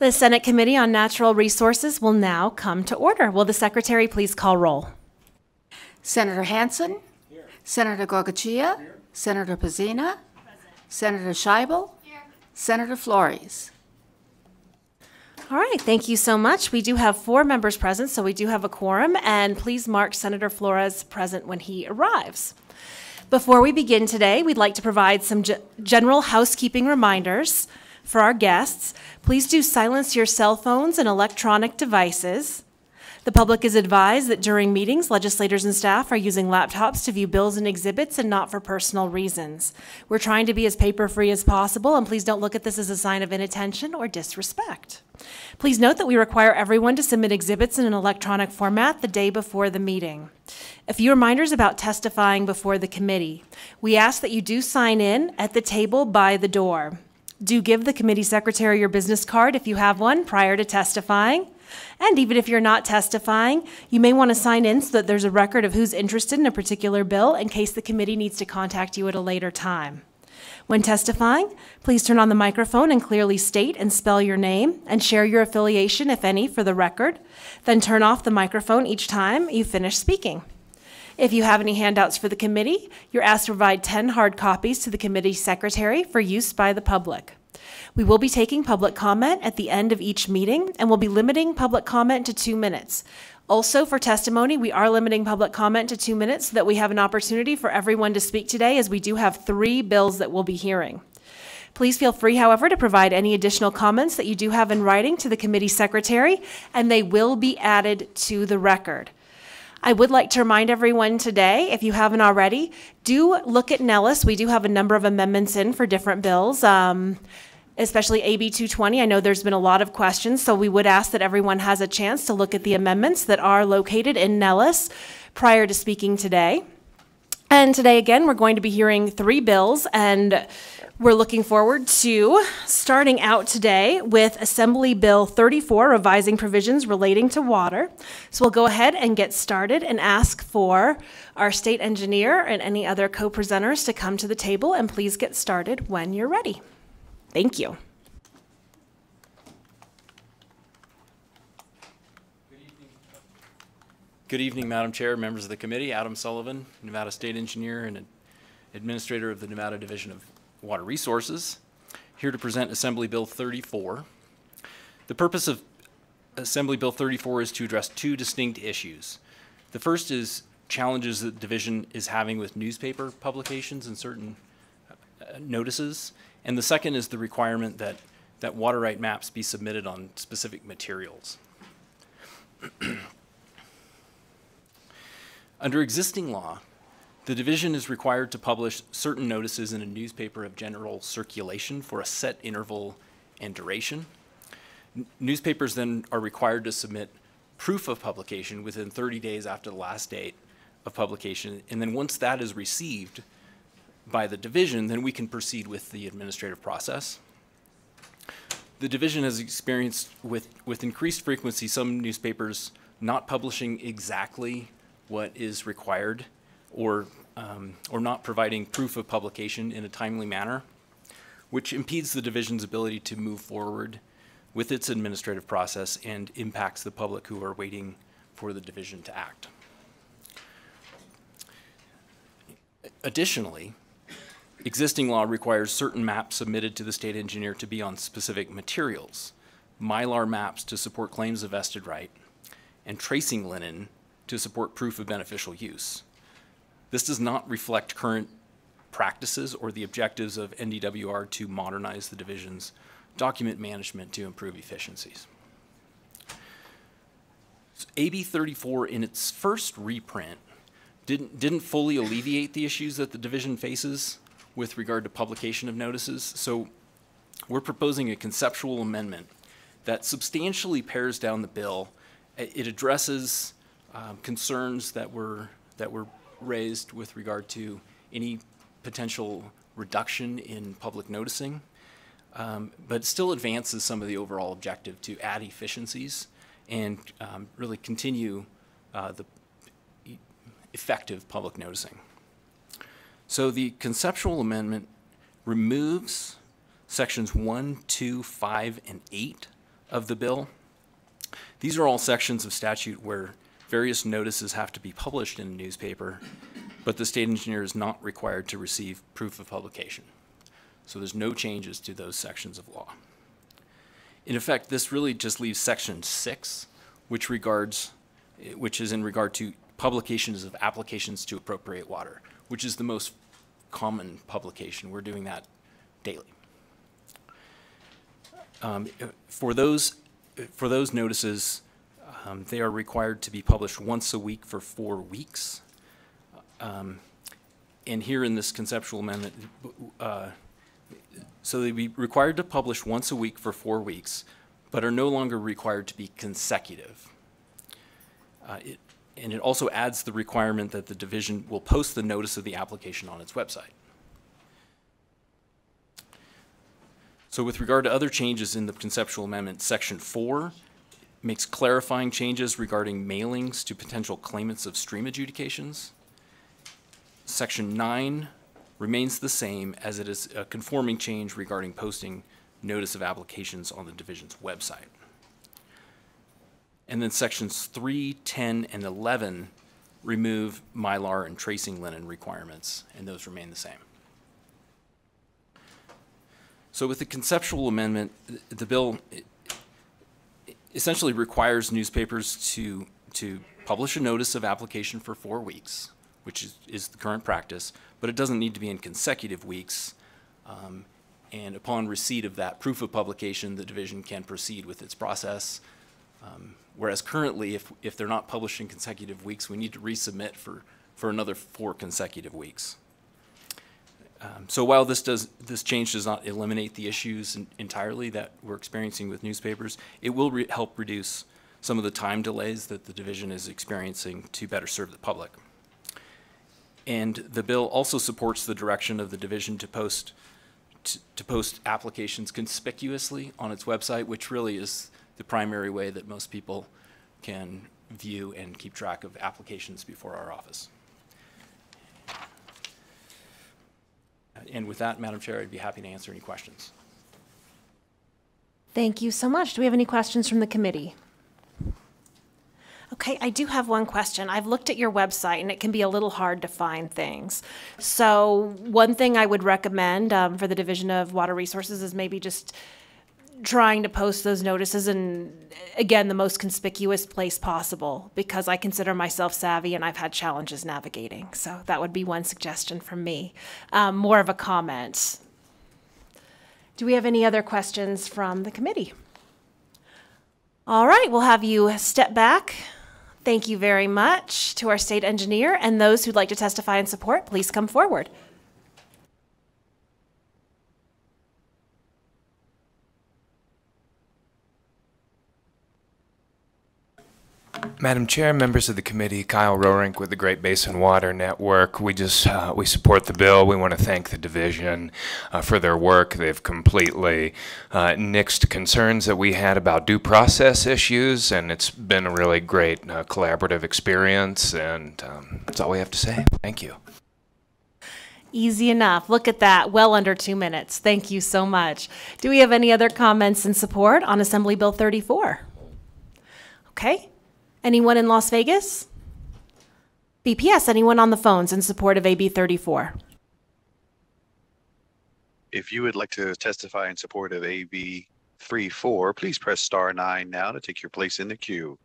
The Senate Committee on Natural Resources will now come to order. Will the Secretary please call roll? Senator Hansen. Here. Senator Gorgacheia. Here. Senator Pazina. Present. Senator Scheibel. Here. Senator Flores. All right, thank you so much. We do have 4 members present, so we do have a quorum, and please mark Senator Flores present when he arrives. Before we begin today, we'd like to provide some general housekeeping reminders for our guests. Please do silence your cell phones and electronic devices. The public is advised that during meetings, legislators and staff are using laptops to view bills and exhibits and not for personal reasons. We're trying to be as paper-free as possible, and please don't look at this as a sign of inattention or disrespect. Please note that we require everyone to submit exhibits in an electronic format the day before the meeting. A few reminders about testifying before the committee. We ask that you do sign in at the table by the door. Do give the committee secretary your business card if you have one prior to testifying. And even if you're not testifying, you may want to sign in so that there's a record of who's interested in a particular bill in case the committee needs to contact you at a later time. When testifying, please turn on the microphone and clearly state and spell your name and share your affiliation, if any, for the record. Then turn off the microphone each time you finish speaking. If you have any handouts for the committee, you're asked to provide 10 hard copies to the committee secretary for use by the public. We will be taking public comment at the end of each meeting, and we'll be limiting public comment to 2 minutes. Also, for testimony, we are limiting public comment to 2 minutes so that we have an opportunity for everyone to speak today, as we do have 3 bills that we'll be hearing. Please feel free, however, to provide any additional comments that you do have in writing to the committee secretary, and they will be added to the record. I would like to remind everyone today, if you haven't already, do look at Nellis. We do have a number of amendments in for different bills, especially AB 220. I know there's been a lot of questions, so we would ask that everyone has a chance to look at the amendments that are located in Nellis prior to speaking today. And today, again, we're going to be hearing 3 bills, and we're looking forward to starting out today with Assembly Bill 34, revising provisions relating to water. So we'll go ahead and get started and ask for our state engineer and any other co-presenters to come to the table, and please get started when you're ready. Thank you. Good evening, Madam Chair, members of the committee. Adam Sullivan, Nevada State Engineer and Administrator of the Nevada Division of Water Resources, here to present Assembly Bill 34. The purpose of Assembly Bill 34 is to address 2 distinct issues. The first is challenges that the division is having with newspaper publications and certain notices, and the second is the requirement that water right maps be submitted on specific materials. Under existing law, the division is required to publish certain notices in a newspaper of general circulation for a set interval and duration. Newspapers then are required to submit proof of publication within 30 days after the last date of publication, and then once that is received by the division, then we can proceed with the administrative process. The division has experienced with increased frequency some newspapers not publishing exactly what is required, or not providing proof of publication in a timely manner, which impedes the division's ability to move forward with its administrative process and impacts the public who are waiting for the division to act. Additionally, existing law requires certain maps submitted to the state engineer to be on specific materials, Mylar maps to support claims of vested right, and tracing linen to support proof of beneficial use. This does not reflect current practices or the objectives of NDWR to modernize the division's document management to improve efficiencies. So AB 34 in its first reprint didn't fully alleviate the issues that the division faces with regard to publication of notices, so we're proposing a conceptual amendment that substantially pares down the bill. It addresses concerns that were raised with regard to any potential reduction in public noticing, but still advances some of the overall objective to add efficiencies and really continue the effective public noticing. So the conceptual amendment removes sections 1, 2, 5, and 8 of the bill. These are all sections of statute where various notices have to be published in a newspaper, but the state engineer is not required to receive proof of publication. So there's no changes to those sections of law. In effect, this really just leaves section 6, which is in regard to publications of applications to appropriate water, which is the most common publication. We're doing that daily. For those notices, they are required to be published once a week for 4 weeks. And here in this conceptual amendment, so they'd be required to publish once a week for 4 weeks, but are no longer required to be consecutive. And it also adds the requirement that the division will post the notice of the application on its website. So with regard to other changes in the conceptual amendment, section 4 makes clarifying changes regarding mailings to potential claimants of stream adjudications. Section 9 remains the same, as it is a conforming change regarding posting notice of applications on the division's website. And then sections 3, 10, and 11 remove mylar and tracing linen requirements, and those remain the same. So with the conceptual amendment, the bill essentially requires newspapers to publish a notice of application for 4 weeks, which is the current practice, but it doesn't need to be in consecutive weeks. And upon receipt of that proof of publication, the division can proceed with its process. Whereas currently, if they're not published in consecutive weeks, we need to resubmit for another 4 consecutive weeks. So while this change does not eliminate the issues entirely that we're experiencing with newspapers, it will help reduce some of the time delays that the division is experiencing to better serve the public. And the bill also supports the direction of the division to post applications conspicuously on its website, which really is the primary way that most people can view and keep track of applications before our office. And with that, Madam Chair, I'd be happy to answer any questions. Thank you so much. Do we have any questions from the committee? Okay, I do have one question. I've looked at your website, and it can be a little hard to find things. So one thing I would recommend for the Division of Water Resources is maybe just trying to post those notices in, again, the most conspicuous place possible, because I consider myself savvy and I've had challenges navigating. So that would be one suggestion from me, more of a comment. Do we have any other questions from the committee? All right, we'll have you step back. Thank you very much to our state engineer, and those who'd like to testify in support, please come forward. Madam Chair, members of the committee, Kyle Roerink with the Great Basin Water Network. We support the bill. We want to thank the division for their work. They've completely nixed concerns that we had about due process issues, and it's been a really great collaborative experience, and that's all we have to say. Thank you. Easy enough. Look at that. Well under 2 minutes. Thank you so much. Do we have any other comments in support on Assembly Bill 34? Okay. Anyone in Las Vegas? BPS, anyone on the phones in support of AB 34? If you would like to testify in support of AB 34, please press *9 now to take your place in the queue.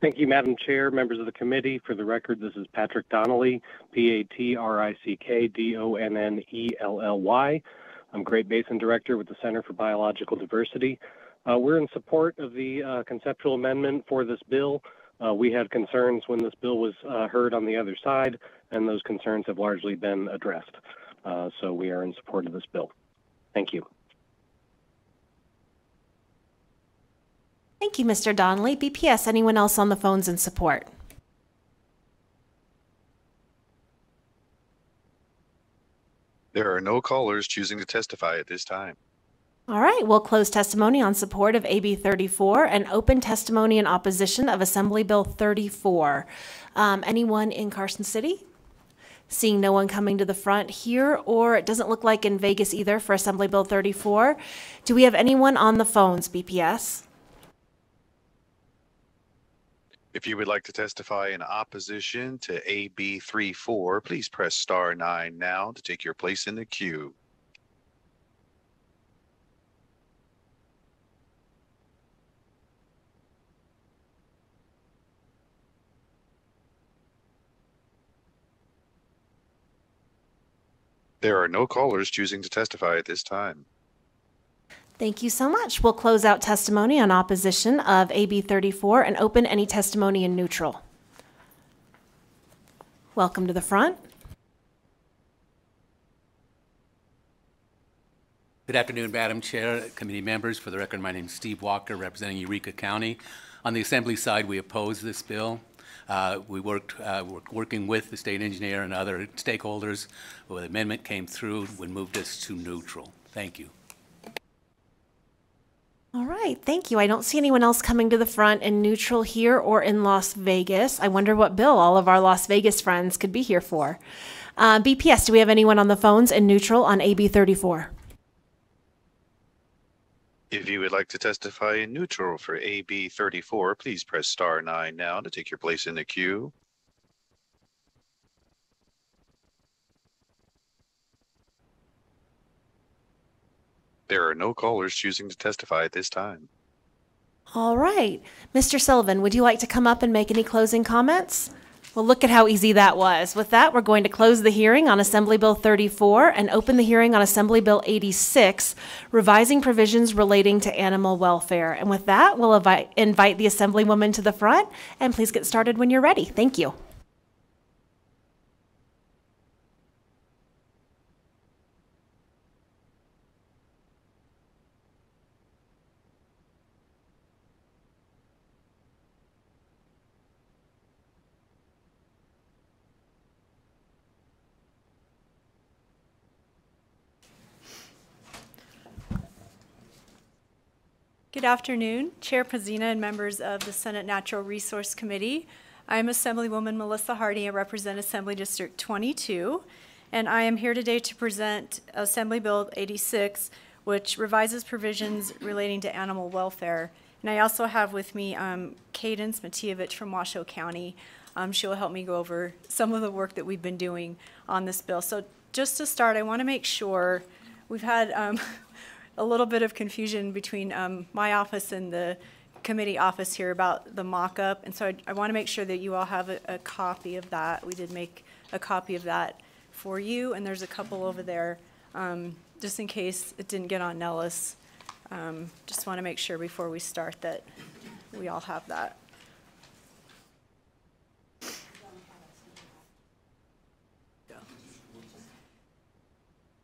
Thank you, Madam Chair, members of the committee. For the record, this is Patrick Donnelly, P-A-T-R-I-C-K-D-O-N-N-E-L-L-Y. I'm Great Basin Director with the Center for Biological Diversity. We're in support of the conceptual amendment for this bill. We had concerns when this bill was heard on the other side, and those concerns have largely been addressed. So we are in support of this bill. Thank you. Thank you, Mr. Donnelly. BPS, anyone else on the phones in support? There are no callers choosing to testify at this time. All right, we'll close testimony on support of AB 34 and open testimony in opposition of Assembly Bill 34. Anyone in Carson City? Seeing no one coming to the front here, or it doesn't look like in Vegas either for Assembly Bill 34. Do we have anyone on the phones, BPS? If you would like to testify in opposition to AB 34, please press star 9 now to take your place in the queue. There are no callers choosing to testify at this time. Thank you so much. We'll close out testimony on opposition of AB 34 and open any testimony in neutral. Welcome to the front. Good afternoon, Madam Chair, committee members. For the record, my name is Steve Walker, representing Eureka County. On the Assembly side, we oppose this bill. We working with the state engineer and other stakeholders. When the amendment came through, we moved us to neutral. Thank you. All right, thank you. I don't see anyone else coming to the front in neutral here or in Las Vegas. I wonder what bill all of our Las Vegas friends could be here for. BPS, do we have anyone on the phones in neutral on AB 34? If you would like to testify in neutral for AB 34, please press star 9 now to take your place in the queue. There are no callers choosing to testify at this time. All right. Mr. Sullivan, would you like to come up and make any closing comments? Well, look at how easy that was. With that, we're going to close the hearing on Assembly Bill 34 and open the hearing on Assembly Bill 86, revising provisions relating to animal welfare. And with that, we'll invite the Assemblywoman to the front, and please get started when you're ready. Thank you. Good afternoon, Chair Pazina and members of the Senate Natural Resource Committee. I'm Assemblywoman Melissa Hardy. I represent Assembly District 22, and I am here today to present Assembly Bill 86, which revises provisions relating to animal welfare. And I also have with me Cadence Matijevich from Washoe County. She will help me go over some of the work that we've been doing on this bill. So just to start, I want to make sure we've had a little bit of confusion between my office and the committee office here about the mock-up, and so I want to make sure that you all have a copy of that. We did make a copy of that for you, and there's a couple over there just in case it didn't get on Nellis. Just want to make sure before we start that we all have that.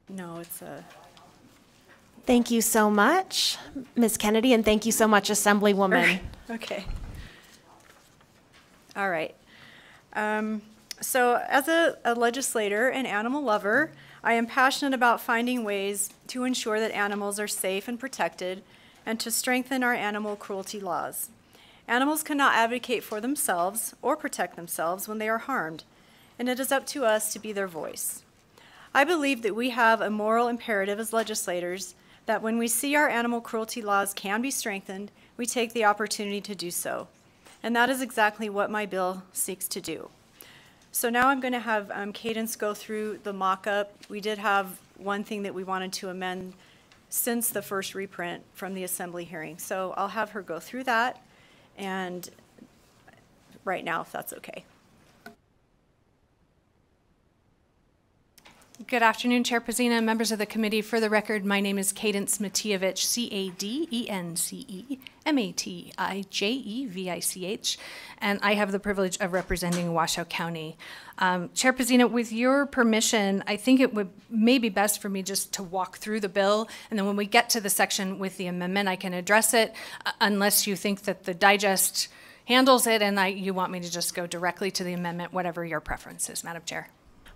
No, it's a... Thank you so much, Ms. Kennedy, and thank you so much, Assemblywoman. Okay. All right. So as a legislator and animal lover, I am passionate about finding ways to ensure that animals are safe and protected and to strengthen our animal cruelty laws. Animals cannot advocate for themselves or protect themselves when they are harmed, and it is up to us to be their voice. I believe that we have a moral imperative as legislators that when we see our animal cruelty laws can be strengthened, we take the opportunity to do so. And that is exactly what my bill seeks to do. So now I'm going to have Cadence go through the mock-up. We did have one thing that we wanted to amend since the first reprint from the Assembly hearing. So I'll have her go through that and right now, if that's okay. Good afternoon, Chair Pazina and members of the committee. For the record, my name is Cadence Matijevich, C-A-D-E-N-C-E-M-A-T-I-J-E-V-I-C-H, and I have the privilege of representing Washoe County. Chair Pazina, with your permission, I think it would maybe best for me just to walk through the bill, and then when we get to the section with the amendment, I can address it, unless you think that the digest handles it and you want me to just go directly to the amendment, whatever your preference is, Madam Chair.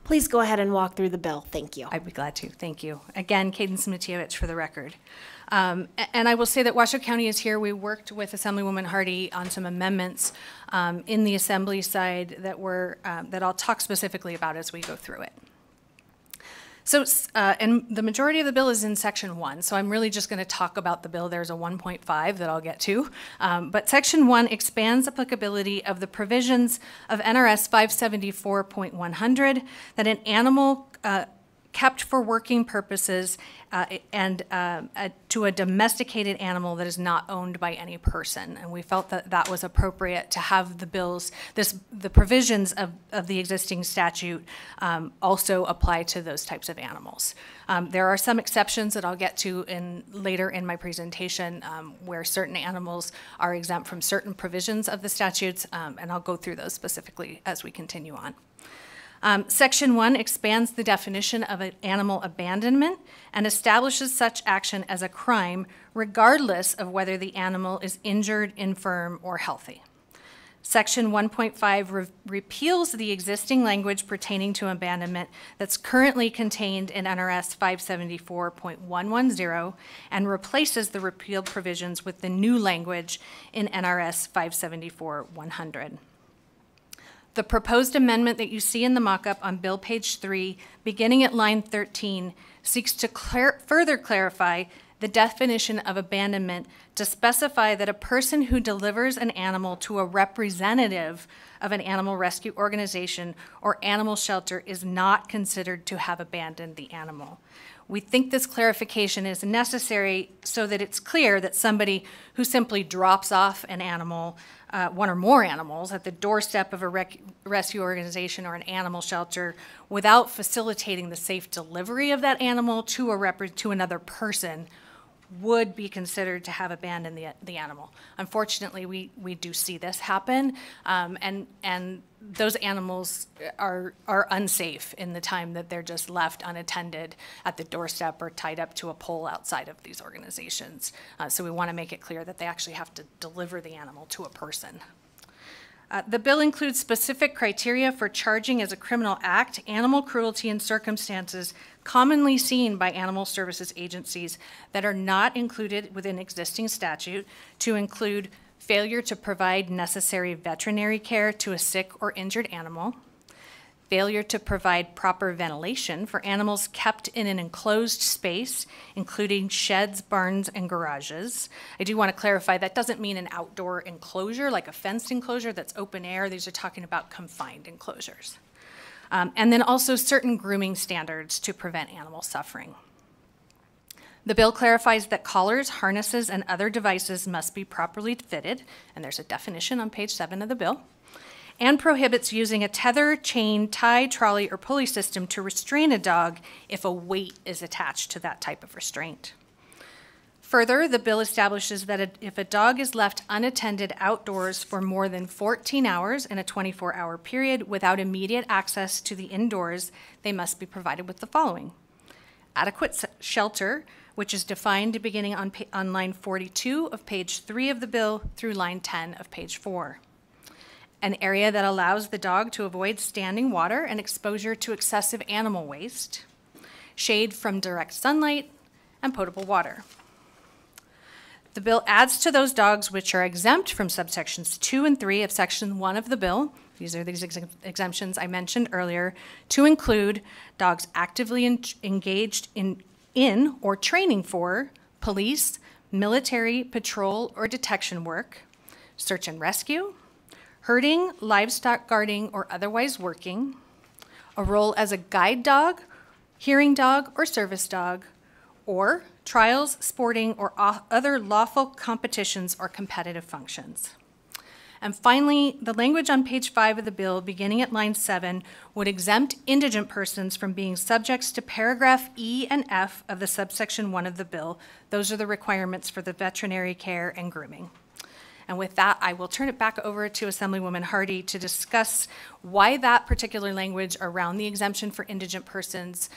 Please go ahead and walk through the bill. Thank you. I'd be glad to. Thank you. Again, Cadence Matijevich for the record. And I will say that Washoe County is here. We worked with Assemblywoman Hardy on some amendments in the Assembly side that were that I'll talk specifically about as we go through it. So, and the majority of the bill is in Section 1, so I'm really just going to talk about the bill. There's a 1.5 that I'll get to. But Section 1 expands applicability of the provisions of NRS 574.100 that an animal kept for working purposes to a domesticated animal that is not owned by any person. And we felt that that was appropriate to have the bills, the provisions of the existing statute also apply to those types of animals. There are some exceptions that I'll get to later in my presentation where certain animals are exempt from certain provisions of the statutes, and I'll go through those specifically as we continue on. Section 1 expands the definition of animal abandonment and establishes such action as a crime regardless of whether the animal is injured, infirm, or healthy. Section 1.5 repeals the existing language pertaining to abandonment that's currently contained in NRS 574.110 and replaces the repealed provisions with the new language in NRS 574.100. The proposed amendment that you see in the mock-up on bill page 3, beginning at line 13, seeks to further clarify the definition of abandonment to specify that a person who delivers an animal to a representative of an animal rescue organization or animal shelter is not considered to have abandoned the animal. We think this clarification is necessary so that it's clear that somebody who simply drops off an animal, one or more animals, at the doorstep of a rescue organization or an animal shelter without facilitating the safe delivery of that animal to, to another person would be considered to have abandoned the animal. Unfortunately, we do see this happen, and those animals are unsafe in the time that they're just left unattended at the doorstep or tied up to a pole outside of these organizations. So we want to make it clear that they actually have to deliver the animal to a person. The bill includes specific criteria for charging as a criminal act animal cruelty in circumstances commonly seen by animal services agencies that are not included within existing statute, to include failure to provide necessary veterinary care to a sick or injured animal, failure to provide proper ventilation for animals kept in an enclosed space, including sheds, barns, and garages. I do want to clarify that doesn't mean an outdoor enclosure, like a fenced enclosure that's open air. These are talking about confined enclosures. And then also certain grooming standards to prevent animal suffering. The bill clarifies that collars, harnesses, and other devices must be properly fitted, and there's a definition on page 7 of the bill, and prohibits using a tether, chain, tie, trolley, or pulley system to restrain a dog if a weight is attached to that type of restraint. Further, the bill establishes that if a dog is left unattended outdoors for more than 14 hours in a 24-hour period without immediate access to the indoors, they must be provided with the following: adequate shelter, which is defined beginning on line 42 of page 3 of the bill through line 10 of page 4. An area that allows the dog to avoid standing water and exposure to excessive animal waste, shade from direct sunlight, and potable water. The bill adds to those dogs which are exempt from subsections 2 and 3 of section 1 of the bill, these are these exemptions I mentioned earlier, to include dogs actively engaged in or training for police, military, patrol, or detection work, search and rescue, herding, livestock guarding, or otherwise working, a role as a guide dog, hearing dog, or service dog, or trials, sporting, or other lawful competitions or competitive functions. And finally, the language on page 5 of the bill, beginning at line 7, would exempt indigent persons from being subjects to paragraph E and F of the subsection 1 of the bill. Those are the requirements for the veterinary care and grooming. And with that, I will turn it back over to Assemblywoman Hardy to discuss why that particular language around the exemption for indigent persons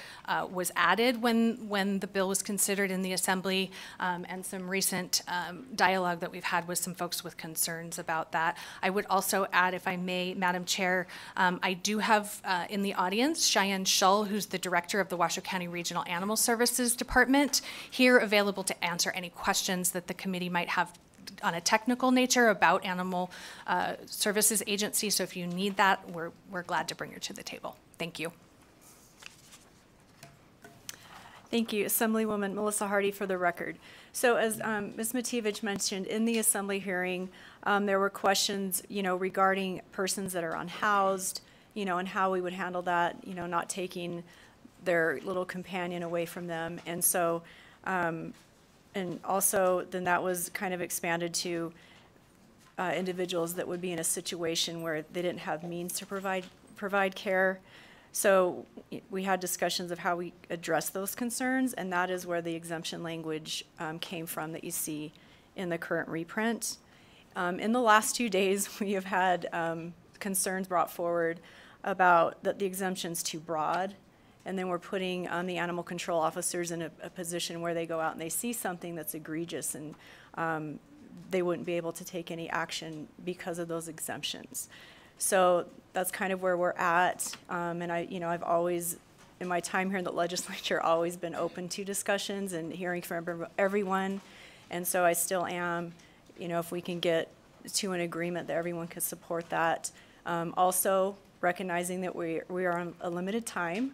was added when the bill was considered in the Assembly, and some recent dialogue that we've had with some folks with concerns about that. I would also add, if I may, Madam Chair, I do have in the audience Cheyenne Shull, who's the director of the Washoe County Regional Animal Services Department, here available to answer any questions that the committee might have on a technical nature about animal services agency. So if you need that, we're glad to bring her to the table. Thank you. Thank you, Assemblywoman Melissa Hardy, for the record. So as Ms. Matijevich mentioned, in the Assembly hearing, there were questions, regarding persons that are unhoused, and how we would handle that, not taking their little companion away from them. And so, and also then that was kind of expanded to individuals that would be in a situation where they didn't have means to provide care. So we had discussions of how we address those concerns, and that is where the exemption language came from that you see in the current reprint. In the last 2 days, we have had concerns brought forward about that the exemption's too broad, and then we're putting the animal control officers in a position where they go out and they see something that's egregious, and they wouldn't be able to take any action because of those exemptions. So that's kind of where we're at. And I've always, in my time here in the legislature, always been open to discussions and hearing from everyone. And so I still am, if we can get to an agreement that everyone could support that. Also recognizing that we are on a limited time.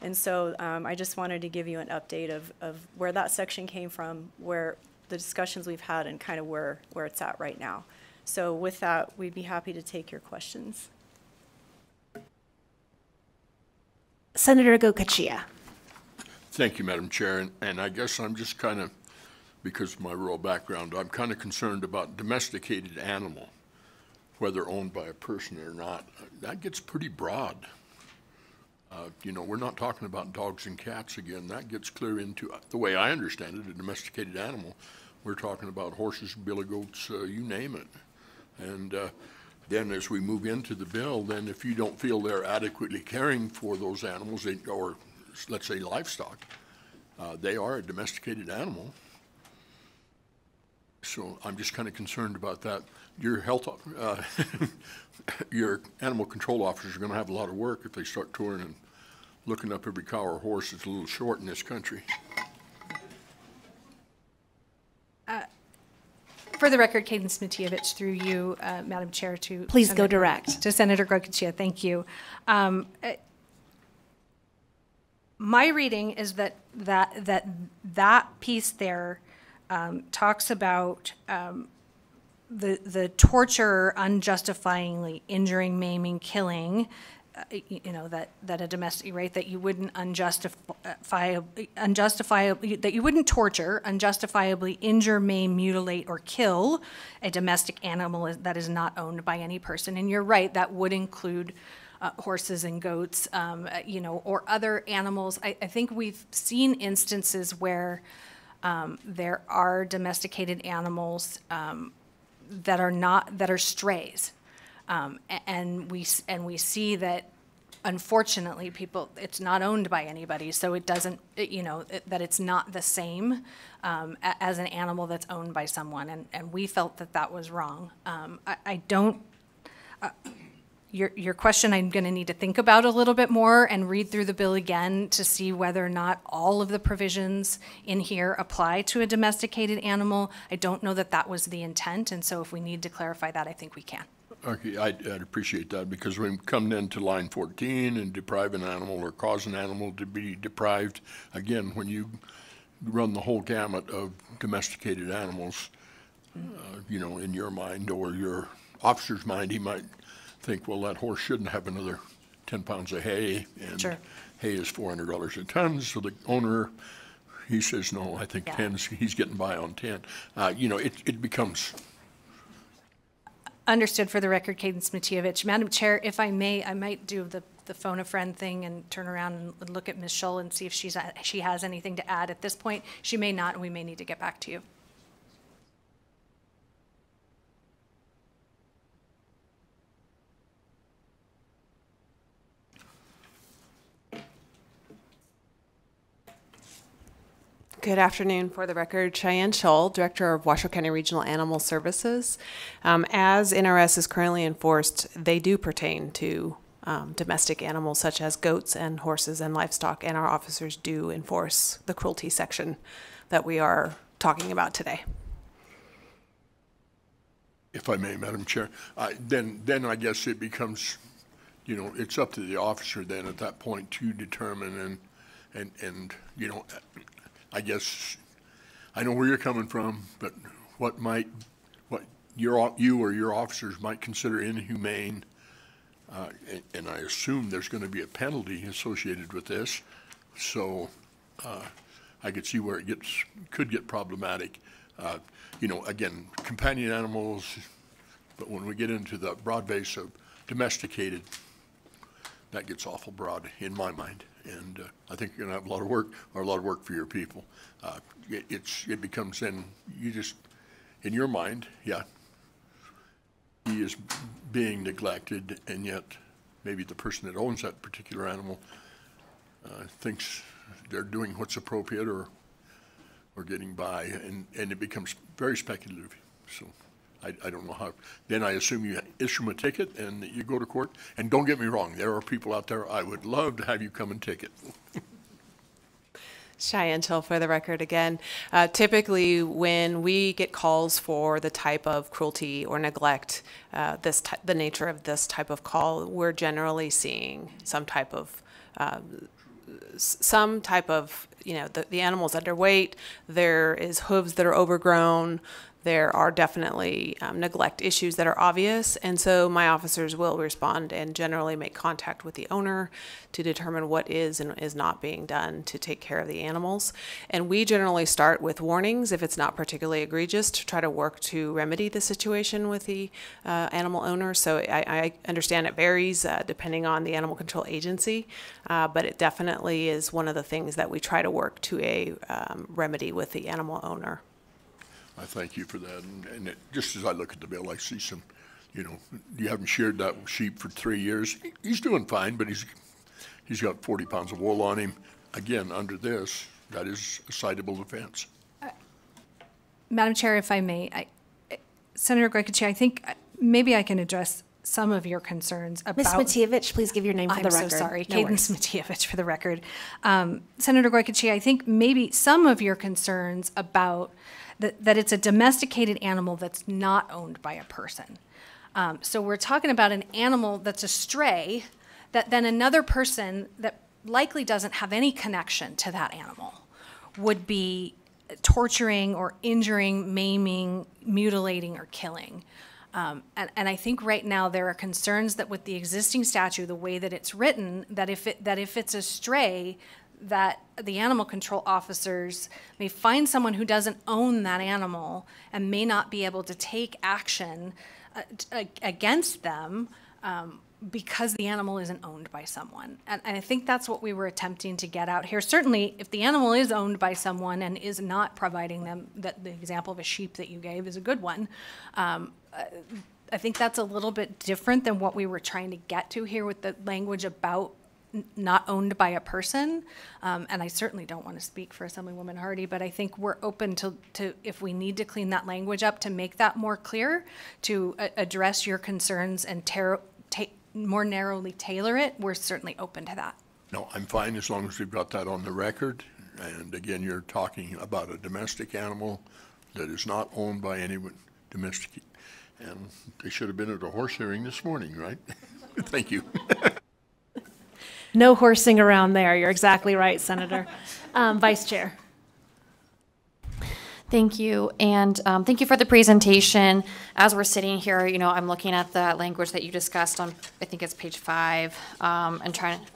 And so I just wanted to give you an update of where that section came from, where the discussions we've had, and kind of where it's at right now. So with that, we'd be happy to take your questions. Senator Gokachia. Thank you, Madam Chair. And I guess I'm just kind of, because of my rural background, I'm kind of concerned about domesticated animal, whether owned by a person or not. That gets pretty broad. We're not talking about dogs and cats again. That gets clear into, the way I understand it, a domesticated animal. We're talking about horses, billy goats, you name it. And then as we move into the bill, then if you don't feel they're adequately caring for those animals, or let's say livestock, they are a domesticated animal. So I'm just kind of concerned about that. Your health, your animal control officers are going to have a lot of work if they start touring and looking up every cow or horse. It's a little short in this country. For the record, Cadence Matijevich, through you, Madam Chair, to please Senator, go direct to Senator Gokachia. Thank you. My reading is that piece there talks about the torture, unjustifyingly injuring, maiming, killing, that a domestic, right, that you wouldn't that you wouldn't torture, unjustifiably injure, maim, mutilate, or kill a domestic animal that is not owned by any person. And you're right, that would include horses and goats, or other animals. I think we've seen instances where there are domesticated animals that are strays, and we see that, unfortunately, people, it's not owned by anybody, so it doesn't, that it's not the same as an animal that's owned by someone, and we felt that was wrong. I don't. Your question, I'm going to need to think about a little bit more and read through the bill again to see whether or not all of the provisions in here apply to a domesticated animal. I don't know that was the intent, and so if we need to clarify that, I think we can. Okay, I'd appreciate that, because when we come into line 14 and deprive an animal or cause an animal to be deprived, again, when you run the whole gamut of domesticated animals, in your mind or your officer's mind, he might think, well, that horse shouldn't have another 10 pounds of hay, and sure, hay is $400 a ton, so the owner, he says, no, I think 10's, he's getting by on 10. It becomes. Understood. For the record, Cadence Matijevich. Madam Chair, if I may, I might do the phone a friend thing and turn around and look at Ms. Shull and see if she has anything to add at this point. She may not, and we may need to get back to you. Good afternoon. For the record, Cheyenne Shull, Director of Washoe County Regional Animal Services. As NRS is currently enforced, they do pertain to domestic animals such as goats and horses and livestock, and our officers do enforce the cruelty section that we are talking about today. If I may, Madam Chair, then I guess it becomes, you know, it's up to the officer then at that point to determine and you know, I guess I know where you're coming from, but what you or your officers might consider inhumane, and I assume there's going to be a penalty associated with this, so I could see where it could get problematic. You know, again, companion animals, but when we get into the broad base of domesticated, that gets awful broad in my mind. And I think you're gonna have a lot of work for your people. It becomes then you just, in your mind, yeah, he is being neglected, and yet maybe the person that owns that particular animal thinks they're doing what's appropriate or getting by, and it becomes very speculative. So I don't know how. Then I assume you issue them a ticket and you go to court. And don't get me wrong, there are people out there I would love to have you come and take it. Cheyenne Shull for the record again. Typically, when we get calls for the type of cruelty or neglect, the nature of this type of call, we're generally seeing some type of, you know, the animal's underweight. There is hooves that are overgrown. There are definitely neglect issues that are obvious, and so my officers will respond and generally make contact with the owner to determine what is and is not being done to take care of the animals. And we generally start with warnings if it's not particularly egregious to try to work to remedy the situation with the animal owner. So I understand it varies depending on the animal control agency, but it definitely is one of the things that we try to work to a remedy with the animal owner. I thank you for that, and just as I look at the bill, I see some, you know, you haven't sheared that sheep for 3 years. He's doing fine, but he's got 40 pounds of wool on him. Again, under this, that is a citable offense. Madam Chair, if I may, Senator Goycochea, I think maybe I can address some of your concerns about— Ms. Matijevich, please give your name for the record. I'm so sorry, no Cadence Matijevich for the record. Senator Goycochea, I think maybe some of your concerns about that it's a domesticated animal that's not owned by a person. So we're talking about an animal that's a stray that then another person that likely doesn't have any connection to that animal would be torturing or injuring, maiming, mutilating, or killing. And I think right now there are concerns that with the existing statute, the way that it's written, that if it's a stray, that the animal control officers may find someone who doesn't own that animal and may not be able to take action against them because the animal isn't owned by someone. And I think that's what we were attempting to get out here. Certainly, if the animal is owned by someone and is not providing them, that the example of a sheep that you gave is a good one, I think that's a little bit different than what we were trying to get to here with the language about not owned by a person, and I certainly don't want to speak for Assemblywoman Hardy, but I think we're open to if we need to clean that language up to make that more clear, to address your concerns and more narrowly tailor it, we're certainly open to that. No, I'm fine as long as we've got that on the record. And again, you're talking about a domestic animal that is not owned by anyone domestic, and they should have been at a horse hearing this morning, right? Thank you. No horsing around there. You're exactly right, Senator. Vice Chair. Thank you, and thank you for the presentation. As we're sitting here, you know, I'm looking at the language that you discussed on, I think it's page 5, and trying to,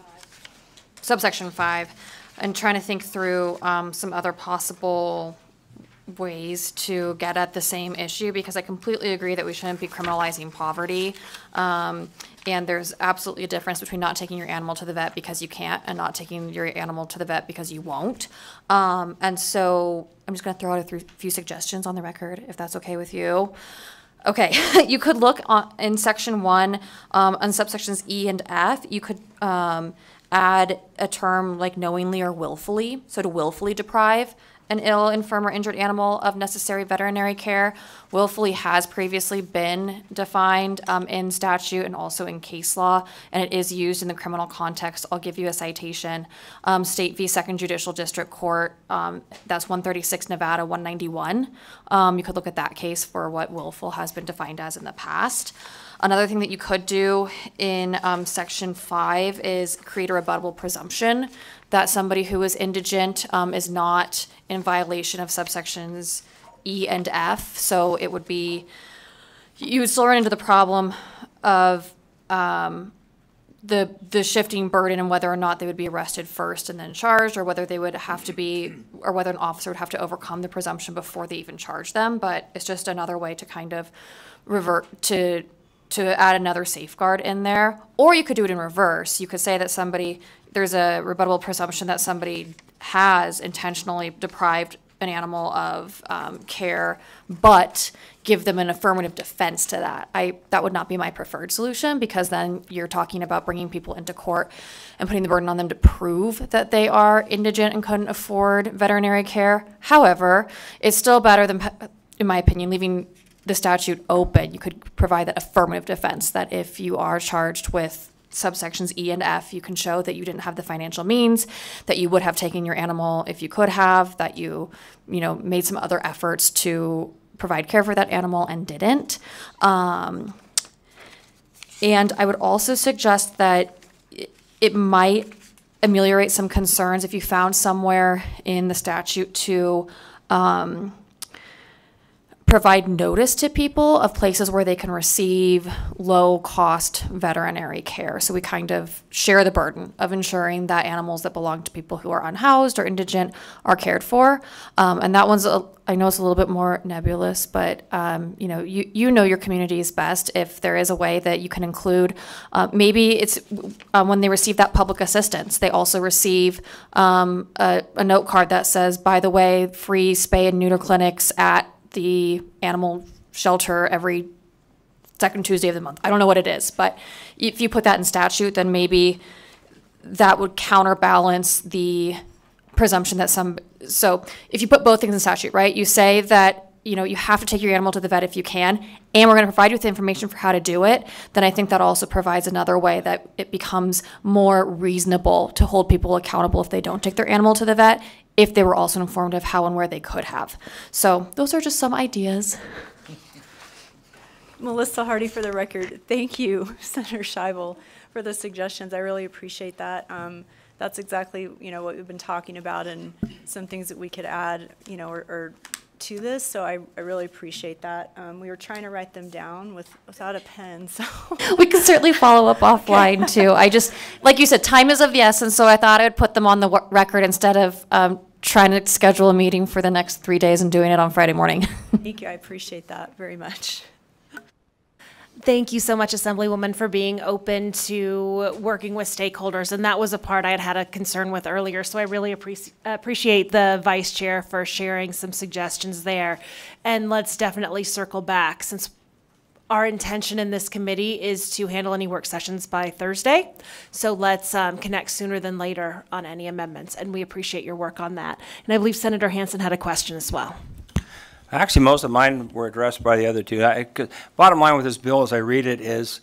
subsection 5, and trying to think through some other possible ways to get at the same issue, because I completely agree that we shouldn't be criminalizing poverty. And there's absolutely a difference between not taking your animal to the vet because you can't and not taking your animal to the vet because you won't. And so I'm just going to throw out a few suggestions on the record, if that's okay with you. Okay, you could look in section 1, on subsections E and F, you could add a term like knowingly or willfully. So to willfully deprive an ill, infirm, or injured animal of necessary veterinary care. Willfully has previously been defined in statute and also in case law, and it is used in the criminal context. I'll give you a citation. State v. 2nd Judicial District Court, that's 136 Nevada 191. You could look at that case for what willful has been defined as in the past. Another thing that you could do in Section 5 is create a rebuttable presumption that somebody who is indigent is not in violation of subsections E and F. So it would be, you would still run into the problem of the shifting burden and whether or not they would be arrested first and then charged, or whether they would have to be, or whether an officer would have to overcome the presumption before they even charge them. But it's just another way to kind of revert to add another safeguard in there. Or you could do it in reverse. You could say that somebody, there's a rebuttable presumption that somebody has intentionally deprived an animal of care, but give them an affirmative defense to that. That would not be my preferred solution, because then you're talking about bringing people into court and putting the burden on them to prove that they are indigent and couldn't afford veterinary care. However, it's still better than, in my opinion, leaving the statute open. You could provide that affirmative defense that if you are charged with subsections E and F, you can show that you didn't have the financial means, that you would have taken your animal if you could have, that you made some other efforts to provide care for that animal and didn't. And I would also suggest that it might ameliorate some concerns if you found somewhere in the statute to provide notice to people of places where they can receive low-cost veterinary care. So we kind of share the burden of ensuring that animals that belong to people who are unhoused or indigent are cared for. And that one's, I know it's a little bit more nebulous, but you know your communities best. If there is a way that you can include, maybe it's when they receive that public assistance, they also receive a note card that says, by the way, free spay and neuter clinics at the animal shelter every second Tuesday of the month. I don't know what it is, but if you put that in statute, then maybe that would counterbalance the presumption that some, so if you put both things in statute, right, you say that, you know, you have to take your animal to the vet if you can, and we're going to provide you with the information for how to do it, then I think that also provides another way that it becomes more reasonable to hold people accountable if they don't take their animal to the vet, if they were also informed of how and where they could have. So those are just some ideas. Melissa Hardy for the record. Thank you, Senator Scheibel, for the suggestions. I really appreciate that. That's exactly, what we've been talking about, and some things that we could add, or to this, so I really appreciate that. We were trying to write them down without a pen, so. We can certainly follow up offline, too. I just, like you said, time is of the essence, so I thought I would put them on the record instead of trying to schedule a meeting for the next 3 days and doing it on Friday morning. Thank you. I appreciate that very much. Thank you so much, Assemblywoman, for being open to working with stakeholders. And that was a part I had a concern with earlier. So I really appreciate the Vice Chair for sharing some suggestions there. And let's definitely circle back, since our intention in this committee is to handle any work sessions by Thursday. So let's connect sooner than later on any amendments. And we appreciate your work on that. And I believe Senator Hansen had a question as well. Actually, most of mine were addressed by the other two. Bottom line with this bill, as I read it, is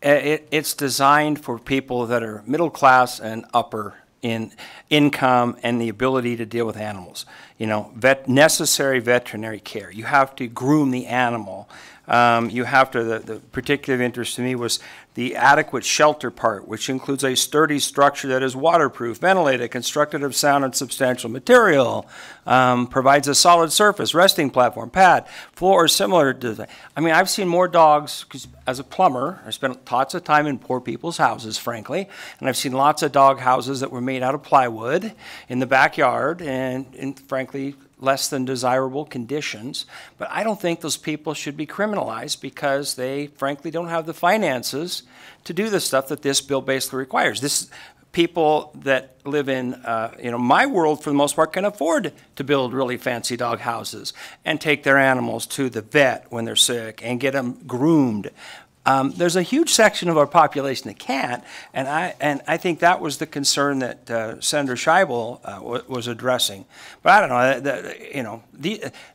it's designed for people that are middle class and upper in income and the ability to deal with animals. Necessary veterinary care. You have to groom the animal. You have to, the particular interest to me was the adequate shelter part, which includes a sturdy structure that is waterproof, ventilated, constructed of sound and substantial material, provides a solid surface, resting platform, pad, floor, or similar design. I mean, I've seen more dogs, 'cause as a plumber, I spent lots of time in poor people's houses, frankly, and I've seen lots of dog houses that were made out of plywood in the backyard and, frankly, less than desirable conditions, but I don't think those people should be criminalized because they frankly don't have the finances to do the stuff that this bill basically requires. This people that live in my world for the most part can afford to build really fancy dog houses and take their animals to the vet when they're sick and get them groomed. There's a huge section of our population that can't, and I think that was the concern that Senator Scheibel was addressing. But I don't know,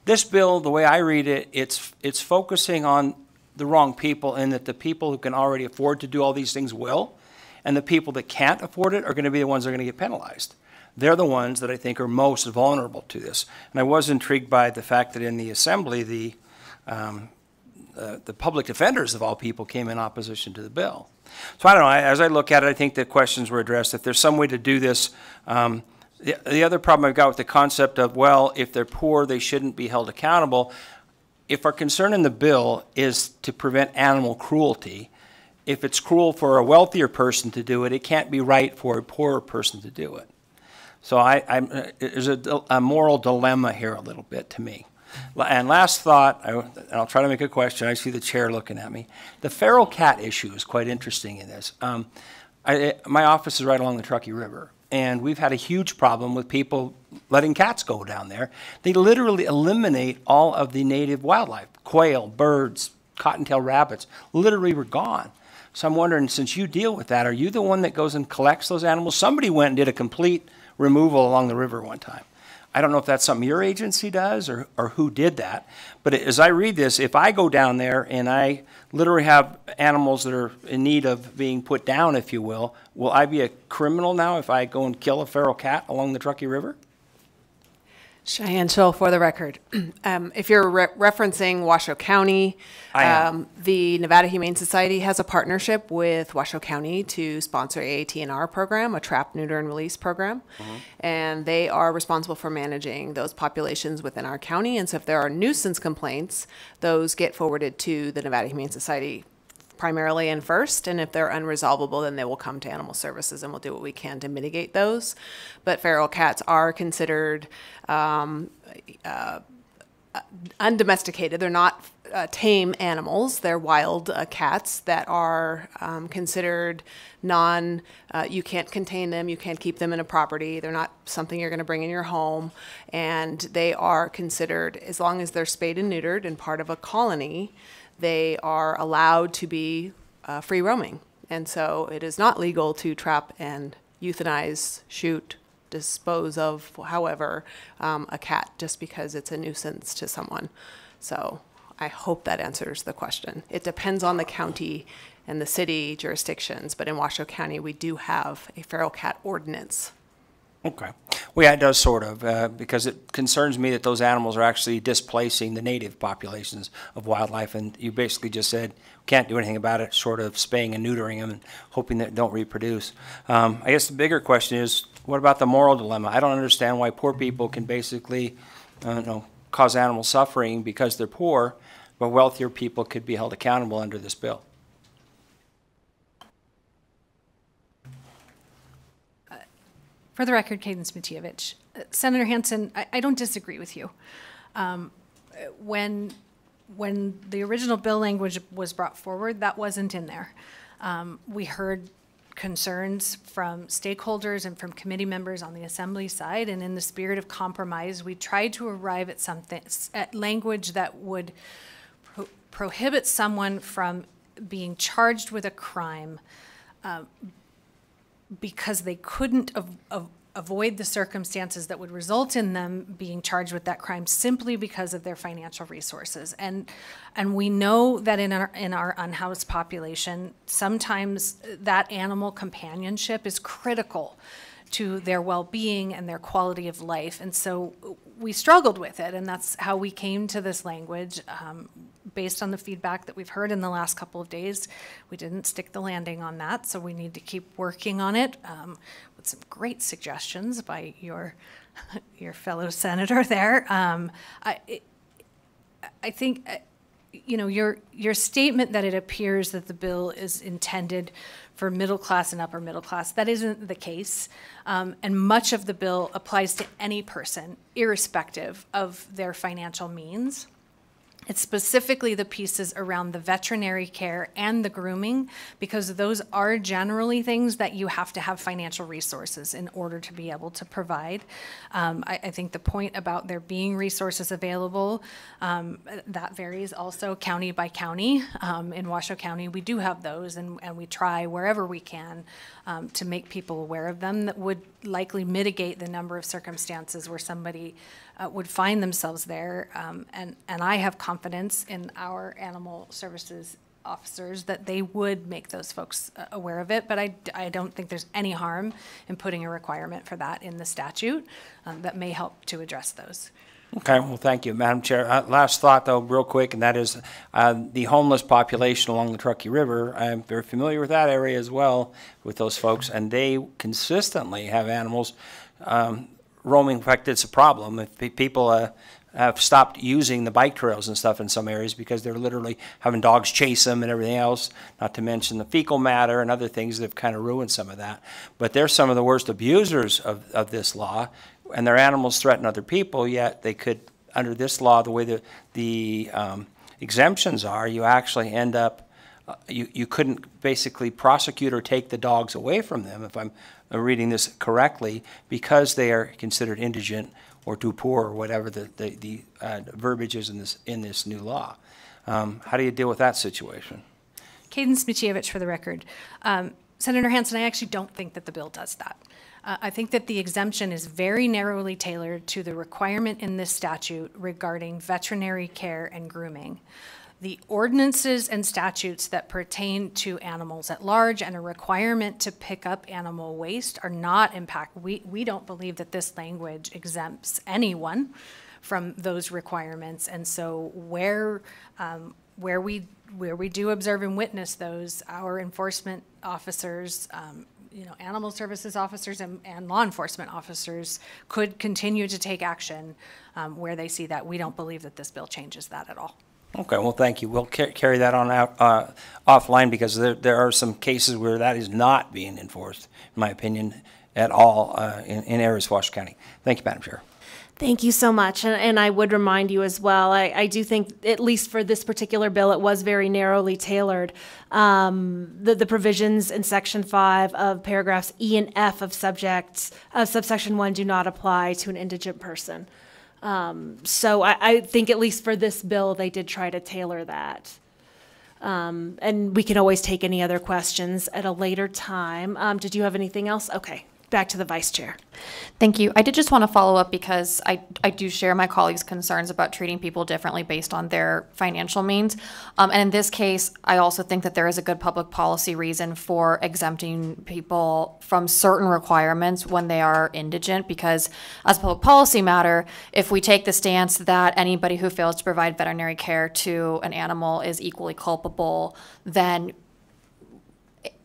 this bill, the way I read it, it's focusing on the wrong people, and that the people who can already afford to do all these things will, and the people that can't afford it are going to be the ones that are going to get penalized. They're the ones that I think are most vulnerable to this. And I was intrigued by the fact that in the assembly, the public defenders of all people came in opposition to the bill. So I don't know, as I look at it, I think the questions were addressed. If there's some way to do this, the other problem I've got with the concept of, well, if they're poor, they shouldn't be held accountable. If our concern in the bill is to prevent animal cruelty, if it's cruel for a wealthier person to do it, it can't be right for a poorer person to do it. So there's a moral dilemma here a little bit to me. And last thought, I'll try to make a question. I see the chair looking at me. The feral cat issue is quite interesting in this. My office is right along the Truckee River, and we've had a huge problem with people letting cats go down there. They literally eliminate all of the native wildlife, quail, birds, cottontail rabbits, literally were gone. So I'm wondering, since you deal with that, are you the one that goes and collects those animals? Somebody went and did a complete removal along the river one time. I don't know if that's something your agency does or who did that, but as I read this, if I go down there and I literally have animals that are in need of being put down, if you will I be a criminal now if I go and kill a feral cat along the Truckee River? Cheyenne Shull, for the record. If you're referencing Washoe County, the Nevada Humane Society has a partnership with Washoe County to sponsor a TNR program, a trap, neuter, and release program. Mm-hmm. And they are responsible for managing those populations within our county. And so if there are nuisance complaints, those get forwarded to the Nevada Humane Society primarily and first, and if they're unresolvable, then they will come to animal services and we'll do what we can to mitigate those. But feral cats are considered undomesticated. They're not tame animals. They're wild cats that are considered you can't contain them, you can't keep them in a property. They're not something you're going to bring in your home. And they are considered, as long as they're spayed and neutered and part of a colony, they are allowed to be free roaming. And so it is not legal to trap and euthanize, shoot, dispose of, however, a cat just because it's a nuisance to someone. So I hope that answers the question. It depends on the county and the city jurisdictions, but in Washoe County, we do have a feral cat ordinance. Okay. Well, yeah, it does sort of, because it concerns me that those animals are actually displacing the native populations of wildlife, and you basically just said can't do anything about it short of spaying and neutering them and hoping that they don't reproduce. I guess the bigger question is, what about the moral dilemma? I don't understand why poor people can basically cause animal suffering because they're poor, but wealthier people could be held accountable under this bill. For the record, Cadence Matijevich. Senator Hansen, I don't disagree with you. When the original bill language was brought forward, that wasn't in there. We heard concerns from stakeholders and from committee members on the assembly side, and in the spirit of compromise, we tried to arrive at something, at language that would prohibit someone from being charged with a crime because they couldn't avoid the circumstances that would result in them being charged with that crime simply because of their financial resources. And we know that in our unhoused population, sometimes that animal companionship is critical to their well-being and their quality of life. And so we struggled with it, and that's how we came to this language. Based on the feedback that we've heard in the last couple of days, we didn't stick the landing on that, so we need to keep working on it with some great suggestions by your fellow senator there. I think your statement that it appears that the bill is intended for middle class and upper middle class, that isn't the case. And much of the bill applies to any person, irrespective of their financial means. It's specifically the pieces around the veterinary care and the grooming, because those are generally things that you have to have financial resources in order to be able to provide. I think the point about there being resources available, that varies also county by county. In Washoe County, we do have those, and we try wherever we can to make people aware of them. That would likely mitigate the number of circumstances where somebody would find themselves there. And I have confidence in our animal services officers that they would make those folks aware of it, but I don't think there's any harm in putting a requirement for that in the statute that may help to address those. Okay, well, thank you, Madam Chair. Last thought, though, real quick, and that is the homeless population along the Truckee River. I'm very familiar with that area as well, with those folks, and they consistently have animals roaming. In fact, it's a problem. If people have stopped using the bike trails and stuff in some areas because they're literally having dogs chase them and everything else, not to mention the fecal matter and other things that have kind of ruined some of that. But they're some of the worst abusers of this law, and their animals threaten other people, yet they could, under this law, the way that the exemptions are, you actually end up, you couldn't basically prosecute or take the dogs away from them, if I'm reading this correctly, because they are considered indigent or too poor, or whatever the verbiage is in this new law. How do you deal with that situation? Cadence Matijevich, for the record. Senator Hansen, I actually don't think that the bill does that. I think that the exemption is very narrowly tailored to the requirement in this statute regarding veterinary care and grooming. The ordinances and statutes that pertain to animals at large and a requirement to pick up animal waste are not impacted. We don't believe that this language exempts anyone from those requirements, and so where we do observe and witness those, our enforcement officers, you know, animal services officers and law enforcement officers could continue to take action where they see that. We don't believe that this bill changes that at all. Okay, well, thank you. We'll carry that on out offline, because there are some cases where that is not being enforced, in my opinion, at all in areas of Washoe County. Thank you, Madam Chair. Thank you so much, and I would remind you as well, I do think, at least for this particular bill, it was very narrowly tailored. The provisions in Section 5 of paragraphs E and F of subsection 1 do not apply to an indigent person. So I think, at least for this bill, they did try to tailor that. And we can always take any other questions at a later time. Did you have anything else? Okay. Back to the Vice Chair. Thank you. I did just want to follow up, because I do share my colleagues' concerns about treating people differently based on their financial means. And in this case, I also think that there is a good public policy reason for exempting people from certain requirements when they are indigent, because as a public policy matter, if we take the stance that anybody who fails to provide veterinary care to an animal is equally culpable, then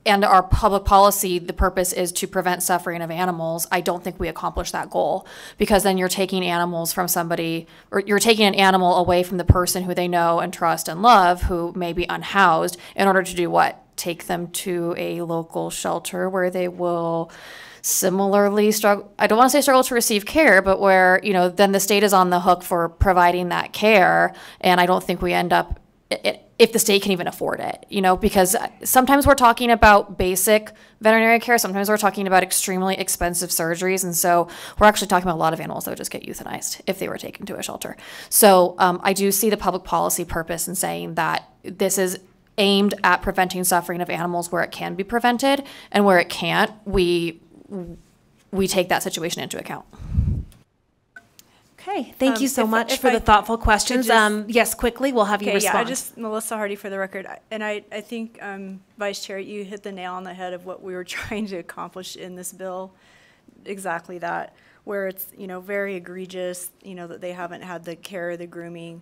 and our public policy, the purpose is to prevent suffering of animals, I don't think we accomplish that goal, because then you're taking animals from somebody, or you're taking an animal away from the person who they know and trust and love, who may be unhoused, in order to do what? Take them to a local shelter where they will similarly struggle, I don't want to say struggle to receive care, but where, you know, then the state is on the hook for providing that care, and I don't think we end up, if the state can even afford it, you know, because sometimes we're talking about basic veterinary care, sometimes we're talking about extremely expensive surgeries, and so we're actually talking about a lot of animals that would just get euthanized if they were taken to a shelter. So I do see the public policy purpose in saying that this is aimed at preventing suffering of animals where it can be prevented, and where it can't, we take that situation into account. Okay, thank you so much for the thoughtful questions. Yes, quickly, we'll have you respond. Yeah, Melissa Hardy for the record. And I think, Vice Chair, you hit the nail on the head of what we were trying to accomplish in this bill, exactly that, where it's, you know, very egregious, you know, that they haven't had the care, the grooming,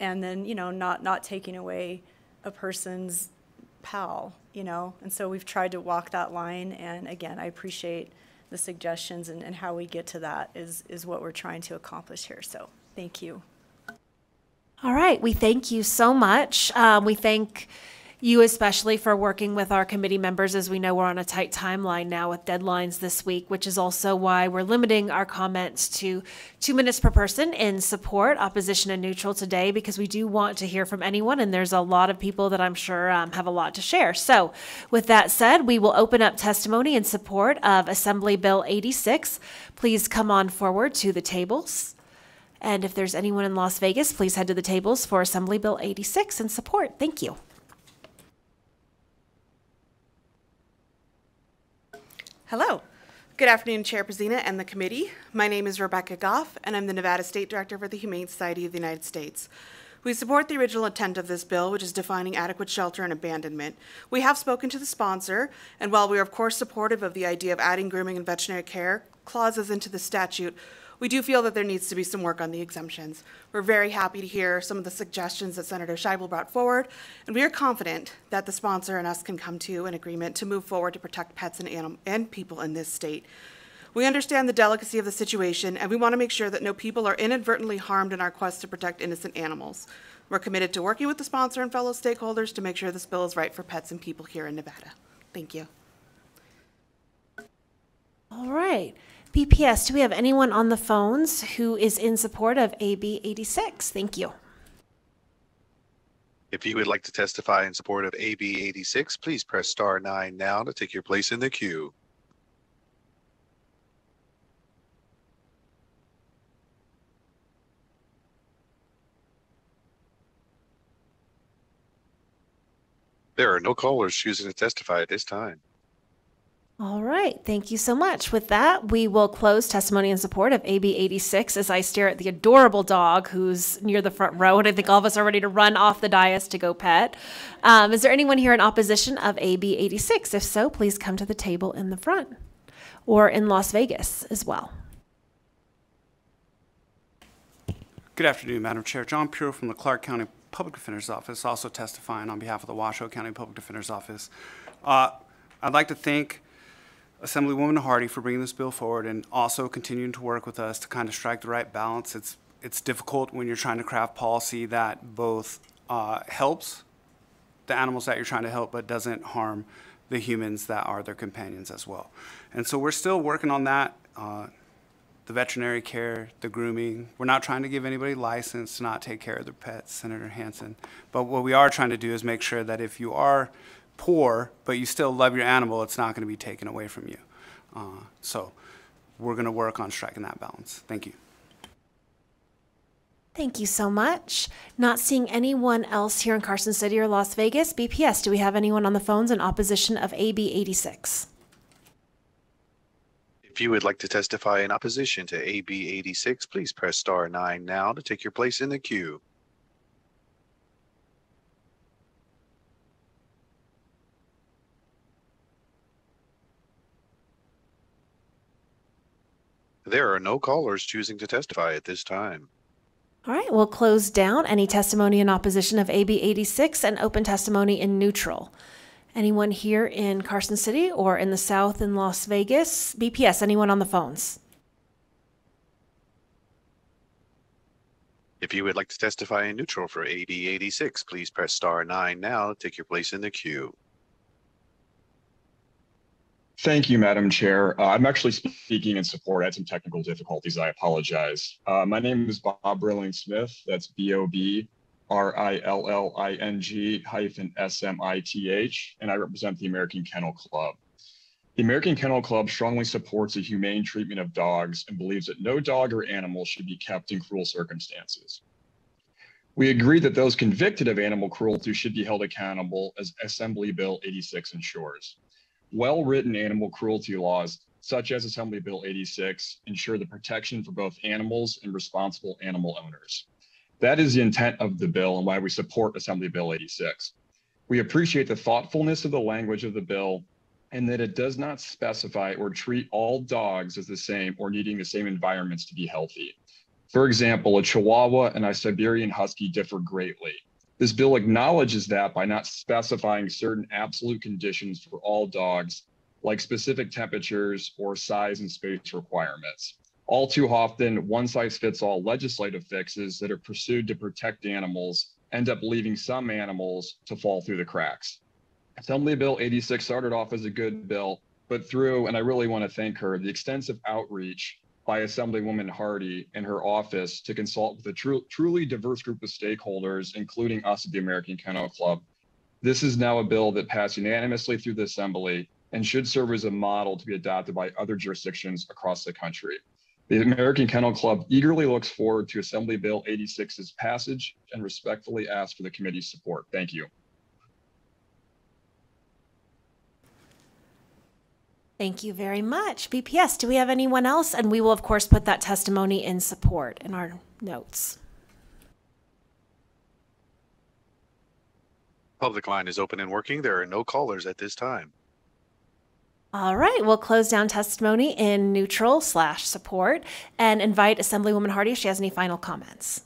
and then, you know, not taking away a person's pal, you know. And so we've tried to walk that line, and again, I appreciate the suggestions and how we get to that is what we're trying to accomplish here. So thank you. All right. We thank you so much. We thank you especially for working with our committee members. As we know, we're on a tight timeline now with deadlines this week, which is also why we're limiting our comments to 2 minutes per person in support, opposition, and neutral today, because we do want to hear from anyone, and there's a lot of people that I'm sure have a lot to share. So with that said, we will open up testimony in support of Assembly Bill 86. Please come on forward to the tables. And if there's anyone in Las Vegas, please head to the tables for Assembly Bill 86 in support. Thank you. Hello. Good afternoon, Chair Pazina and the committee. My name is Rebecca Goff, and I'm the Nevada State Director for the Humane Society of the United States. We support the original intent of this bill, which is defining adequate shelter and abandonment. We have spoken to the sponsor, and while we are, of course, supportive of the idea of adding grooming and veterinary care clauses into the statute, we do feel that there needs to be some work on the exemptions. We're very happy to hear some of the suggestions that Senator Scheibel brought forward, and we are confident that the sponsor and us can come to an agreement to move forward to protect pets and people in this state. We understand the delicacy of the situation, and we want to make sure that no people are inadvertently harmed in our quest to protect innocent animals. We're committed to working with the sponsor and fellow stakeholders to make sure this bill is right for pets and people here in Nevada. Thank you. All right. PPS, do we have anyone on the phones who is in support of AB 86? Thank you. If you would like to testify in support of AB 86, please press *9 now to take your place in the queue. There are no callers choosing to testify at this time. All right. Thank you so much. With that, we will close testimony in support of AB 86 as I stare at the adorable dog who's near the front row, and I think all of us are ready to run off the dais to go pet. Is there anyone here in opposition of AB 86? If so, please come to the table in the front or in Las Vegas as well. Good afternoon, Madam Chair. John Puro from the Clark County Public Defender's Office, also testifying on behalf of the Washoe County Public Defender's Office. I'd like to thank Assemblywoman Hardy for bringing this bill forward and also continuing to work with us to kind of strike the right balance. It's difficult when you're trying to craft policy that both helps the animals that you're trying to help but doesn't harm the humans that are their companions as well. And so we're still working on that, the veterinary care, the grooming. We're not trying to give anybody license to not take care of their pets, Senator Hansen. But what we are trying to do is make sure that if you are poor, but you still love your animal, it's not going to be taken away from you. So we're going to work on striking that balance. Thank you. Thank you so much. Not seeing anyone else here in Carson City or Las Vegas. BPS, do we have anyone on the phones in opposition of AB 86? If you would like to testify in opposition to AB 86, please press *9 now to take your place in the queue. There are no callers choosing to testify at this time. All right, we'll close down any testimony in opposition of AB 86 and open testimony in neutral. Anyone here in Carson City or in the South in Las Vegas? BPS, anyone on the phones? If you would like to testify in neutral for AB 86, please press *9 now to take your place in the queue. Thank you, Madam Chair. I'm actually speaking in support. I had some technical difficulties. I apologize. My name is Bob Rilling-Smith. That's BOB RILLING-SMITH, and I represent the American Kennel Club. The American Kennel Club strongly supports a humane treatment of dogs and believes that no dog or animal should be kept in cruel circumstances. We agree that those convicted of animal cruelty should be held accountable, as Assembly Bill 86 ensures. Well-written animal cruelty laws, such as Assembly Bill 86, ensure the protection for both animals and responsible animal owners. That is the intent of the bill and why we support Assembly Bill 86. We appreciate the thoughtfulness of the language of the bill and that it does not specify or treat all dogs as the same or needing the same environments to be healthy. For example, a Chihuahua and a Siberian Husky differ greatly. This bill acknowledges that by not specifying certain absolute conditions for all dogs, like specific temperatures or size and space requirements. All too often, one-size-fits-all legislative fixes that are pursued to protect animals ends up leaving some animals to fall through the cracks. Assembly Bill 86 started off as a good bill, but through, and I really want to thank her, the extensive outreach by Assemblywoman Hardy and her office to consult with a truly diverse group of stakeholders, including us at the American Kennel Club. This is now a bill that passed unanimously through the Assembly and should serve as a model to be adopted by other jurisdictions across the country. The American Kennel Club eagerly looks forward to Assembly Bill 86's passage and respectfully asks for the committee's support. Thank you. Thank you very much. BPS, do we have anyone else? And we will, of course, put that testimony in support in our notes. Public line is open and working. There are no callers at this time. All right, we'll close down testimony in neutral/support and invite Assemblywoman Hardy if she has any final comments.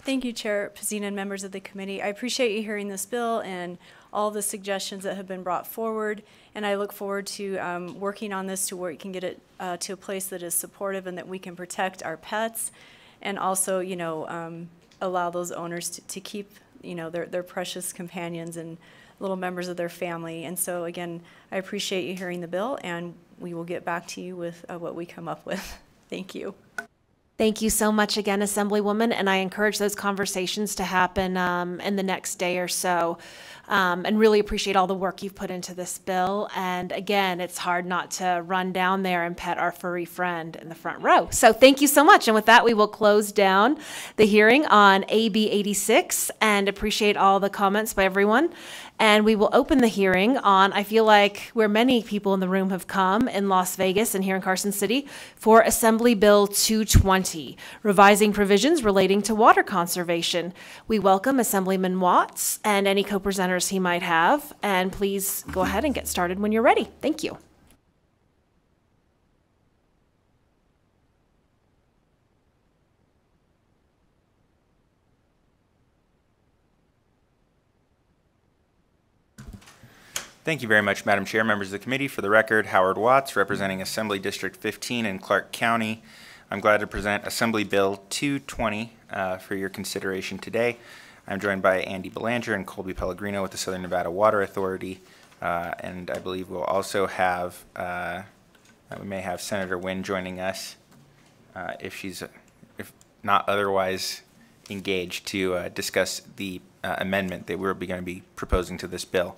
Thank you, Chair Pazina and members of the committee. I appreciate you hearing this bill and all the suggestions that have been brought forward, and I look forward to working on this to where we can get it to a place that is supportive and that we can protect our pets and also, you know, allow those owners to keep, you know, their precious companions and little members of their family. And so again, I appreciate you hearing the bill, and we will get back to you with what we come up with. Thank you. Thank you so much again, Assemblywoman, and I encourage those conversations to happen in the next day or so, and really appreciate all the work you've put into this bill. And again, it's hard not to run down there and pet our furry friend in the front row. So thank you so much. And with that, we will close down the hearing on AB 86 and appreciate all the comments by everyone. And we will open the hearing on, I feel like, where many people in the room have come in Las Vegas and here in Carson City for Assembly Bill 220. Revising provisions relating to water conservation. We welcome Assemblyman Watts and any co-presenters he might have, and please go ahead and get started when you're ready. Thank you. Thank you very much, Madam Chair, members of the committee. For the record, Howard Watts, representing Assembly District 15 in Clark County. I'm glad to present Assembly Bill 220 for your consideration today. I'm joined by Andy Belanger and Colby Pellegrino with the Southern Nevada Water Authority, and I believe we'll also have, we may have Senator Nguyen joining us if not otherwise engaged to discuss the amendment that we're going to be proposing to this bill.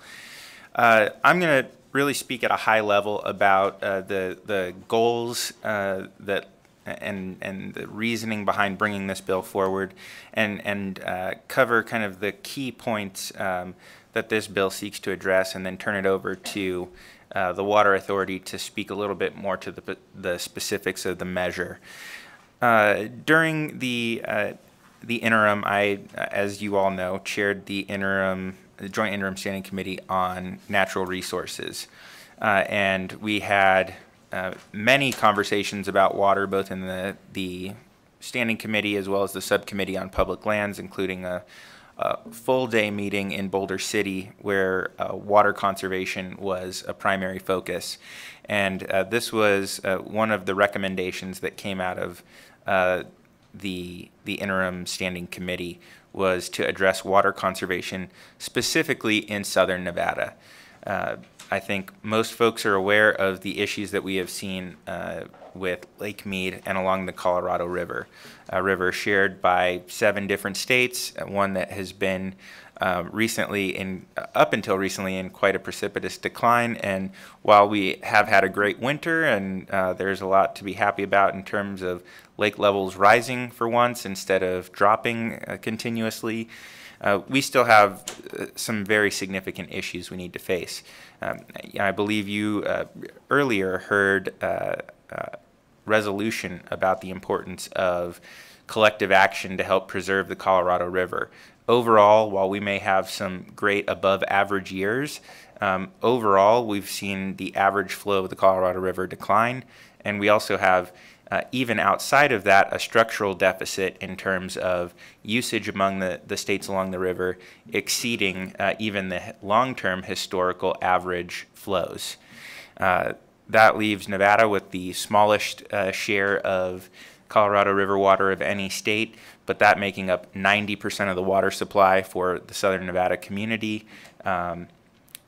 I'm going to really speak at a high level about the goals that and the reasoning behind bringing this bill forward, and cover kind of the key points that this bill seeks to address, and then turn it over to the Water Authority to speak a little bit more to the specifics of the measure. During the interim, I, as you all know, chaired the Joint Interim Standing Committee on Natural Resources, and we had many conversations about water, both in the standing committee as well as the subcommittee on public lands, including a full day meeting in Boulder City where water conservation was a primary focus. And this was one of the recommendations that came out of the interim standing committee, was to address water conservation specifically in Southern Nevada. I think most folks are aware of the issues that we have seen with Lake Mead and along the Colorado River, a river shared by 7 different states, one that has been up until recently in quite a precipitous decline. And while we have had a great winter and there's a lot to be happy about in terms of lake levels rising for once instead of dropping continuously, we still have some very significant issues we need to face. I believe you earlier heard resolution about the importance of collective action to help preserve the Colorado River. Overall, while we may have some great above average years, overall we've seen the average flow of the Colorado River decline, and we also have even outside of that, a structural deficit in terms of usage among the states along the river exceeding even the long-term historical average flows. That leaves Nevada with the smallest share of Colorado River water of any state, but that making up 90% of the water supply for the Southern Nevada community,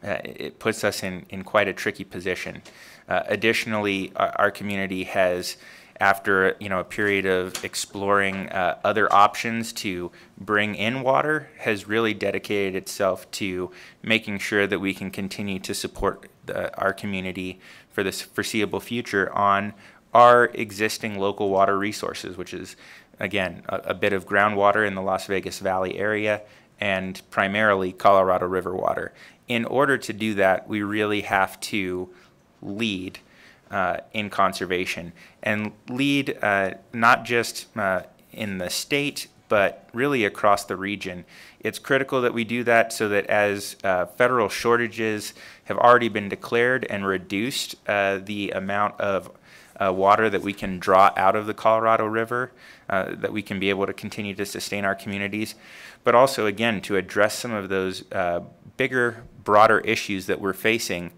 it puts us in quite a tricky position. Additionally, our community has, after a period of exploring other options to bring in water, has really dedicated itself to making sure that we can continue to support our community for this foreseeable future on our existing local water resources, which is, again, a bit of groundwater in the Las Vegas Valley area and primarily Colorado River water. In order to do that, we really have to lead in conservation, and lead not just in the state, but really across the region. It's critical that we do that so that as federal shortages have already been declared and reduced the amount of water that we can draw out of the Colorado River, that we can be able to continue to sustain our communities, but also, again, to address some of those bigger, broader issues that we're facing.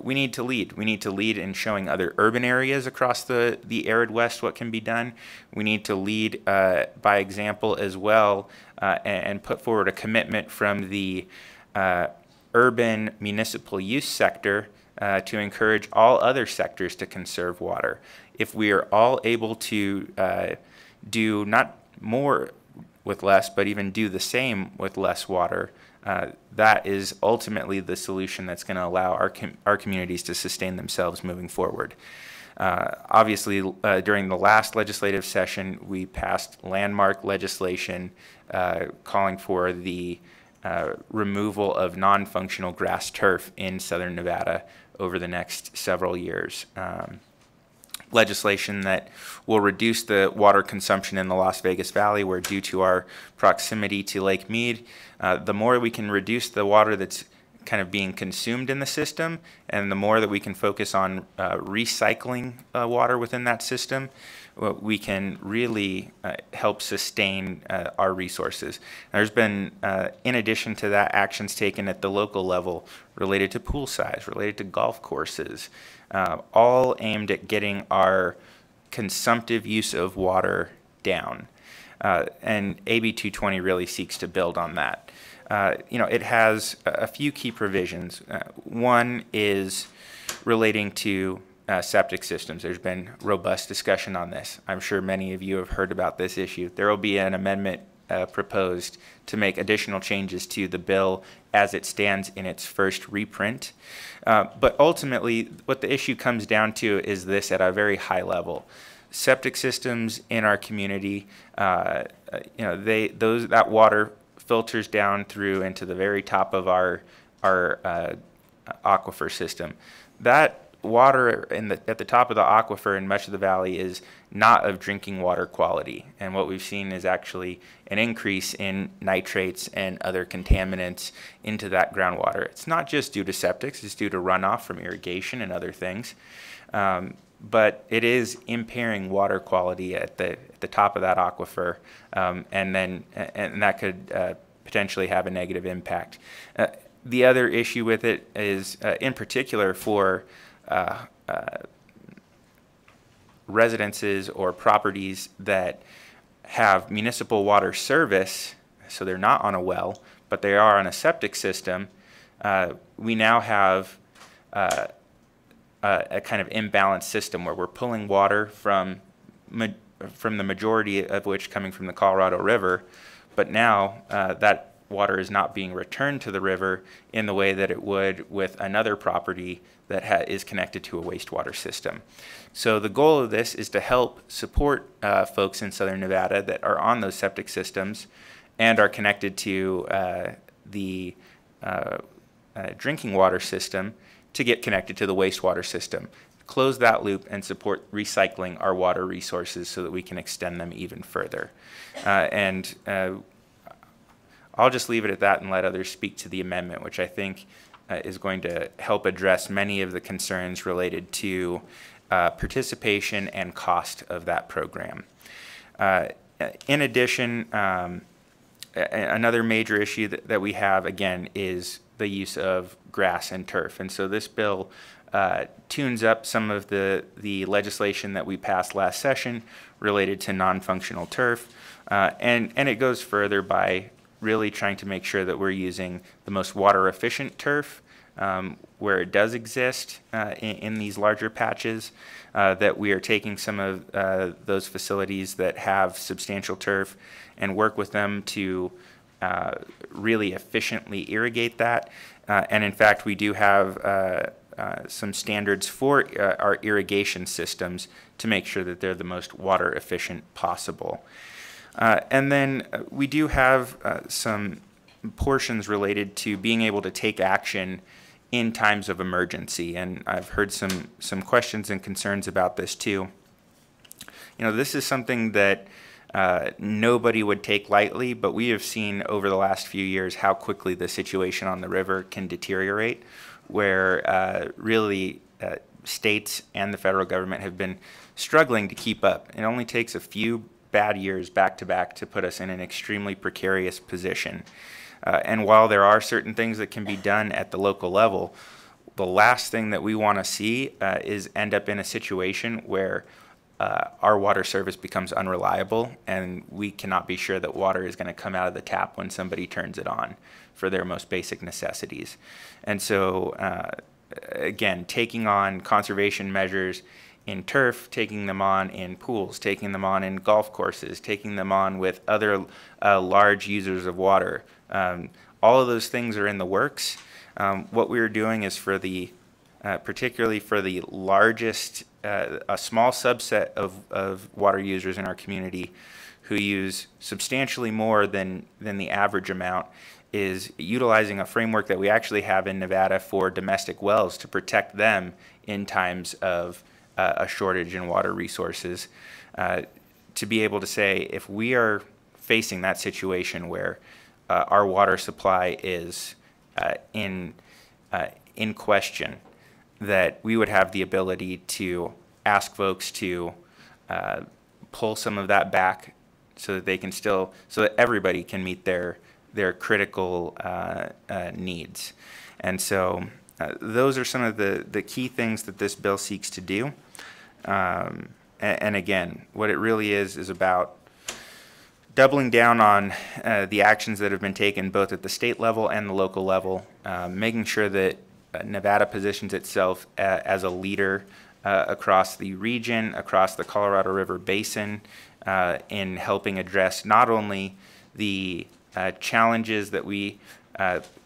We need to lead. We need to lead in showing other urban areas across the arid West what can be done. We need to lead by example as well, and put forward a commitment from the urban municipal use sector to encourage all other sectors to conserve water. If we are all able to do not more with less, but even do the same with less water, that is ultimately the solution that's going to allow our communities to sustain themselves moving forward. Obviously, during the last legislative session, we passed landmark legislation calling for the removal of non-functional grass turf in Southern Nevada over the next several years. Legislation that will reduce the water consumption in the Las Vegas Valley, where due to our proximity to Lake Mead, the more we can reduce the water that's kind of being consumed in the system, and the more that we can focus on recycling water within that system, we can really help sustain our resources. And there's been, in addition to that, actions taken at the local level related to pool size, related to golf courses, all aimed at getting our consumptive use of water down. And AB 220 really seeks to build on that. It has a few key provisions. One is relating to septic systems. There's been robust discussion on this. I'm sure many of you have heard about this issue. There will be an amendment proposed to make additional changes to the bill as it stands in its first reprint. But ultimately, what the issue comes down to is this at a very high level. Septic systems in our community, that water filters down through into the very top of our aquifer system. That water at the top of the aquifer in much of the valley is not of drinking water quality, and what we've seen is actually an increase in nitrates and other contaminants into that groundwater. It's not just due to septics, it's due to runoff from irrigation and other things, but it is impairing water quality at the top of that aquifer, and that could potentially have a negative impact. The other issue with it is, in particular for residences or properties that have municipal water service, so they're not on a well, but they are on a septic system, we now have a kind of imbalanced system where we're pulling water from the majority of which coming from the Colorado River, but now that water is not being returned to the river in the way that it would with another property that is connected to a wastewater system. So the goal of this is to help support folks in Southern Nevada that are on those septic systems and are connected to the drinking water system to get connected to the wastewater system. Close that loop and support recycling our water resources so that we can extend them even further. And I'll just leave it at that and let others speak to the amendment, which I think is going to help address many of the concerns related to participation and cost of that program. In addition, another major issue that we have, again, is the use of grass and turf. And so this bill tunes up some of the legislation that we passed last session related to non-functional turf, And it goes further by really trying to make sure that we're using the most water efficient turf where it does exist in these larger patches, that we are taking some of those facilities that have substantial turf and work with them to really efficiently irrigate that. And in fact, we do have some standards for our irrigation systems to make sure that they're the most water efficient possible. And then we do have some portions related to being able to take action in times of emergency. And I've heard some questions and concerns about this too. You know, this is something that nobody would take lightly, but we have seen over the last few years how quickly the situation on the river can deteriorate, where really states and the federal government have been struggling to keep up. It only takes a few bad years back to back to put us in an extremely precarious position. And while there are certain things that can be done at the local level, the last thing that we want to see is end up in a situation where our water service becomes unreliable and we cannot be sure that water is going to come out of the tap when somebody turns it on for their most basic necessities. And so again, taking on conservation measures in turf, taking them on in pools, taking them on in golf courses, taking them on with other large users of water, all of those things are in the works. What we're doing is for the particularly for the largest, a small subset of water users in our community who use substantially more than the average amount, is utilizing a framework that we actually have in Nevada for domestic wells to protect them in times of a shortage in water resources, to be able to say, if we are facing that situation where our water supply is in question, that we would have the ability to ask folks to pull some of that back so that they can still, so that everybody can meet their critical needs. And so those are some of the key things that this bill seeks to do. And again, what it really is about doubling down on the actions that have been taken both at the state level and the local level, making sure that Nevada positions itself as a leader across the region, across the Colorado River Basin, in helping address not only the challenges that we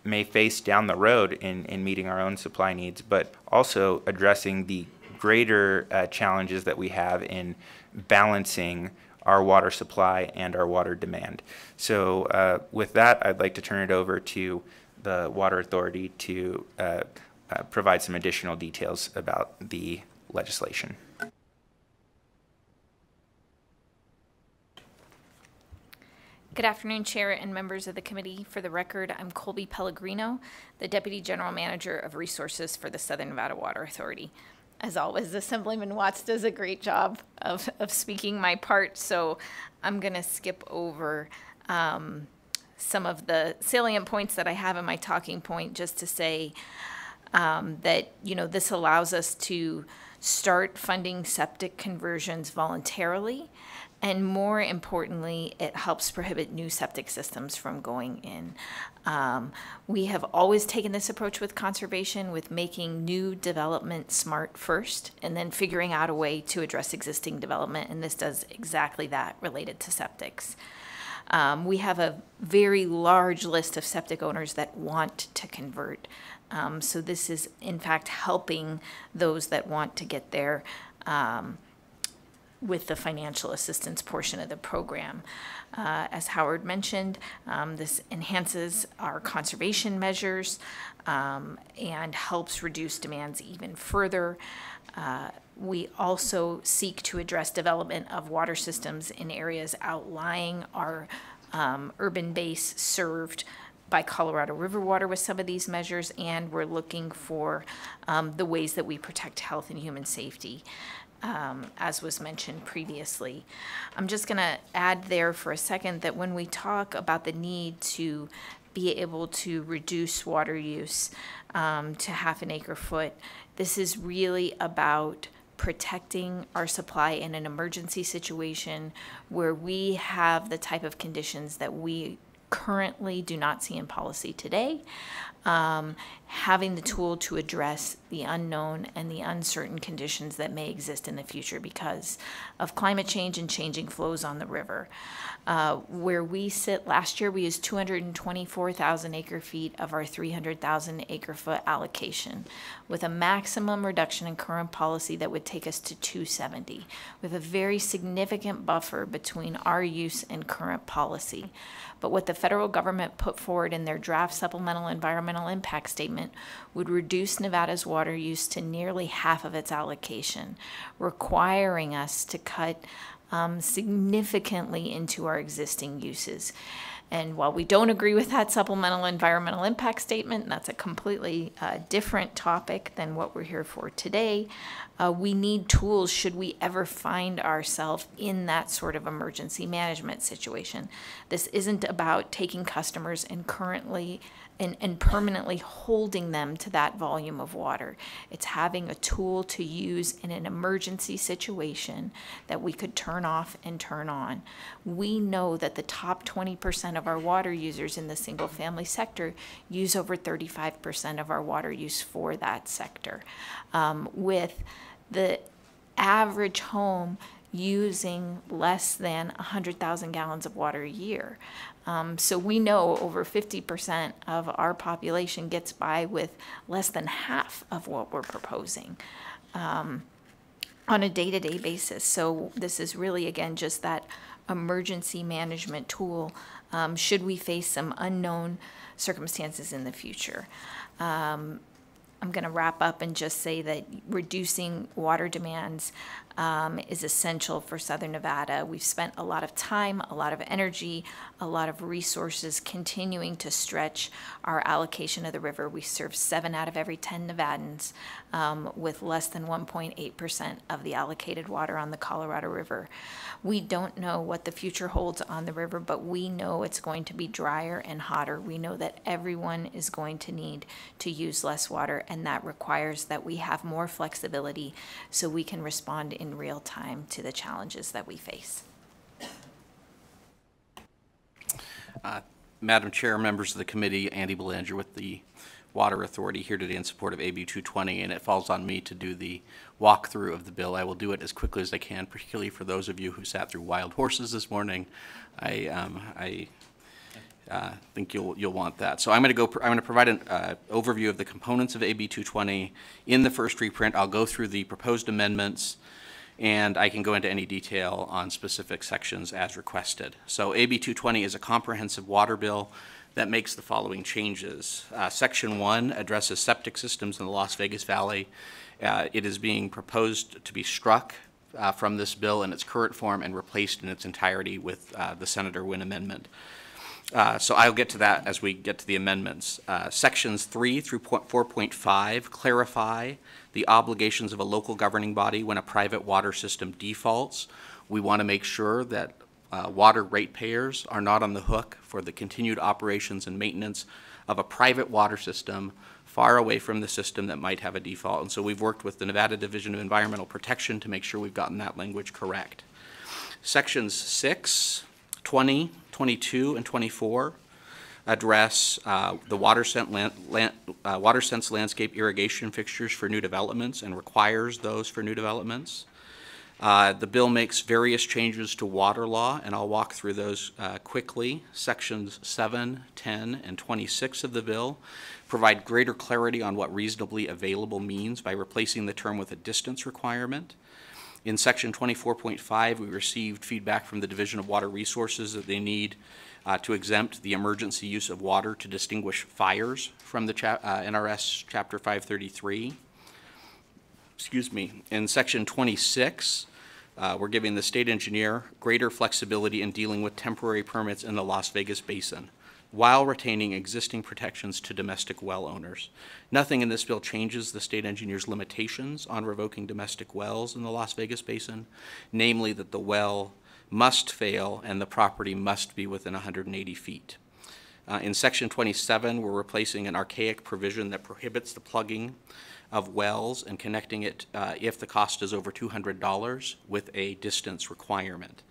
may face down the road in meeting our own supply needs, but also addressing the greater challenges that we have in balancing our water supply and our water demand. So with that, I'd like to turn it over to the Water Authority to provide some additional details about the legislation. Good afternoon, Chair and members of the committee. For the record, I'm Colby Pellegrino, the Deputy General Manager of Resources for the Southern Nevada Water Authority. As always, Assemblyman Watts does a great job of speaking my part, so I'm gonna skip over some of the salient points that I have in my talking point, just to say that, you know, this allows us to start funding septic conversions voluntarily, and more importantly, it helps prohibit new septic systems from going in. We have always taken this approach with conservation, with making new development smart first and then figuring out a way to address existing development, and this does exactly that related to septics. We have a very large list of septic owners that want to convert. So this is, in fact, helping those that want to get there with the financial assistance portion of the program. As Howard mentioned, this enhances our conservation measures and helps reduce demands even further. We also seek to address development of water systems in areas outlying our urban base served by Colorado River water with some of these measures, and we're looking for the ways that we protect health and human safety, as was mentioned previously. I'm just gonna add there for a second that when we talk about the need to be able to reduce water use to half an acre foot, this is really about protecting our supply in an emergency situation where we have the type of conditions that we currently do not see in policy today, having the tool to address the unknown and the uncertain conditions that may exist in the future because of climate change and changing flows on the river. Where we sit last year, we used 224,000 acre-feet of our 300,000 acre-foot allocation with a maximum reduction in current policy that would take us to 270 with a very significant buffer between our use and current policy. But what the federal government put forward in their draft supplemental environmental impact statement would reduce Nevada's water use to nearly half of its allocation, requiring us to cut significantly into our existing uses. And while we don't agree with that supplemental environmental impact statement, that's a completely different topic than what we're here for today, we need tools should we ever find ourselves in that sort of emergency management situation. This isn't about taking customers and currently and permanently holding them to that volume of water. It's having a tool to use in an emergency situation that we could turn off and turn on. We know that the top 20% of our water users in the single family sector use over 35% of our water use for that sector, with the average home using less than 100,000 gallons of water a year. So we know over 50% of our population gets by with less than half of what we're proposing on a day-to-day basis. So this is really, again, just that emergency management tool should we face some unknown circumstances in the future. I'm going to wrap up and just say that reducing water demands is essential for Southern Nevada. We've spent a lot of time, a lot of energy, a lot of resources continuing to stretch our allocation of the river. We serve 7 out of every 10 Nevadans with less than 1.8% of the allocated water on the Colorado River. We don't know what the future holds on the river, but we know it's going to be drier and hotter. We know that everyone is going to need to use less water, and that requires that we have more flexibility so we can respond in real time to the challenges that we face. Madam Chair, members of the committee, Andy Belanger with the Water Authority here today in support of AB 220, and it falls on me to do the walkthrough of the bill. I will do it as quickly as I can, particularly for those of you who sat through wild horses this morning. I think you'll want that. So I'm going to provide an overview of the components of AB 220 in the first reprint. I'll go through the proposed amendments, and I can go into any detail on specific sections as requested. So AB 220 is a comprehensive water bill that makes the following changes. Section 1 addresses septic systems in the Las Vegas Valley. It is being proposed to be struck from this bill in its current form and replaced in its entirety with the Senator Nguyen amendment. So I'll get to that as we get to the amendments. Sections 3 through 4.5 clarify the obligations of a local governing body when a private water system defaults. We want to make sure that water ratepayers are not on the hook for the continued operations and maintenance of a private water system far away from the system that might have a default. And so we've worked with the Nevada Division of Environmental Protection to make sure we've gotten that language correct. Sections 6, 20, 22, and 24 address the WaterSense landscape irrigation fixtures for new developments and requires those for new developments. The bill makes various changes to water law, and I'll walk through those quickly. Sections 7, 10, and 26 of the bill provide greater clarity on what reasonably available means by replacing the term with a distance requirement. In section 24.5, we received feedback from the Division of Water Resources that they need to exempt the emergency use of water to distinguish fires from the NRS Chapter 533. Excuse me. In section 26, we're giving the state engineer greater flexibility in dealing with temporary permits in the Las Vegas Basin, while retaining existing protections to domestic well owners. Nothing in this bill changes the state engineer's limitations on revoking domestic wells in the Las Vegas Basin, namely that the well must fail and the property must be within 180 feet. In Section 27, we're replacing an archaic provision that prohibits the plugging of wells and connecting it if the cost is over $200 with a distance requirement.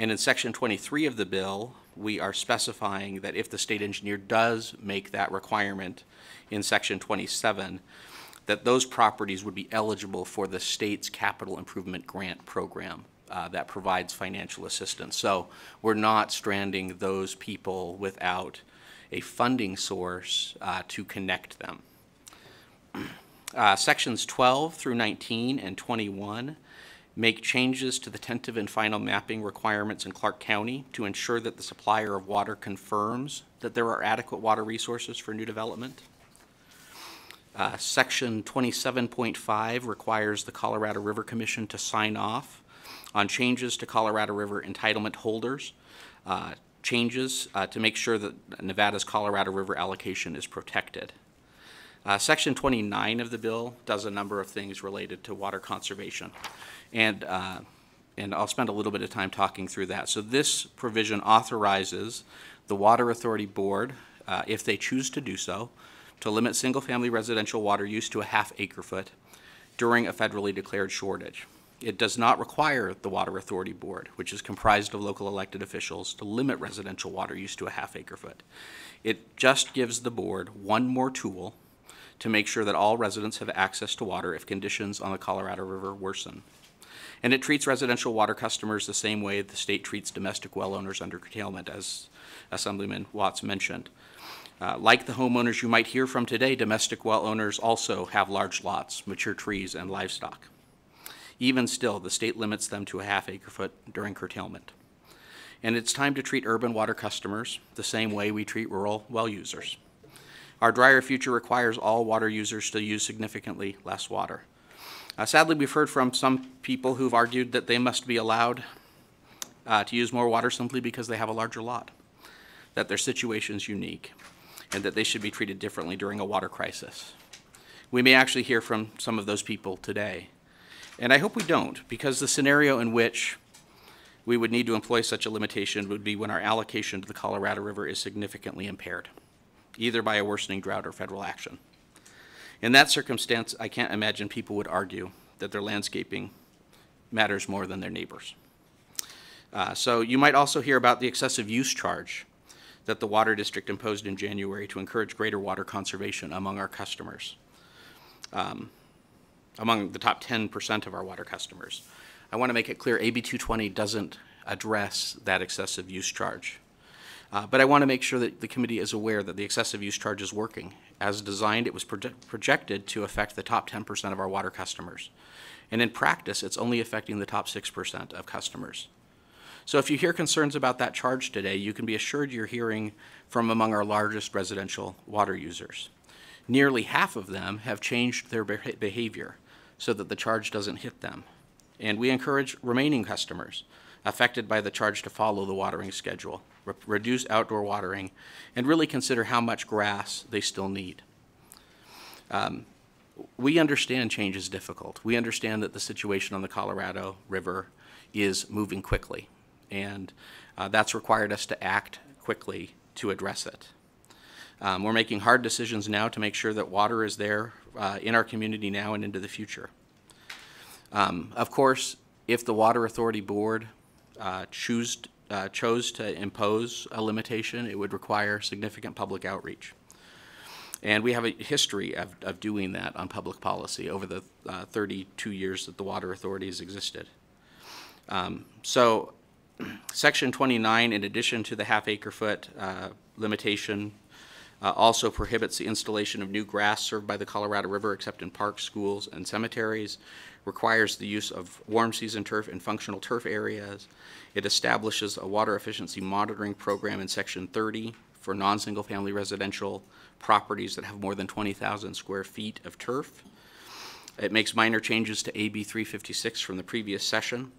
And in Section 23 of the bill, we are specifying that if the state engineer does make that requirement in Section 27, that those properties would be eligible for the state's capital improvement grant program that provides financial assistance. So we're not stranding those people without a funding source to connect them. Sections 12 through 19 and 21 make changes to the tentative and final mapping requirements in Clark County to ensure that the supplier of water confirms that there are adequate water resources for new development. Section 27.5 requires the Colorado River Commission to sign off on changes to Colorado River entitlement holders, changes to make sure that Nevada's Colorado River allocation is protected. Section 29 of the bill does a number of things related to water conservation, and I'll spend a little bit of time talking through that. So this provision authorizes the Water Authority Board, if they choose to do so, to limit single-family residential water use to a half-acre-foot during a federally declared shortage. It does not require the Water Authority Board, which is comprised of local elected officials, to limit residential water use to a half-acre-foot. It just gives the board one more tool to make sure that all residents have access to water if conditions on the Colorado River worsen. And it treats residential water customers the same way the state treats domestic well owners under curtailment, as Assemblyman Watts mentioned. Like the homeowners you might hear from today, domestic well owners also have large lots, mature trees, and livestock. Even still, the state limits them to a half-acre-foot during curtailment. And it's time to treat urban water customers the same way we treat rural well users. Our drier future requires all water users to use significantly less water. Sadly, we've heard from some people who've argued that they must be allowed to use more water simply because they have a larger lot, that their situation's unique, and that they should be treated differently during a water crisis. We may actually hear from some of those people today. And I hope we don't, because the scenario in which we would need to employ such a limitation would be when our allocation to the Colorado River is significantly impaired, either by a worsening drought or federal action. In that circumstance, I can't imagine people would argue that their landscaping matters more than their neighbors. So you might also hear about the excessive use charge that the Water District imposed in January to encourage greater water conservation among our customers, among the top 10% of our water customers. I want to make it clear, AB 220 doesn't address that excessive use charge. But I want to make sure that the committee is aware that the excessive use charge is working. As designed, it was projected to affect the top 10% of our water customers. And in practice, it's only affecting the top 6% of customers. So if you hear concerns about that charge today, you can be assured you're hearing from among our largest residential water users. Nearly half of them have changed their behavior so that the charge doesn't hit them. And we encourage remaining customers affected by the charge to follow the watering schedule, reduce outdoor watering, and really consider how much grass they still need. We understand change is difficult. We understand that the situation on the Colorado River is moving quickly, and that's required us to act quickly to address it. We're making hard decisions now to make sure that water is there in our community now and into the future. Of course, if the Water Authority Board chose to impose a limitation, it would require significant public outreach. And we have a history of doing that on public policy over the 32 years that the Water Authority has existed. So Section 29, in addition to the half-acre-foot limitation, also prohibits the installation of new grass served by the Colorado River except in parks, schools, and cemeteries, requires the use of warm season turf in functional turf areas. It establishes a water efficiency monitoring program in Section 30 for non-single family residential properties that have more than 20,000 square feet of turf. It makes minor changes to AB 356 from the previous session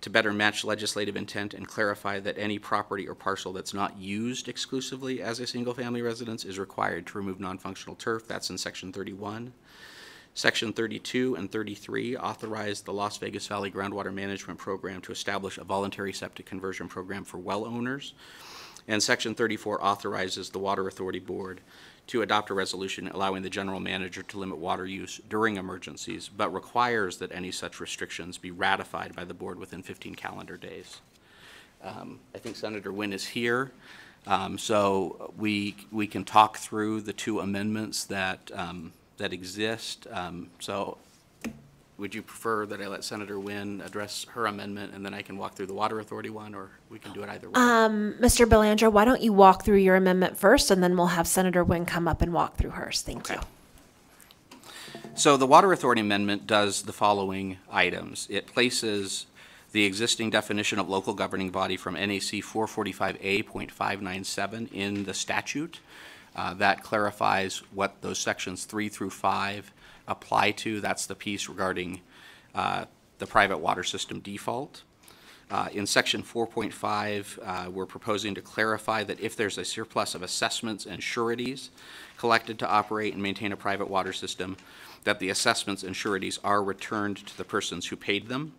to better match legislative intent and clarify that any property or parcel that's not used exclusively as a single-family residence is required to remove non-functional turf. That's in Section 31. Section 32 and 33 authorize the Las Vegas Valley Groundwater Management Program to establish a voluntary septic conversion program for well owners And Section 34 authorizes the Water Authority Board to adopt a resolution allowing the general manager to limit water use during emergencies, but requires that any such restrictions be ratified by the board within 15 calendar days. I think Senator Nguyen is here, so we can talk through the two amendments that, that exist. So would you prefer that I let Senator Nguyen address her amendment and then I can walk through the Water Authority one, or we can do it either way? Mr. Belanger, why don't you walk through your amendment first and then we'll have Senator Nguyen come up and walk through hers. Thank you. So the Water Authority amendment does the following items. It places the existing definition of local governing body from NAC 445A.597 in the statute. That clarifies what those sections 3 through 5 apply to. That's the piece regarding the private water system default. In section 4.5, we're proposing to clarify that if there's a surplus of assessments and sureties collected to operate and maintain a private water system, that the assessments and sureties are returned to the persons who paid them.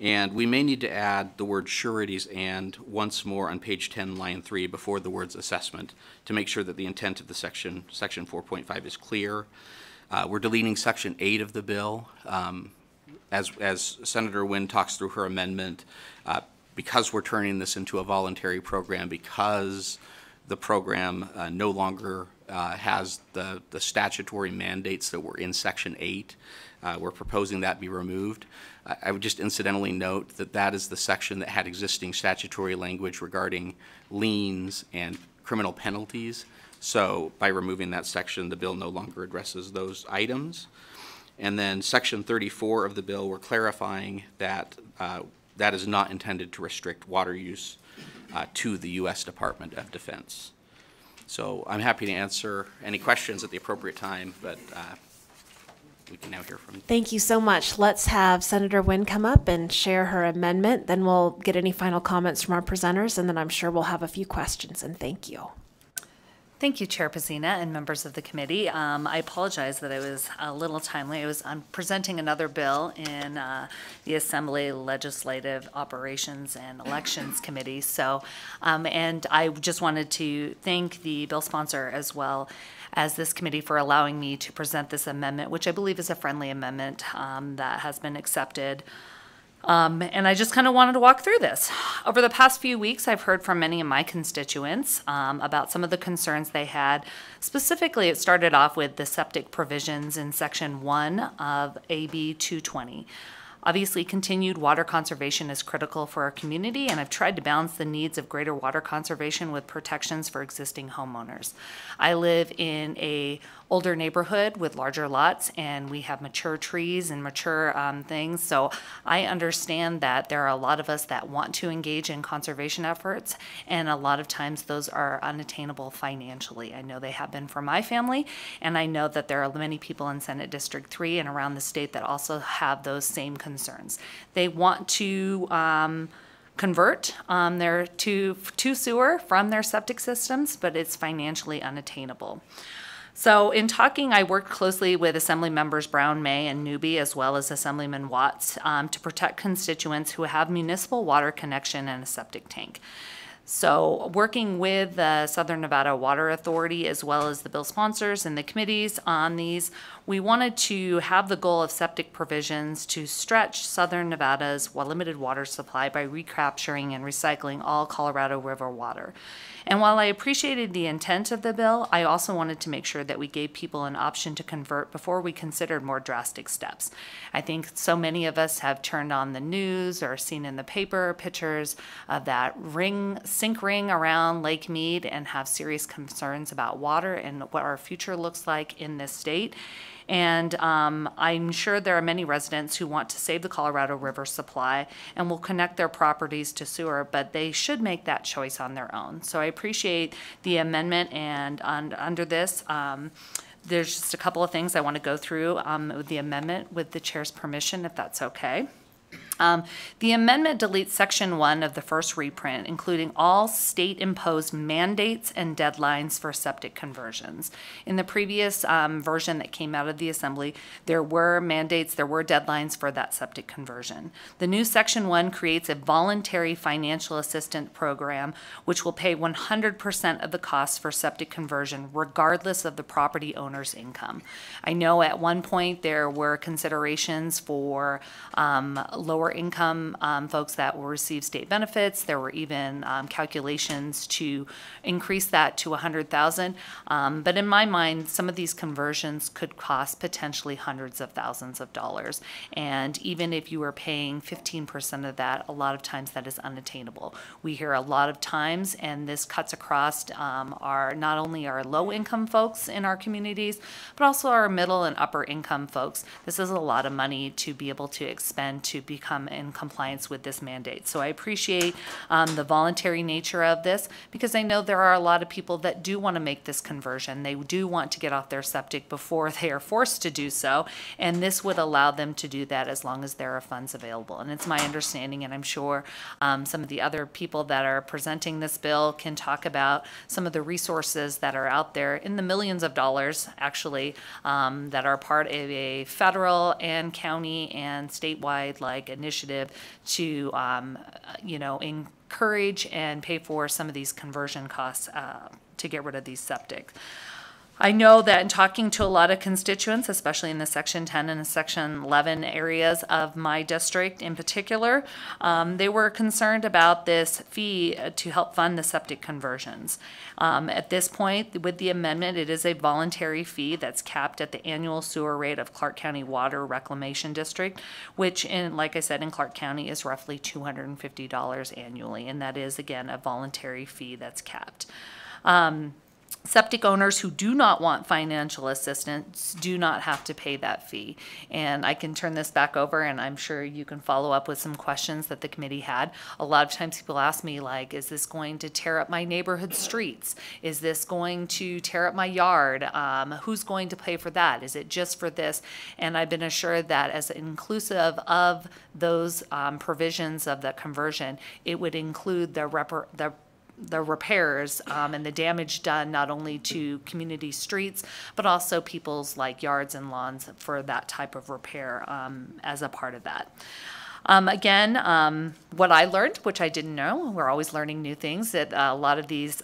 And we may need to add the word sureties and once more on page 10, line 3, before the words assessment, to make sure that the intent of the section 4.5 is clear. We're deleting section 8 of the bill. As Senator Nguyen talks through her amendment, because we're turning this into a voluntary program, because the program no longer has the statutory mandates that were in section 8, we're proposing that be removed. I would just incidentally note that that is the section that had existing statutory language regarding liens and criminal penalties. So by removing that section, the bill no longer addresses those items. And then section 34 of the bill, we're clarifying that that is not intended to restrict water use to the U.S. Department of Defense. So I'm happy to answer any questions at the appropriate time, but we can now hear from you. Thank you so much. Let's have Senator Nguyen come up and share her amendment. Then we'll get any final comments from our presenters, and then I'm sure we'll have a few questions, and thank you. Thank you, Chair Pazina and members of the committee. I apologize that I was a little timely. I'm presenting another bill in the Assembly Legislative Operations and Elections Committee. So, and I just wanted to thank the bill sponsor as well as this committee for allowing me to present this amendment, which I believe is a friendly amendment that has been accepted. And I just kind of wanted to walk through this. Over the past few weeks, I've heard from many of my constituents about some of the concerns they had. Specifically, it started off with the septic provisions in Section 1 of AB 220. Obviously, continued water conservation is critical for our community, and I've tried to balance the needs of greater water conservation with protections for existing homeowners. I live in an older neighborhood with larger lots, and we have mature trees and mature things, so I understand that there are a lot of us that want to engage in conservation efforts, and a lot of times those are unattainable financially. I know they have been for my family, and I know that there are many people in Senate District 3 and around the state that also have those same concerns. They want to convert their to sewer from their septic systems, but it's financially unattainable. So in talking, I worked closely with Assembly Members Brown, May, and Newby, as well as Assemblyman Watts, to protect constituents who have municipal water connection and a septic tank. So working with the Southern Nevada Water Authority, as well as the bill sponsors and the committees on these, we wanted to have the goal of septic provisions to stretch Southern Nevada's limited water supply by recapturing and recycling all Colorado River water. And while I appreciated the intent of the bill, I also wanted to make sure that we gave people an option to convert before we considered more drastic steps. I think so many of us have turned on the news or seen in the paper pictures of that sink ring around Lake Mead and have serious concerns about water and what our future looks like in this state. And I'm sure there are many residents who want to save the Colorado River supply and will connect their properties to sewer, but they should make that choice on their own. So I appreciate the amendment, and under this, there's just a couple of things I want to go through with the amendment with the chair's permission, if that's okay. The amendment deletes Section 1 of the first reprint, including all state-imposed mandates and deadlines for septic conversions. In the previous version that came out of the Assembly, there were mandates, there were deadlines for that septic conversion. The new Section 1 creates a voluntary financial assistance program, which will pay 100% of the costs for septic conversion, regardless of the property owner's income. I know at one point there were considerations for lower income folks that will receive state benefits. There were even calculations to increase that to $100,000. But in my mind, some of these conversions could cost potentially hundreds of thousands of dollars. And even if you are paying 15% of that, a lot of times that is unattainable. We hear a lot of times, and this cuts across not only our low income folks in our communities, but also our middle and upper income folks. This is a lot of money to be able to expend to become in compliance with this mandate. So I appreciate the voluntary nature of this, because I know there are a lot of people that do want to make this conversion. They do want to get off their septic before they are forced to do so, and this would allow them to do that as long as there are funds available. And it's my understanding, and I'm sure some of the other people that are presenting this bill can talk about some of the resources that are out there in the millions of dollars, actually, that are part of a federal and county and statewide initiative to encourage and pay for some of these conversion costs to get rid of these septic. I know that in talking to a lot of constituents, especially in the Section 10 and the Section 11 areas of my district in particular, they were concerned about this fee to help fund the septic conversions. At this point, with the amendment, it is a voluntary fee that's capped at the annual sewer rate of Clark County Water Reclamation District, which, like I said, in Clark County is roughly $250 annually, and that is, again, a voluntary fee that's capped. Septic owners who do not want financial assistance do not have to pay that fee. And I can turn this back over, and I'm sure you can follow up with some questions that the committee had. A lot of times people ask me, is this going to tear up my neighborhood streets? Is this going to tear up my yard? Who's going to pay for that? Is it just for this? And I've been assured that as inclusive of those provisions of the conversion, it would include the repairs and the damage done not only to community streets, but also people's yards and lawns for that type of repair as a part of that. What I learned, which I didn't know, we're always learning new things, that a lot of these,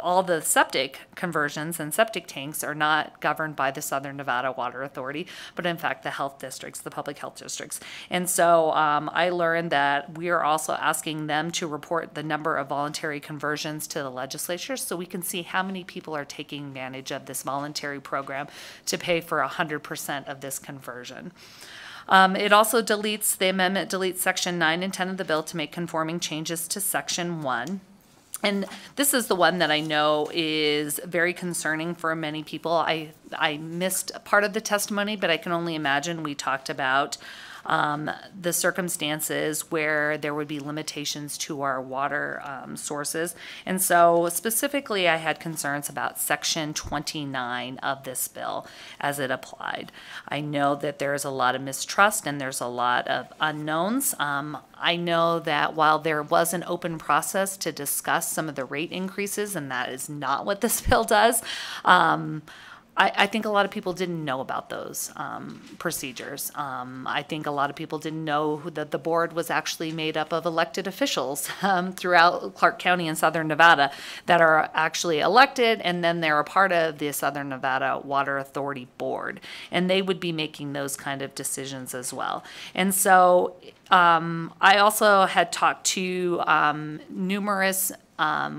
all the septic conversions and septic tanks are not governed by the Southern Nevada Water Authority, but in fact the health districts, the public health districts. And so I learned that we are also asking them to report the number of voluntary conversions to the legislature so we can see how many people are taking advantage of this voluntary program to pay for 100% of this conversion. It also deletes, the amendment deletes Section 9 and 10 of the bill to make conforming changes to Section 1. And this is the one that I know is very concerning for many people. I missed part of the testimony, but I can only imagine we talked about the circumstances where there would be limitations to our water sources. And so specifically, I had concerns about Section 29 of this bill as it applied. I know that there's a lot of mistrust and there's a lot of unknowns. I know that while there was an open process to discuss some of the rate increases, and that is not what this bill does, I think a lot of people didn't know about those procedures. I think a lot of people didn't know that the board was actually made up of elected officials throughout Clark County and Southern Nevada that are actually elected, and then they're a part of the Southern Nevada Water Authority Board, and they would be making those kind of decisions as well. And so I also had talked to numerous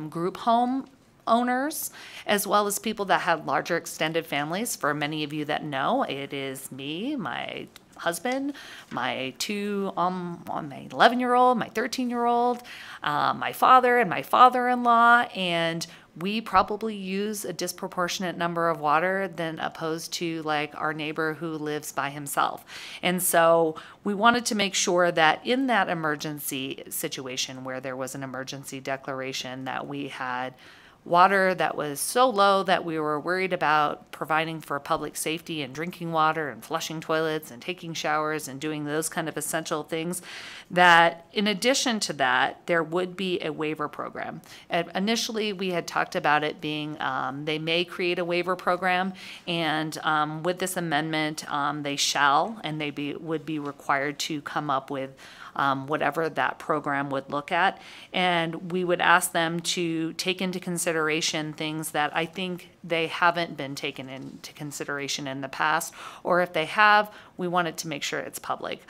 group home owners, as well as people that had larger extended families. For many of you that know, it is me, my husband, my 11-year-old, my 13-year-old, my father and my father-in-law, and we probably use a disproportionate number of water than opposed to our neighbor who lives by himself. And so we wanted to make sure that in that emergency situation where there was an emergency declaration, that we had water that was so low that we were worried about providing for public safety and drinking water and flushing toilets and taking showers and doing those kind of essential things, that in addition to that, there would be a waiver program. And initially, we had talked about it being they may create a waiver program, and with this amendment, they shall, and they would be required to come up with whatever that program would look at. And we would ask them to take into consideration things that I think they haven't been taken into consideration in the past, or if they have, we wanted to make sure it's public.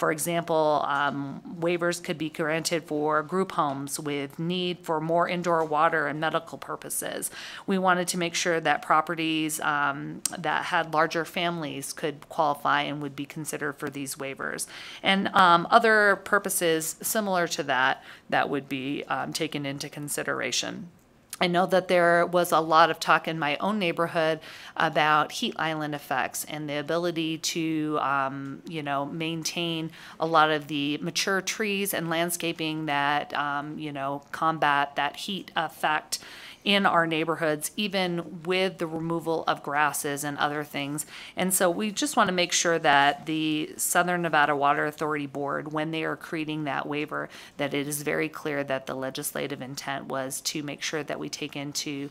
For example, waivers could be granted for group homes with need for more indoor water and medical purposes. We wanted to make sure that properties that had larger families could qualify and would be considered for these waivers. And other purposes similar to that that would be taken into consideration. I know that there was a lot of talk in my own neighborhood about heat island effects and the ability to, you know, maintain a lot of the mature trees and landscaping that, you know, combat that heat effect in our neighborhoods, even with the removal of grasses and other things. And so we just want to make sure that the Southern Nevada Water Authority Board, when they are creating that waiver, that it is very clear that the legislative intent was to make sure that we take into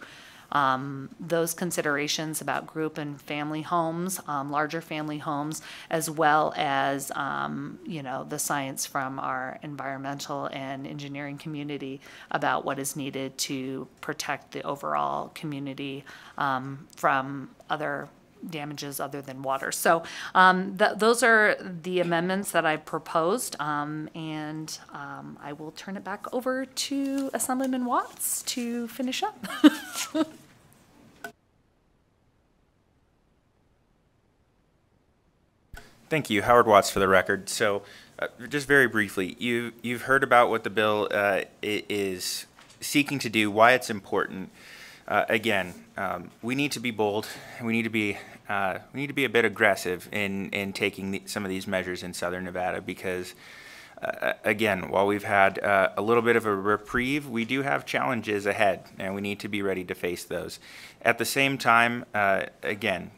those considerations about group and family homes, larger family homes, as well as, you know, the science from our environmental and engineering community about what is needed to protect the overall community from other damages other than water. So those are the amendments that I proposed, and I will turn it back over to Assemblyman Watts to finish up. Thank you, Howard Watts for the record. So just very briefly, you've heard about what the bill is seeking to do, why it's important. Again, we need to be bold. We need to be a bit aggressive in taking some of these measures in Southern Nevada because, again, while we've had a little bit of a reprieve, we do have challenges ahead, and we need to be ready to face those. At the same time, again,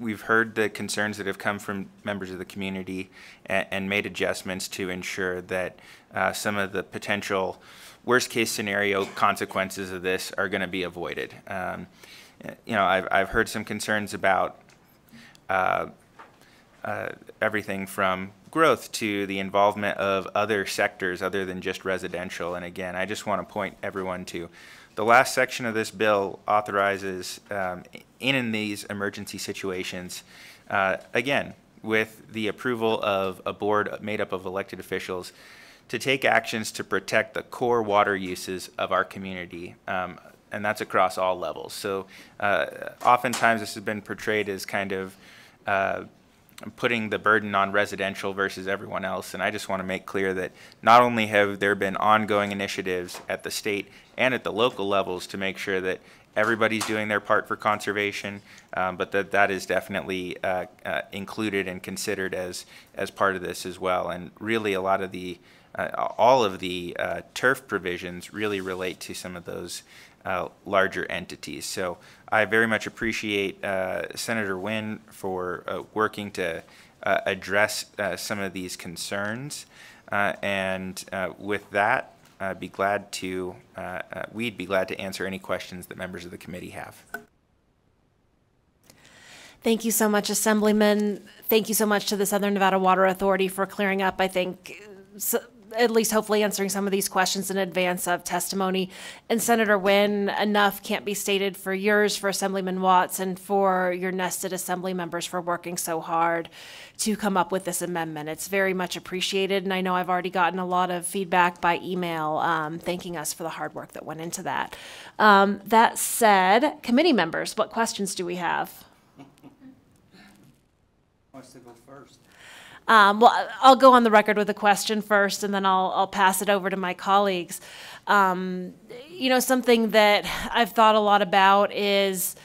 we've heard the concerns that have come from members of the community and made adjustments to ensure that some of the potential worst-case scenario consequences of this are going to be avoided. You know, I've heard some concerns about everything from growth to the involvement of other sectors other than just residential. And again, I just want to point everyone to the last section of this bill authorizes in these emergency situations, again, with the approval of a board made up of elected officials, to take actions to protect the core water uses of our community, and that's across all levels. So oftentimes this has been portrayed as kind of putting the burden on residential versus everyone else, and I just want to make clear that not only have there been ongoing initiatives at the state and at the local levels to make sure that everybody's doing their part for conservation, but that is definitely included and considered as part of this as well. And really a lot of the all of the TERF provisions really relate to some of those larger entities. So I very much appreciate Senator Nguyen for working to address some of these concerns. And with that, I'd be glad to, we'd be glad to answer any questions that members of the committee have. Thank you so much, Assemblyman. Thank you so much to the Southern Nevada Water Authority for clearing up, I think, at least hopefully answering some of these questions in advance of testimony. And Senator Nguyen, enough can't be stated for yours, for Assemblyman Watts, and for your nested assembly members for working so hard to come up with this amendment. It's very much appreciated, and I know I've already gotten a lot of feedback by email thanking us for the hard work that went into that. That said, committee members, what questions do we have? Who wants to go first? Well, I'll go on the record with a question first, and then I'll pass it over to my colleagues. You know, something that I've thought a lot about is,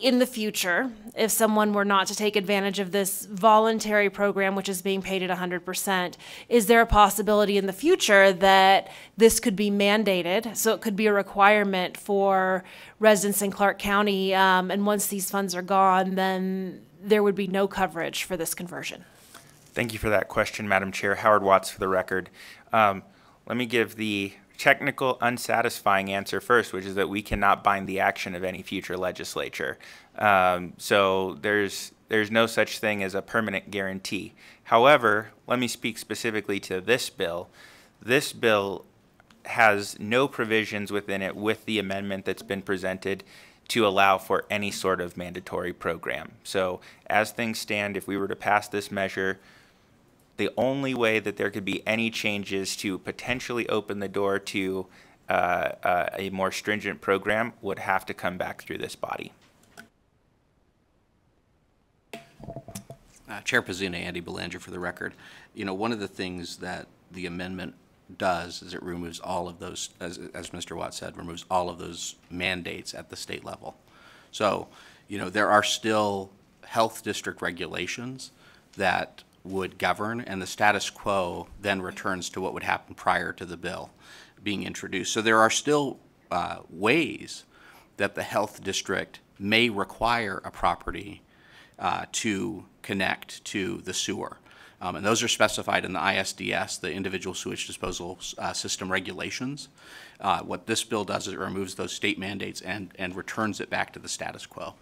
in the future, if someone were not to take advantage of this voluntary program, which is being paid at 100%, is there a possibility in the future that this could be mandated? So it could be a requirement for residents in Clark County, and once these funds are gone, then there would be no coverage for this conversion. Thank you for that question, Madam Chair. Howard Watts for the record. Let me give the technical, unsatisfying answer first, which is that we cannot bind the action of any future legislature. So there's no such thing as a permanent guarantee. However, let me speak specifically to this bill. This bill has no provisions within it with the amendment that's been presented to allow for any sort of mandatory program. So as things stand, if we were to pass this measure, the only way that there could be any changes to potentially open the door to a more stringent program would have to come back through this body. Chair Pizzina, Andy Belanger for the record. You know, one of the things that the amendment does is it removes all of those, as Mr. Watt said, removes all of those mandates at the state level. So, you know, there are still health district regulations that would govern, and the status quo then returns to what would happen prior to the bill being introduced. So there are still ways that the health district may require a property to connect to the sewer. And those are specified in the ISDS, the individual sewage disposal system regulations. What this bill does is it removes those state mandates and returns it back to the status quo.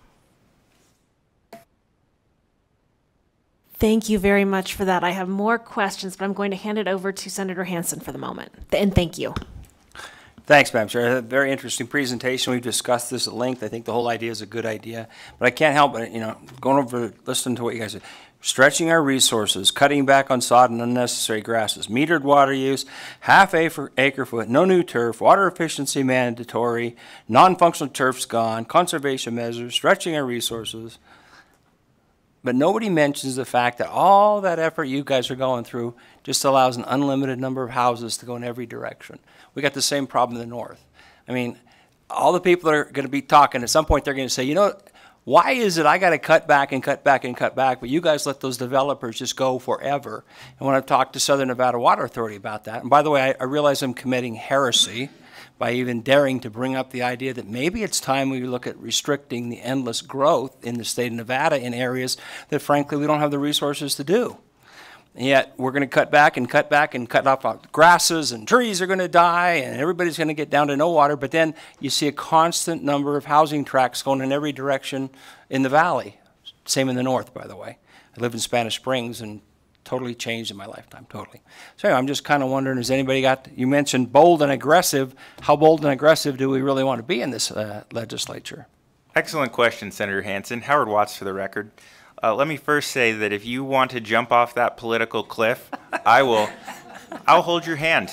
Thank you very much for that. I have more questions, but I'm going to hand it over to Senator Hansen for the moment. And thank you. Thanks, Madam Chair. A very interesting presentation. We've discussed this at length. I think the whole idea is a good idea, but I can't help but, you know, going over, listening to what you guys said. Stretching our resources, cutting back on sod and unnecessary grasses, metered water use, half acre foot, no new turf, water efficiency mandatory, non-functional turfs gone, conservation measures, stretching our resources. But nobody mentions the fact that all that effort you guys are going through just allows an unlimited number of houses to go in every direction. We got the same problem in the north. I mean, all the people that are going to be talking, at some point they're going to say, you know, why is it I got to cut back and cut back and cut back, but you guys let those developers just go forever? And when I've talked to Southern Nevada Water Authority about that, and by the way, I realize I'm committing heresy by even daring to bring up the idea that maybe it's time we look at restricting the endless growth in the state of Nevada in areas that, frankly, we don't have the resources to do. And yet we're going to cut back and cut back and cut off grasses, and trees are going to die, and everybody's going to get down to no water, but then you see a constant number of housing tracts going in every direction in the valley. Same in the north, by the way. I lived in Spanish Springs and totally changed in my lifetime, totally. So anyway, I'm just kind of wondering, has anybody got, you mentioned bold and aggressive, how bold and aggressive do we really want to be in this legislature? Excellent question, Senator Hansen. Howard Watts for the record. Let me first say that if you want to jump off that political cliff, I'll hold your hand.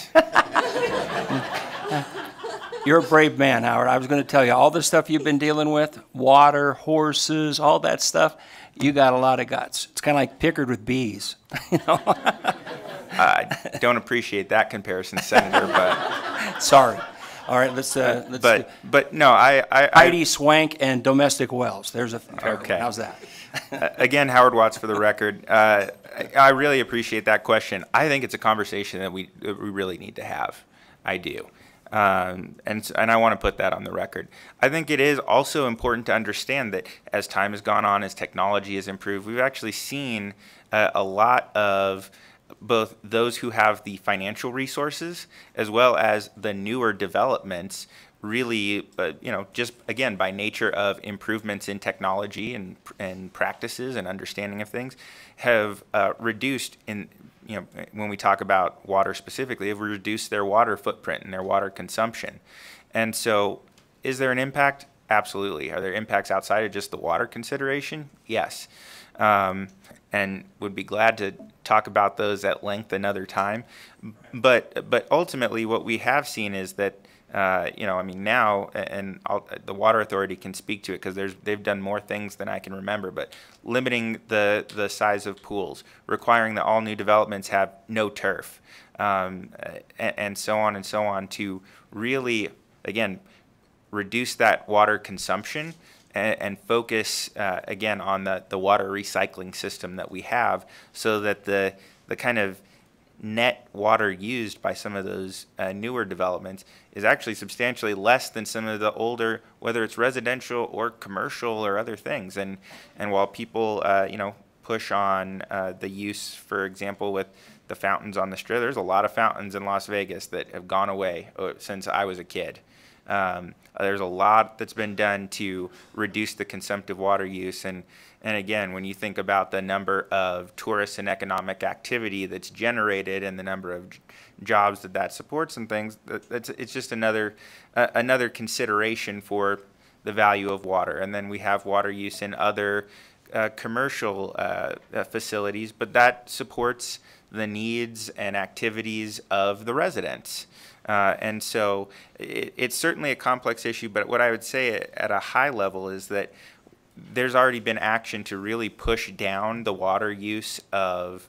You're a brave man, Howard. I was going to tell you, all the stuff you've been dealing with, water, horses, all that stuff, you got a lot of guts. It's kind of like Pickard with bees. You know? I don't appreciate that comparison, Senator, but... Sorry. All right, let's but no, Heidi Swank and domestic wells. There's a comparison. Okay. How's that? Again, Howard Watts for the record. I really appreciate that question. I think it's a conversation that we really need to have. I do. And I want to put that on the record. I think it is also important to understand that as time has gone on, as technology has improved, we've actually seen a lot of both those who have the financial resources as well as the newer developments really, you know, just again, by nature of improvements in technology and practices and understanding of things have reduced in, you know, when we talk about water specifically, have reduced their water footprint and their water consumption. And so is there an impact? Absolutely. Are there impacts outside of just the water consideration? Yes. And would be glad to talk about those at length another time. But ultimately what we have seen is that, you know, I mean now, and the Water Authority can speak to it because they've done more things than I can remember, but limiting the size of pools, requiring that all new developments have no turf, and so on and so on to really, again, reduce that water consumption and focus again on the water recycling system that we have, so that the kind of net water used by some of those newer developments is actually substantially less than some of the older, whether it's residential or commercial or other things. And while people you know, push on the use, for example, with the fountains on the Strip, there's a lot of fountains in Las Vegas that have gone away since I was a kid. There's a lot that's been done to reduce the consumptive water use, and again, when you think about the number of tourists and economic activity that's generated and the number of jobs that that supports and things, it's just another another consideration for the value of water. And then we have water use in other commercial facilities, but that supports the needs and activities of the residents. And so it's certainly a complex issue, but what I would say at a high level is that there's already been action to really push down the water use of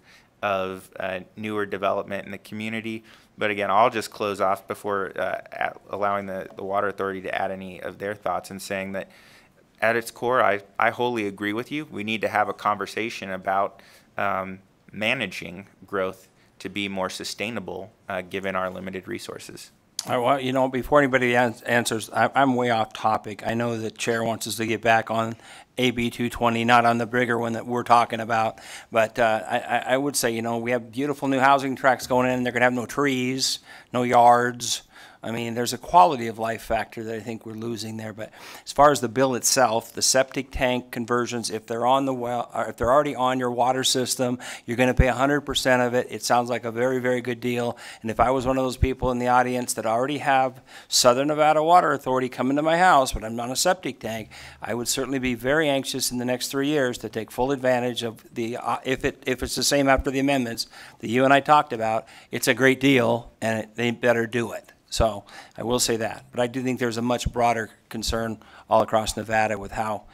newer development in the community. But again, I'll just close off before allowing the Water Authority to add any of their thoughts, and saying that at its core, I wholly agree with you. We need to have a conversation about managing growth to be more sustainable, given our limited resources. All right, well, you know, before anybody answers, I'm way off topic. I know the chair wants us to get back on AB 220, not on the bigger one that we're talking about. But I would say, you know, we have beautiful new housing tracts going in. They're going to have no trees, no yards. I mean, there's a quality of life factor that I think we're losing there. But as far as the bill itself, the septic tank conversions, if they're on the well, or if they're already on your water system, you're going to pay 100% of it. It sounds like a very, very good deal. And if I was one of those people in the audience that already have Southern Nevada Water Authority coming to my house, but I'm not a septic tank, I would certainly be very anxious in the next 3 years to take full advantage of the, if it's the same after the amendments that you and I talked about, it's a great deal, and they better do it. So I will say that, but I do think there's a much broader concern all across Nevada with how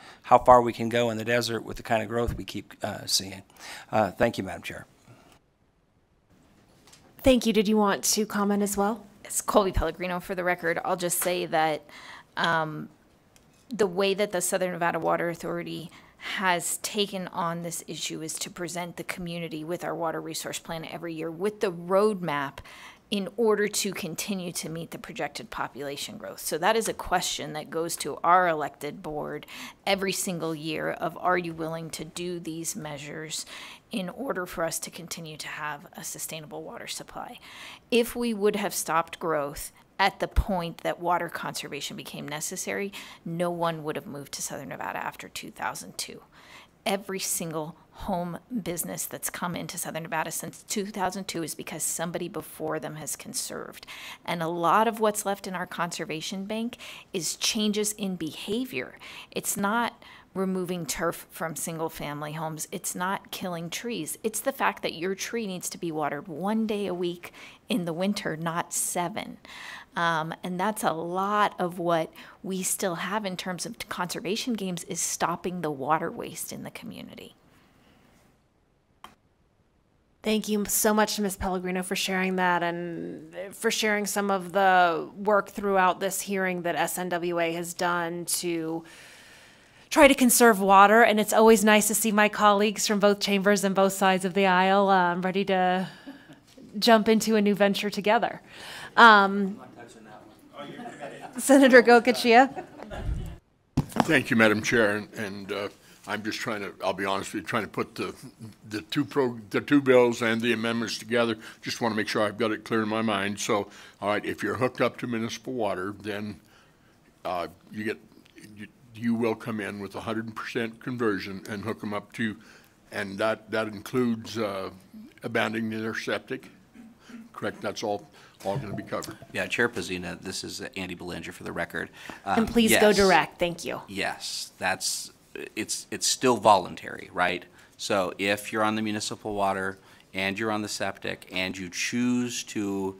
far we can go in the desert with the kind of growth we keep seeing. Thank you, Madam Chair. Thank you. Did you want to comment as well? It's Colby Pellegrino for the record. I'll just say that the way that the Southern Nevada Water Authority has taken on this issue is to present the community with our water resource plan every year with the roadmap in order to continue to meet the projected population growth. So that is a question that goes to our elected board every single year of, are you willing to do these measures in order for us to continue to have a sustainable water supply? If we would have stopped growth at the point that water conservation became necessary, no one would have moved to Southern Nevada after 2002. Every single home business that's come into Southern Nevada since 2002 is because somebody before them has conserved. And a lot of what's left in our conservation bank is changes in behavior. It's not removing turf from single family homes. It's not killing trees. It's the fact that your tree needs to be watered 1 day a week in the winter, not 7. And that's a lot of what we still have in terms of conservation gains is stopping the water waste in the community. Thank you so much to Ms. Pellegrino for sharing that, and for sharing some of the work throughout this hearing that SNWA has done to try to conserve water. And it's always nice to see my colleagues from both chambers and both sides of the aisle ready to jump into a new venture together. Senator Gokichia. Thank you, Madam Chair. And I'm just trying to, I'll be honest with you, trying to put the two bills and the amendments together. Just want to make sure I've got it clear in my mind. So, all right, if you're hooked up to municipal water, then you will come in with 100% conversion and hook them up to, and that includes abandoning their septic. Correct, that's all going to be covered. Yeah, Chair Pazina, this is Andy Belanger for the record. And please yes, go direct, thank you. Yes, that's, it's still voluntary, right? So if you're on the municipal water and you're on the septic and you choose to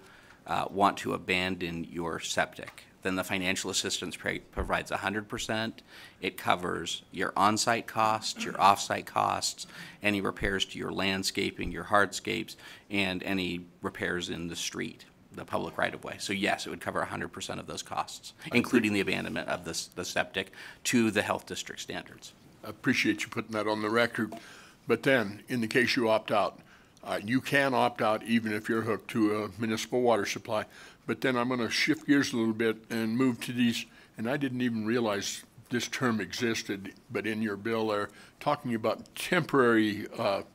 want to abandon your septic, then the financial assistance provides 100%. It covers your on-site costs, your off-site costs, any repairs to your landscaping, your hardscapes, and any repairs in the street. the public right-of-way. So yes, it would cover 100% of those costs, including the abandonment of the septic to the health district standards. I appreciate you putting that on the record. But then, in the case you opt out, you can opt out even if you're hooked to a municipal water supply. But then I'm going to shift gears a little bit and move to these, and I didn't even realize this term existed, but in your bill there, talking about temporary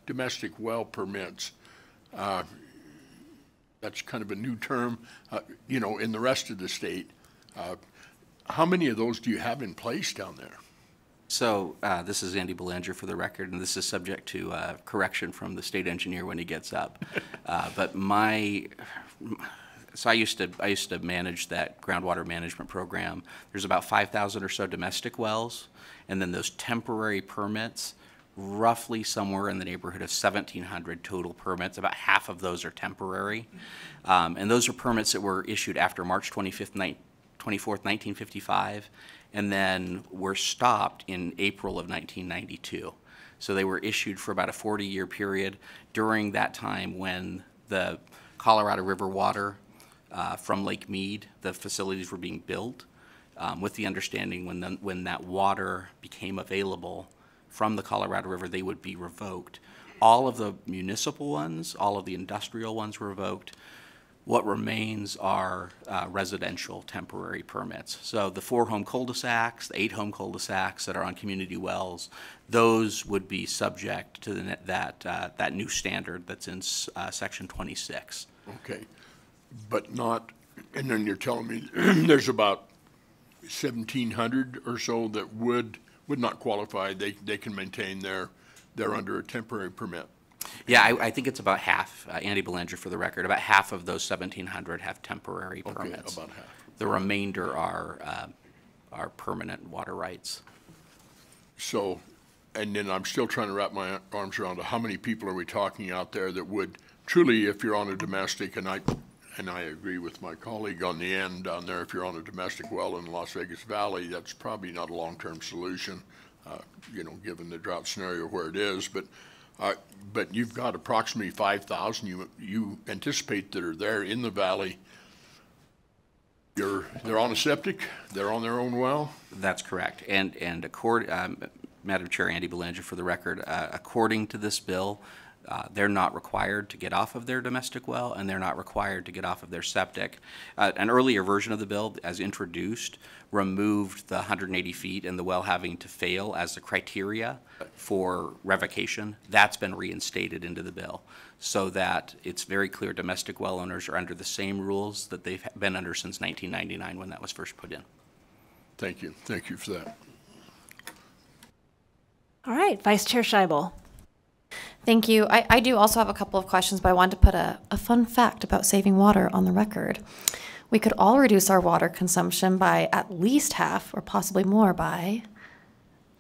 domestic well permits. That's kind of a new term, you know, in the rest of the state. How many of those do you have in place down there? So this is Andy Belanger for the record, and this is subject to correction from the state engineer when he gets up. But so I used to manage that groundwater management program. There's about 5,000 or so domestic wells, and then those temporary permits, roughly somewhere in the neighborhood of 1,700 total permits. About half of those are temporary, and those are permits that were issued after March 24th, 1955. And then were stopped in April of 1992. So they were issued for about a 40-year period during that time when the Colorado River water from Lake Mead, the facilities were being built with the understanding when that water became available from the Colorado River, they would be revoked. All of the municipal ones, all of the industrial ones were revoked. What remains are residential temporary permits. So the 4-home cul-de-sacs, the 8-home cul-de-sacs that are on community wells, those would be subject to the, that new standard that's in Section 26. Okay, but not, and then you're telling me there's about 1,700 or so that would not qualify. They can maintain they're under a temporary permit. Yeah, I think it's about half, Andy Belanger for the record, about half of those 1,700 have temporary permits. About half. The remainder are permanent water rights. So, and then I'm still trying to wrap my arms around how many people are we talking out there that would truly, if you're on a domestic, and I agree with my colleague on the end down there, if you're on a domestic well in the Las Vegas Valley, that's probably not a long-term solution, you know, given the drought scenario where it is, but you've got approximately 5,000 you anticipate that are there in the valley. They're on a septic. They're on their own well. That's correct. And according, Madam Chair, Andy Belanger for the record, according to this bill, they're not required to get off of their domestic well, and they're not required to get off of their septic. An earlier version of the bill, as introduced, removed the 180 feet and the well having to fail as the criteria for revocation. That's been reinstated into the bill so that it's very clear domestic well owners are under the same rules that they've been under since 1999 when that was first put in. Thank you. Thank you for that. All right, Vice Chair Scheibel. Thank you. I do also have a couple of questions, but I wanted to put a fun fact about saving water on the record. We could all reduce our water consumption by at least half, or possibly more, by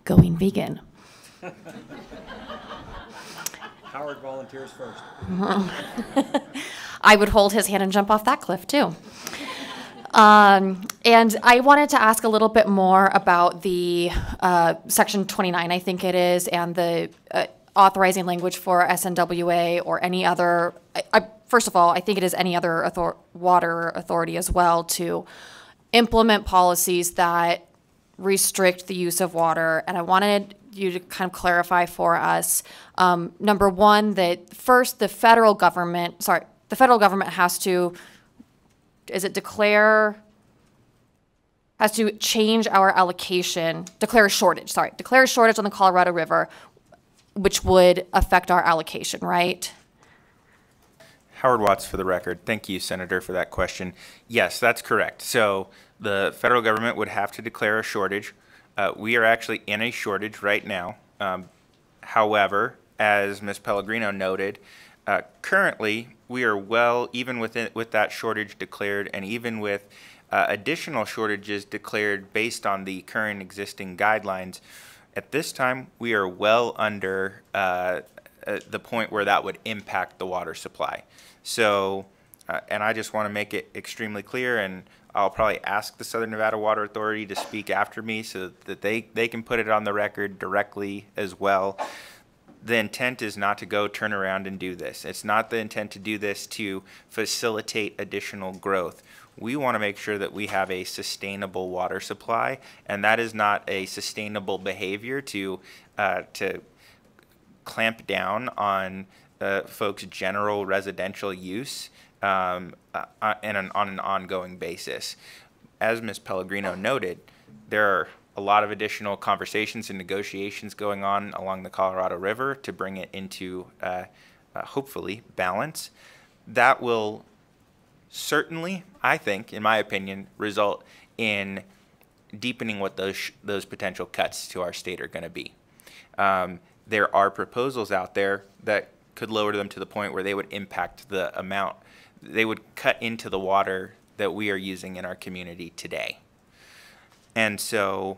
going vegan. Howard volunteers first. I would hold his hand and jump off that cliff, too. And I wanted to ask a little bit more about the Section 29, I think it is, and the authorizing language for SNWA or any other, first of all, I think it is any other water authority as well to implement policies that restrict the use of water. And I wanted you to kind of clarify for us, number one, that first the federal government has to, has to change our allocation, declare a shortage on the Colorado River, which would affect our allocation, right? Howard Watts for the record. Thank you, Senator, for that question. Yes, that's correct. So the federal government would have to declare a shortage. We are actually in a shortage right now. However, as Ms. Pellegrino noted, currently we are well, even with that shortage declared and even with additional shortages declared based on the current existing guidelines, at this time, we are well under the point where that would impact the water supply. So, and I just want to make it extremely clear, and I'll probably ask the Southern Nevada Water Authority to speak after me so that they can put it on the record directly as well. the intent is not to go turn around and do this. It's not the intent to do this to facilitate additional growth. We want to make sure that we have a sustainable water supply, and that is not a sustainable behavior to clamp down on folks' general residential use on an ongoing basis. As Ms. Pellegrino noted, there are a lot of additional conversations and negotiations going on along the Colorado River to bring it into, hopefully, balance. That will certainly, I think, in my opinion, result in deepening what those potential cuts to our state are going to be. There are proposals out there that could lower them to the point where they would impact the amount. They would cut into the water that we are using in our community today. And so,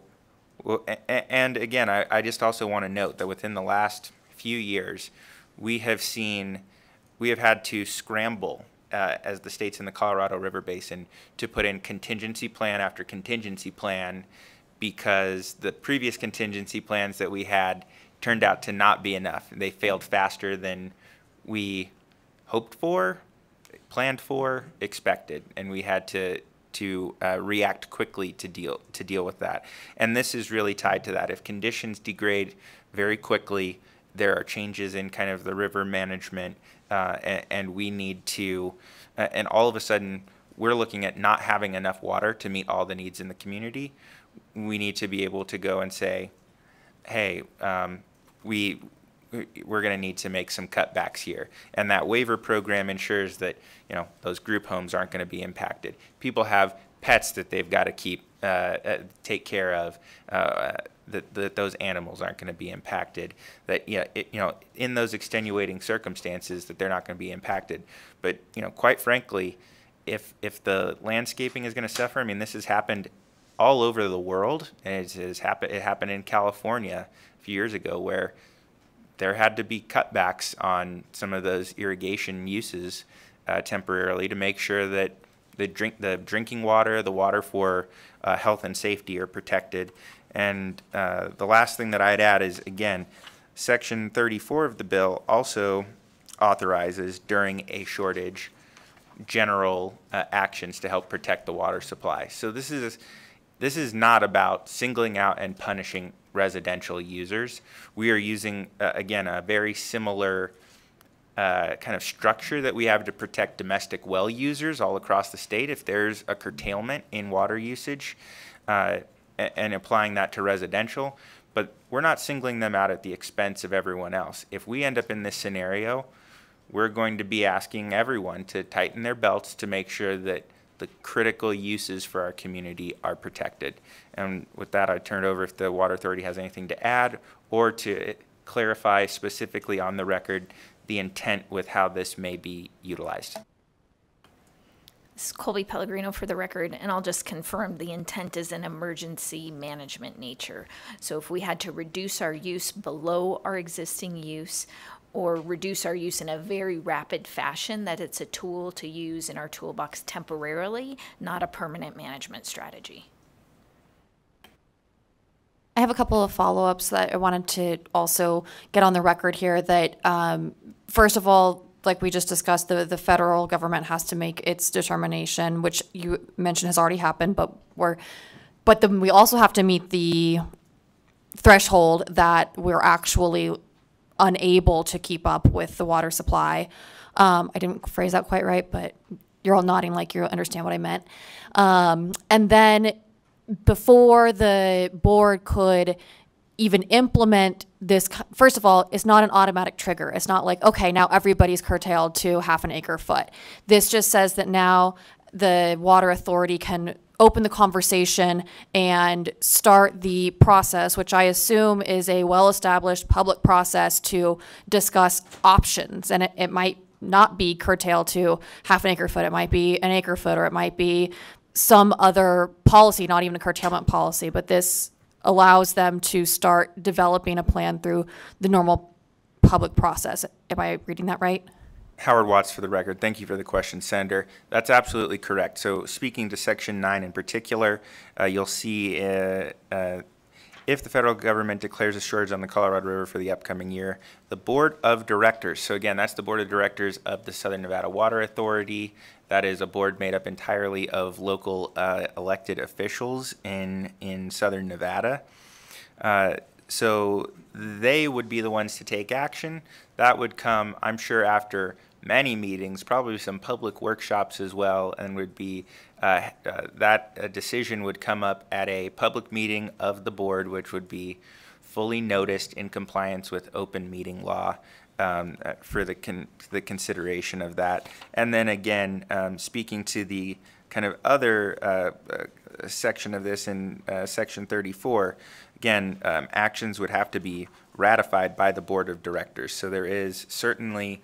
and again, I just also want to note that within the last few years, we have had to scramble as the states in the Colorado River Basin to put in contingency plan after contingency plan, because the previous contingency plans that we had turned out to not be enough. They failed faster than we hoped for, planned for, expected, and we had to react quickly to deal with that. And this is really tied to that. If conditions degrade very quickly, there are changes in kind of the river management, and we need to, and all of a sudden we're looking at not having enough water to meet all the needs in the community. We need to be able to go and say, hey, we're going to need to make some cutbacks here. And that waiver program ensures that, you know, those group homes aren't going to be impacted. People have pets that they've got to keep, take care of, that those animals aren't going to be impacted, that, you know, in those extenuating circumstances, that they're not going to be impacted. But, you know, quite frankly, if the landscaping is going to suffer, I mean, this has happened all over the world, and it happened in California a few years ago, where there had to be cutbacks on some of those irrigation uses temporarily to make sure that the drinking water, the water for health and safety are protected. And the last thing that I'd add is, again, Section 34 of the bill also authorizes, during a shortage, general actions to help protect the water supply. So this is not about singling out and punishing residential users. We are using, again, a very similar kind of structure that we have to protect domestic well users all across the state if there's a curtailment in water usage, and applying that to residential. But we're not singling them out at the expense of everyone else. If we end up in this scenario, we're going to be asking everyone to tighten their belts to make sure that the critical uses for our community are protected. And with that, I turn it over if the Water Authority has anything to add or to clarify specifically on the record the intent with how this may be utilized. This is Colby Pellegrino for the record, and I'll just confirm the intent is an emergency management nature. So if we had to reduce our use below our existing use, or reduce our use in a very rapid fashion, that it's a tool to use in our toolbox temporarily, not a permanent management strategy. I have a couple of follow-ups that I wanted to also get on the record here that, first of all, like we just discussed, the federal government has to make its determination, which you mentioned has already happened, but then we also have to meet the threshold that we're actually unable to keep up with the water supply. I didn't phrase that quite right, but you're all nodding like you understand what I meant. And then before the board could even implement this, first of all, it's not an automatic trigger. It's not like, okay, now everybody's curtailed to half an acre foot. This just says that now the Water Authority can open the conversation and start the process, which I assume is a well-established public process to discuss options. And it might not be curtailed to half an acre foot. It might be an acre foot, or it might be some other policy, not even a curtailment policy. But this allows them to start developing a plan through the normal public process. Am I reading that right? Howard Watts for the record. Thank you for the question, Senator. That's absolutely correct. So speaking to Section 9 in particular, you'll see if the federal government declares a shortage on the Colorado River for the upcoming year, the Board of Directors, so again, that's the Board of Directors of the Southern Nevada Water Authority. That is a board made up entirely of local elected officials in Southern Nevada. So they would be the ones to take action. That would come, I'm sure, after many meetings, probably some public workshops as well, and would be that decision would come up at a public meeting of the board, which would be fully noticed in compliance with open meeting law for the consideration of that. And then again, speaking to the kind of other section of this in Section 34, again, actions would have to be ratified by the Board of Directors. So there is certainly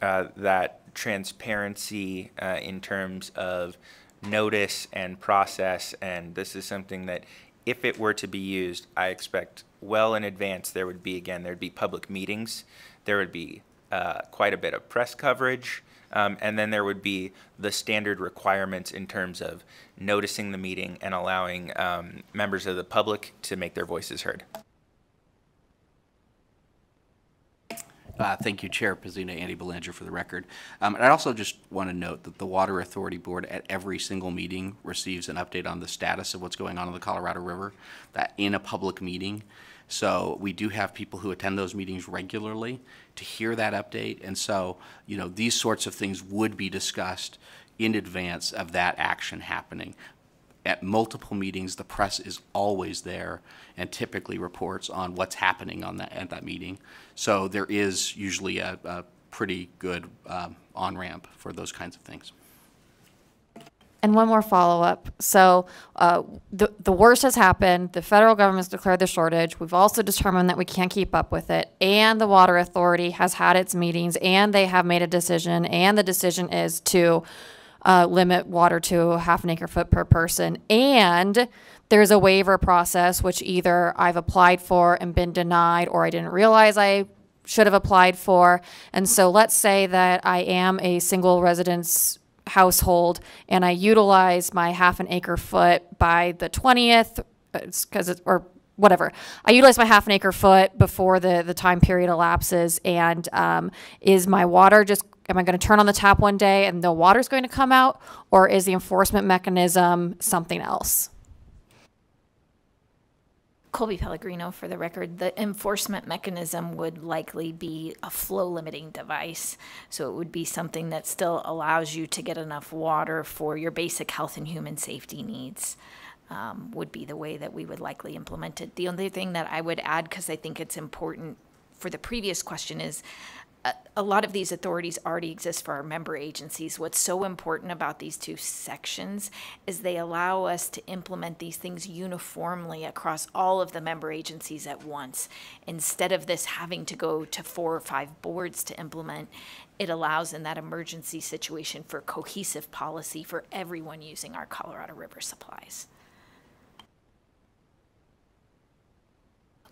that transparency in terms of notice and process, and this is something that if it were to be used, I expect well in advance there would be, again, there'd be public meetings, there would be quite a bit of press coverage, and then there would be the standard requirements in terms of noticing the meeting and allowing members of the public to make their voices heard. Thank you, Chair Pazina, Andy Belanger for the record. And I also just want to note that the Water Authority Board at every single meeting receives an update on the status of what's going on in the Colorado River, that in a public meeting. So we do have people who attend those meetings regularly to hear that update. And so, you know, these sorts of things would be discussed in advance of that action happening. At multiple meetings, the press is always there and typically reports on what's happening on that, at that meeting. So there is usually a pretty good on-ramp for those kinds of things. And one more follow-up. So the worst has happened. The federal government's declared the shortage. We've also determined that we can't keep up with it. And the Water Authority has had its meetings, and they have made a decision, and the decision is to limit water to half an acre foot per person. And there's a waiver process, which either I've applied for and been denied, or I didn't realize I should have applied for. And so let's say that I am a single residence household and I utilize my half an acre foot by the 20th, because it's, or whatever. I utilize my half an acre foot before the time period elapses, and is my water just, am I going to turn on the tap one day and the water's going to come out, or is the enforcement mechanism something else? Colby Pellegrino for the record. The enforcement mechanism would likely be a flow limiting device. So it would be something that still allows you to get enough water for your basic health and human safety needs. Would be the way that we would likely implement it. The only thing that I would add, because I think it's important for the previous question, is a lot of these authorities already exist for our member agencies. What's so important about these two sections is they allow us to implement these things uniformly across all of the member agencies at once. Instead of this having to go to 4 or 5 boards to implement, it allows in that emergency situation for cohesive policy for everyone using our Colorado River supplies.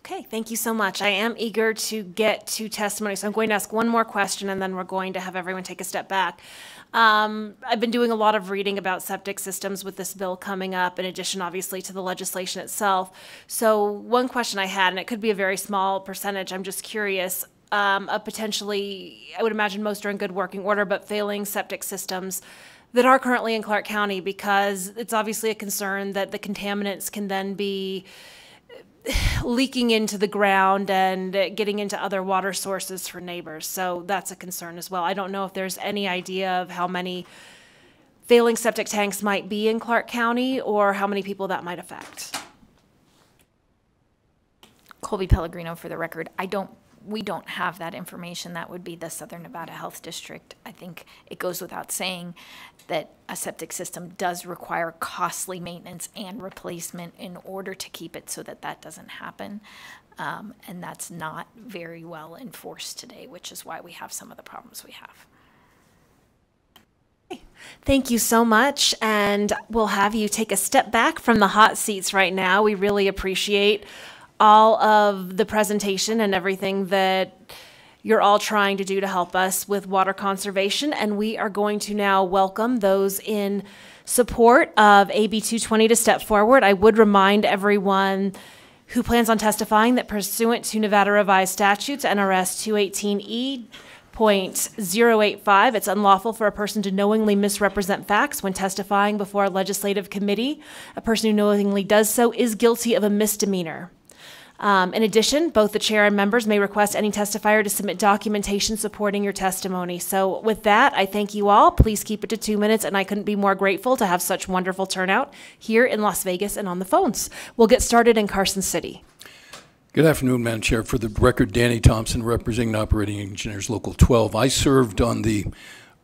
Okay, thank you so much. I am eager to get to testimony, so I'm going to ask one more question and then we're going to have everyone take a step back. I've been doing a lot of reading about septic systems with this bill coming up, in addition, obviously, to the legislation itself. So one question I had, and it could be a very small percentage, I'm just curious, potentially, I would imagine most are in good working order, but failing septic systems that are currently in Clark County, because it's obviously a concern that the contaminants can then be leaking into the ground and getting into other water sources for neighbors. So that's a concern as well. I don't know if there's any idea of how many failing septic tanks might be in Clark County or how many people that might affect. Colby Pellegrino for the record. We don't have that information. That would be the Southern Nevada Health District. I think it goes without saying that a septic system does require costly maintenance and replacement in order to keep it so that that doesn't happen. And that's not very well enforced today, which is why we have some of the problems we have. Thank you so much, and we'll have you take a step back from the hot seats right now. We really appreciate all of the presentation and everything that you're all trying to do to help us with water conservation. And we are going to now welcome those in support of AB 220 to step forward. I would remind everyone who plans on testifying that pursuant to Nevada Revised Statutes, NRS 218E.085, it's unlawful for a person to knowingly misrepresent facts when testifying before a legislative committee. A person who knowingly does so is guilty of a misdemeanor. In addition, both the chair and members may request any testifier to submit documentation supporting your testimony. So with that, I thank you all. Please keep it to 2 minutes, and I couldn't be more grateful to have such wonderful turnout here in Las Vegas and on the phones. We'll get started in Carson City. Good afternoon, Madam Chair. For the record, Danny Thompson, representing Operating Engineers Local 12. I served on the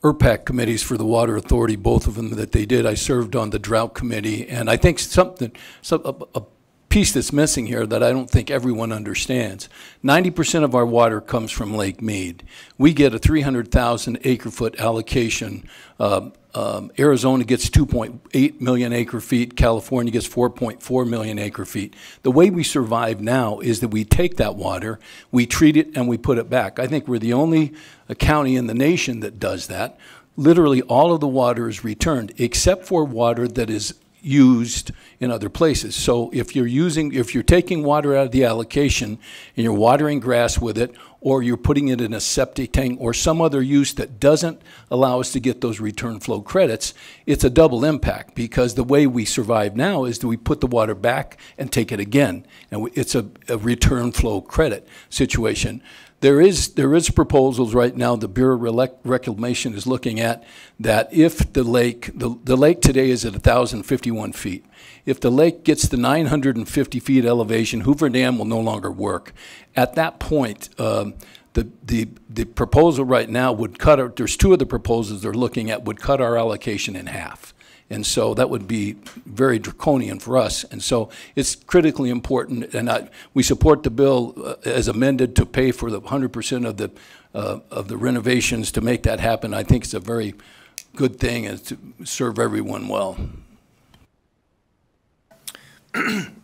ERPAC committees for the Water Authority, both of them that they did. I served on the Drought Committee, and I think a piece that's missing here that I don't think everyone understands. 90% of our water comes from Lake Mead. We get a 300,000 acre-foot allocation. Arizona gets 2.8 million acre-feet. California gets 4.4 million acre-feet. The way we survive now is that we take that water, we treat it, and we put it back. I think we're the only county in the nation that does that. Literally all of the water is returned except for water that is used in other places. So if you're taking water out of the allocation and you're watering grass with it, or you're putting it in a septic tank or some other use that doesn't allow us to get those return flow credits, it's a double impact, because the way we survive now is that we put the water back and take it again. And it's a return flow credit situation. There is proposals right now the Bureau of Reclamation is looking at, that if the lake, the lake today is at 1,051 feet. If the lake gets to 950 feet elevation, Hoover Dam will no longer work. At that point, the proposal right now would cut our, there's two of the proposals they're looking at would cut our allocation in half. And so that would be very draconian for us. And so it's critically important. And we support the bill as amended to pay for the 100% of the renovations to make that happen. I think it's a very good thing and to serve everyone well.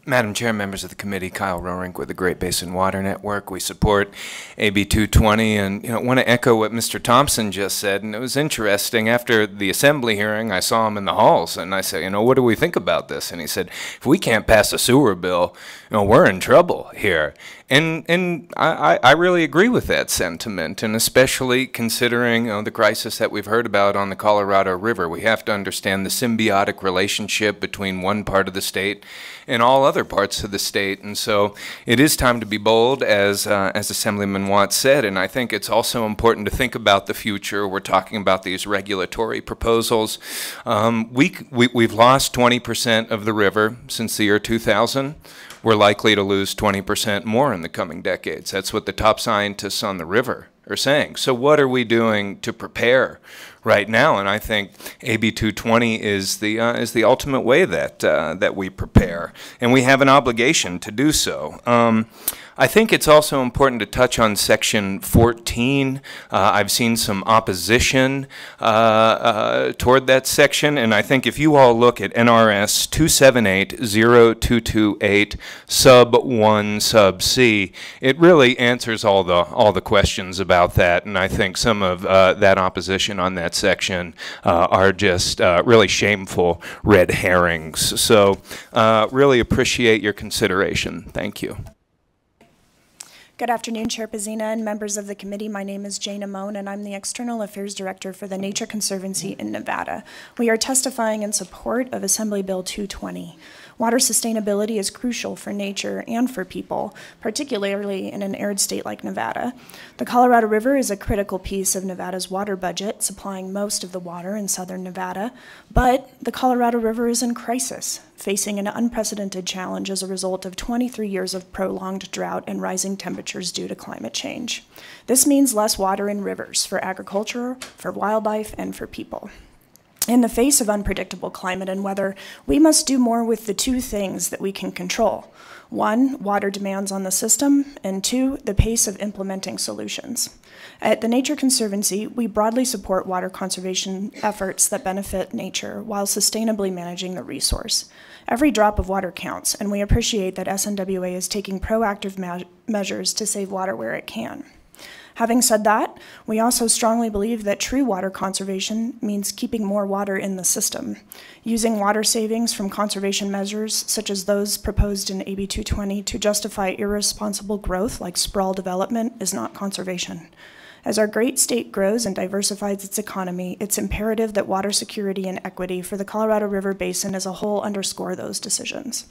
Madam Chair, members of the committee, Kyle Roerink with the Great Basin Water Network. We support AB 220, and want to echo what Mr. Thompson just said. And it was interesting, after the assembly hearing, I saw him in the halls, and I said, what do we think about this? And he said, if we can't pass a sewer bill, we're in trouble here. And I really agree with that sentiment, and especially considering the crisis that we've heard about on the Colorado River. We have to understand the symbiotic relationship between one part of the state and all other parts of the state. And so it is time to be bold, as Assemblyman Watts said, and I think it's also important to think about the future. We're talking about these regulatory proposals. We've lost 20% of the river since the year 2000. We're likely to lose 20% more in the coming decades. That's what the top scientists on the river are saying. So what are we doing to prepare right now? And I think AB 220 is the ultimate way that that we prepare, and we have an obligation to do so. I think it's also important to touch on Section 14. I've seen some opposition toward that section, and I think if you all look at NRS 2780228 sub 1 sub c, it really answers all the questions about that. And I think some of that opposition on that section are just really shameful red herrings. So really appreciate your consideration. Thank you. Good afternoon, Chair Pazina and members of the committee. My name is Jane Amone, and I'm the External Affairs Director for the Nature Conservancy in Nevada. We are testifying in support of Assembly Bill 220. Water sustainability is crucial for nature and for people, particularly in an arid state like Nevada. The Colorado River is a critical piece of Nevada's water budget, supplying most of the water in southern Nevada, but the Colorado River is in crisis, facing an unprecedented challenge as a result of 23 years of prolonged drought and rising temperatures due to climate change. This means less water in rivers for agriculture, for wildlife, and for people. In the face of unpredictable climate and weather, we must do more with the two things that we can control. One, water demands on the system, and two, the pace of implementing solutions. At the Nature Conservancy, we broadly support water conservation efforts that benefit nature while sustainably managing the resource. Every drop of water counts, and we appreciate that SNWA is taking proactive measures to save water where it can. Having said that, we also strongly believe that true water conservation means keeping more water in the system. Using water savings from conservation measures, such as those proposed in AB 220, to justify irresponsible growth like sprawl development is not conservation. As our great state grows and diversifies its economy, it's imperative that water security and equity for the Colorado River Basin as a whole underscore those decisions.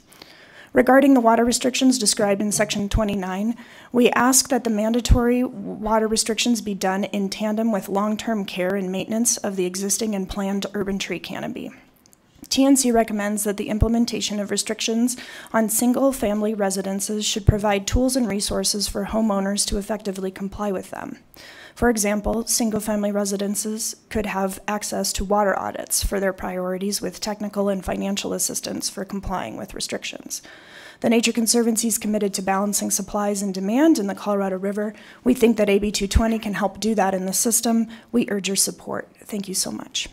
Regarding the water restrictions described in Section 29, we ask that the mandatory water restrictions be done in tandem with long-term care and maintenance of the existing and planned urban tree canopy. TNC recommends that the implementation of restrictions on single-family residences should provide tools and resources for homeowners to effectively comply with them. For example, single-family residences could have access to water audits for their priorities with technical and financial assistance for complying with restrictions. The Nature Conservancy is committed to balancing supplies and demand in the Colorado River. We think that AB 220 can help do that in the system. We urge your support. Thank you so much.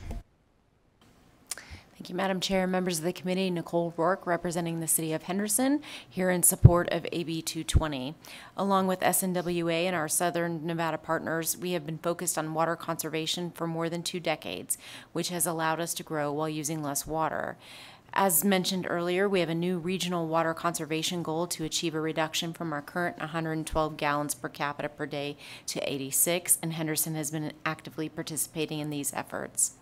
Thank you, Madam Chair, members of the committee. Nicole Rourke, representing the City of Henderson, here in support of AB 220. Along with SNWA and our Southern Nevada partners, we have been focused on water conservation for more than 2 decades, which has allowed us to grow while using less water. As mentioned earlier, we have a new regional water conservation goal to achieve a reduction from our current 112 gallons per capita per day to 86, and Henderson has been actively participating in these efforts.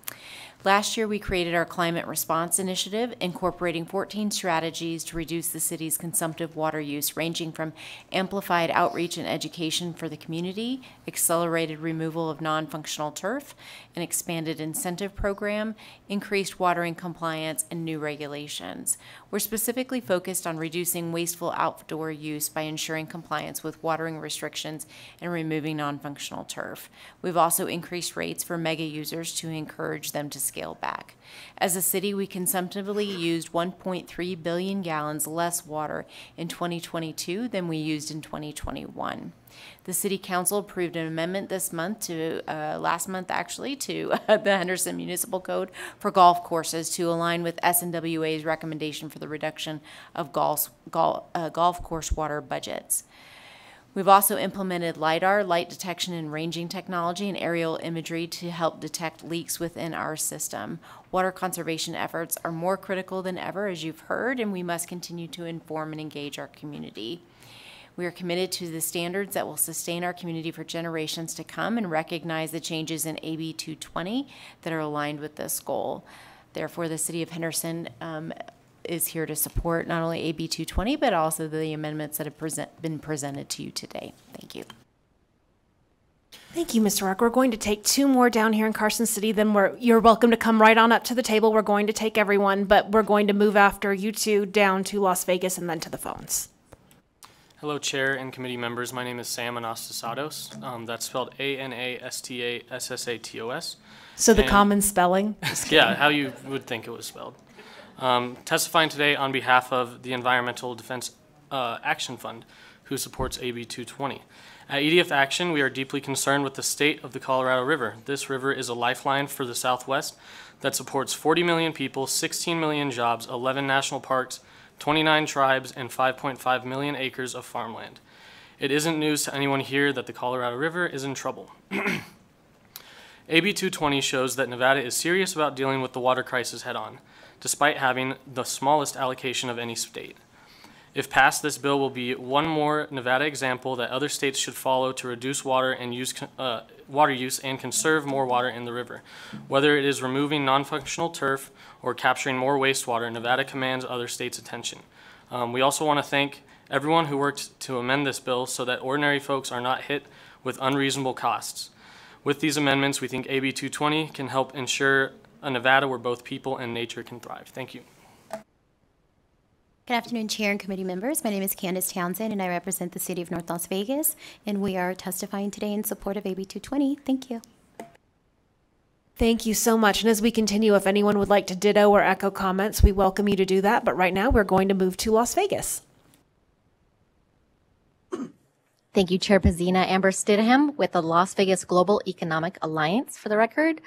Last year, we created our Climate Response Initiative, incorporating 14 strategies to reduce the city's consumptive water use, ranging from amplified outreach and education for the community, accelerated removal of non-functional turf, an expanded incentive program, increased watering compliance, and new regulations. We're specifically focused on reducing wasteful outdoor use by ensuring compliance with watering restrictions and removing non-functional turf. We've also increased rates for mega users to encourage them to scale back. As a city, we consumptively used 1.3 billion gallons less water in 2022 than we used in 2021. The City Council approved an amendment this month to, last month actually, to the Henderson Municipal Code for golf courses to align with SNWA's recommendation for the reduction of golf course water budgets. We've also implemented LIDAR, light detection and ranging technology, and aerial imagery to help detect leaks within our system. Water conservation efforts are more critical than ever, as you've heard, and we must continue to inform and engage our community. We are committed to the standards that will sustain our community for generations to come and recognize the changes in AB 220 that are aligned with this goal. Therefore, the City of Henderson is here to support not only AB 220, but also the amendments that have been presented to you today. Thank you. Thank you, Mr. Rourke. We're going to take 2 more down here in Carson City. Then you're welcome to come right on up to the table. We're going to take everyone, but we're going to move after you 2 down to Las Vegas and then to the phones. Hello, Chair and committee members. My name is Sam Anastasatos. That's spelled A-N-A-S-T-A-S-S-A-T-O-S. So the common spelling? Yeah, how you would think it was spelled. Testifying today on behalf of the Environmental Defense Action Fund, who supports AB 220. At EDF Action, we are deeply concerned with the state of the Colorado River. This river is a lifeline for the Southwest that supports 40 million people, 16 million jobs, 11 national parks, 29 tribes, and 5.5 million acres of farmland. It isn't news to anyone here that the Colorado River is in trouble. AB 220 shows that Nevada is serious about dealing with the water crisis head-on, despite having the smallest allocation of any state. If passed, this bill will be one more Nevada example that other states should follow to reduce water and water use and conserve more water in the river. Whether it is removing non-functional turf or capturing more wastewater, Nevada commands other states' attention. We also want to thank everyone who worked to amend this bill so that ordinary folks are not hit with unreasonable costs. With these amendments, we think AB 220 can help ensure a Nevada where both people and nature can thrive. Thank you. Good afternoon, Chair and committee members. My name is Candace Townsend, and I represent the City of North Las Vegas, and we are testifying today in support of AB 220. Thank you. Thank you so much. And as we continue, if anyone would like to ditto or echo comments, we welcome you to do that. But right now, we're going to move to Las Vegas. Thank you, Chair Pazina. Amber Stidham with the Las Vegas Global Economic Alliance, for the record.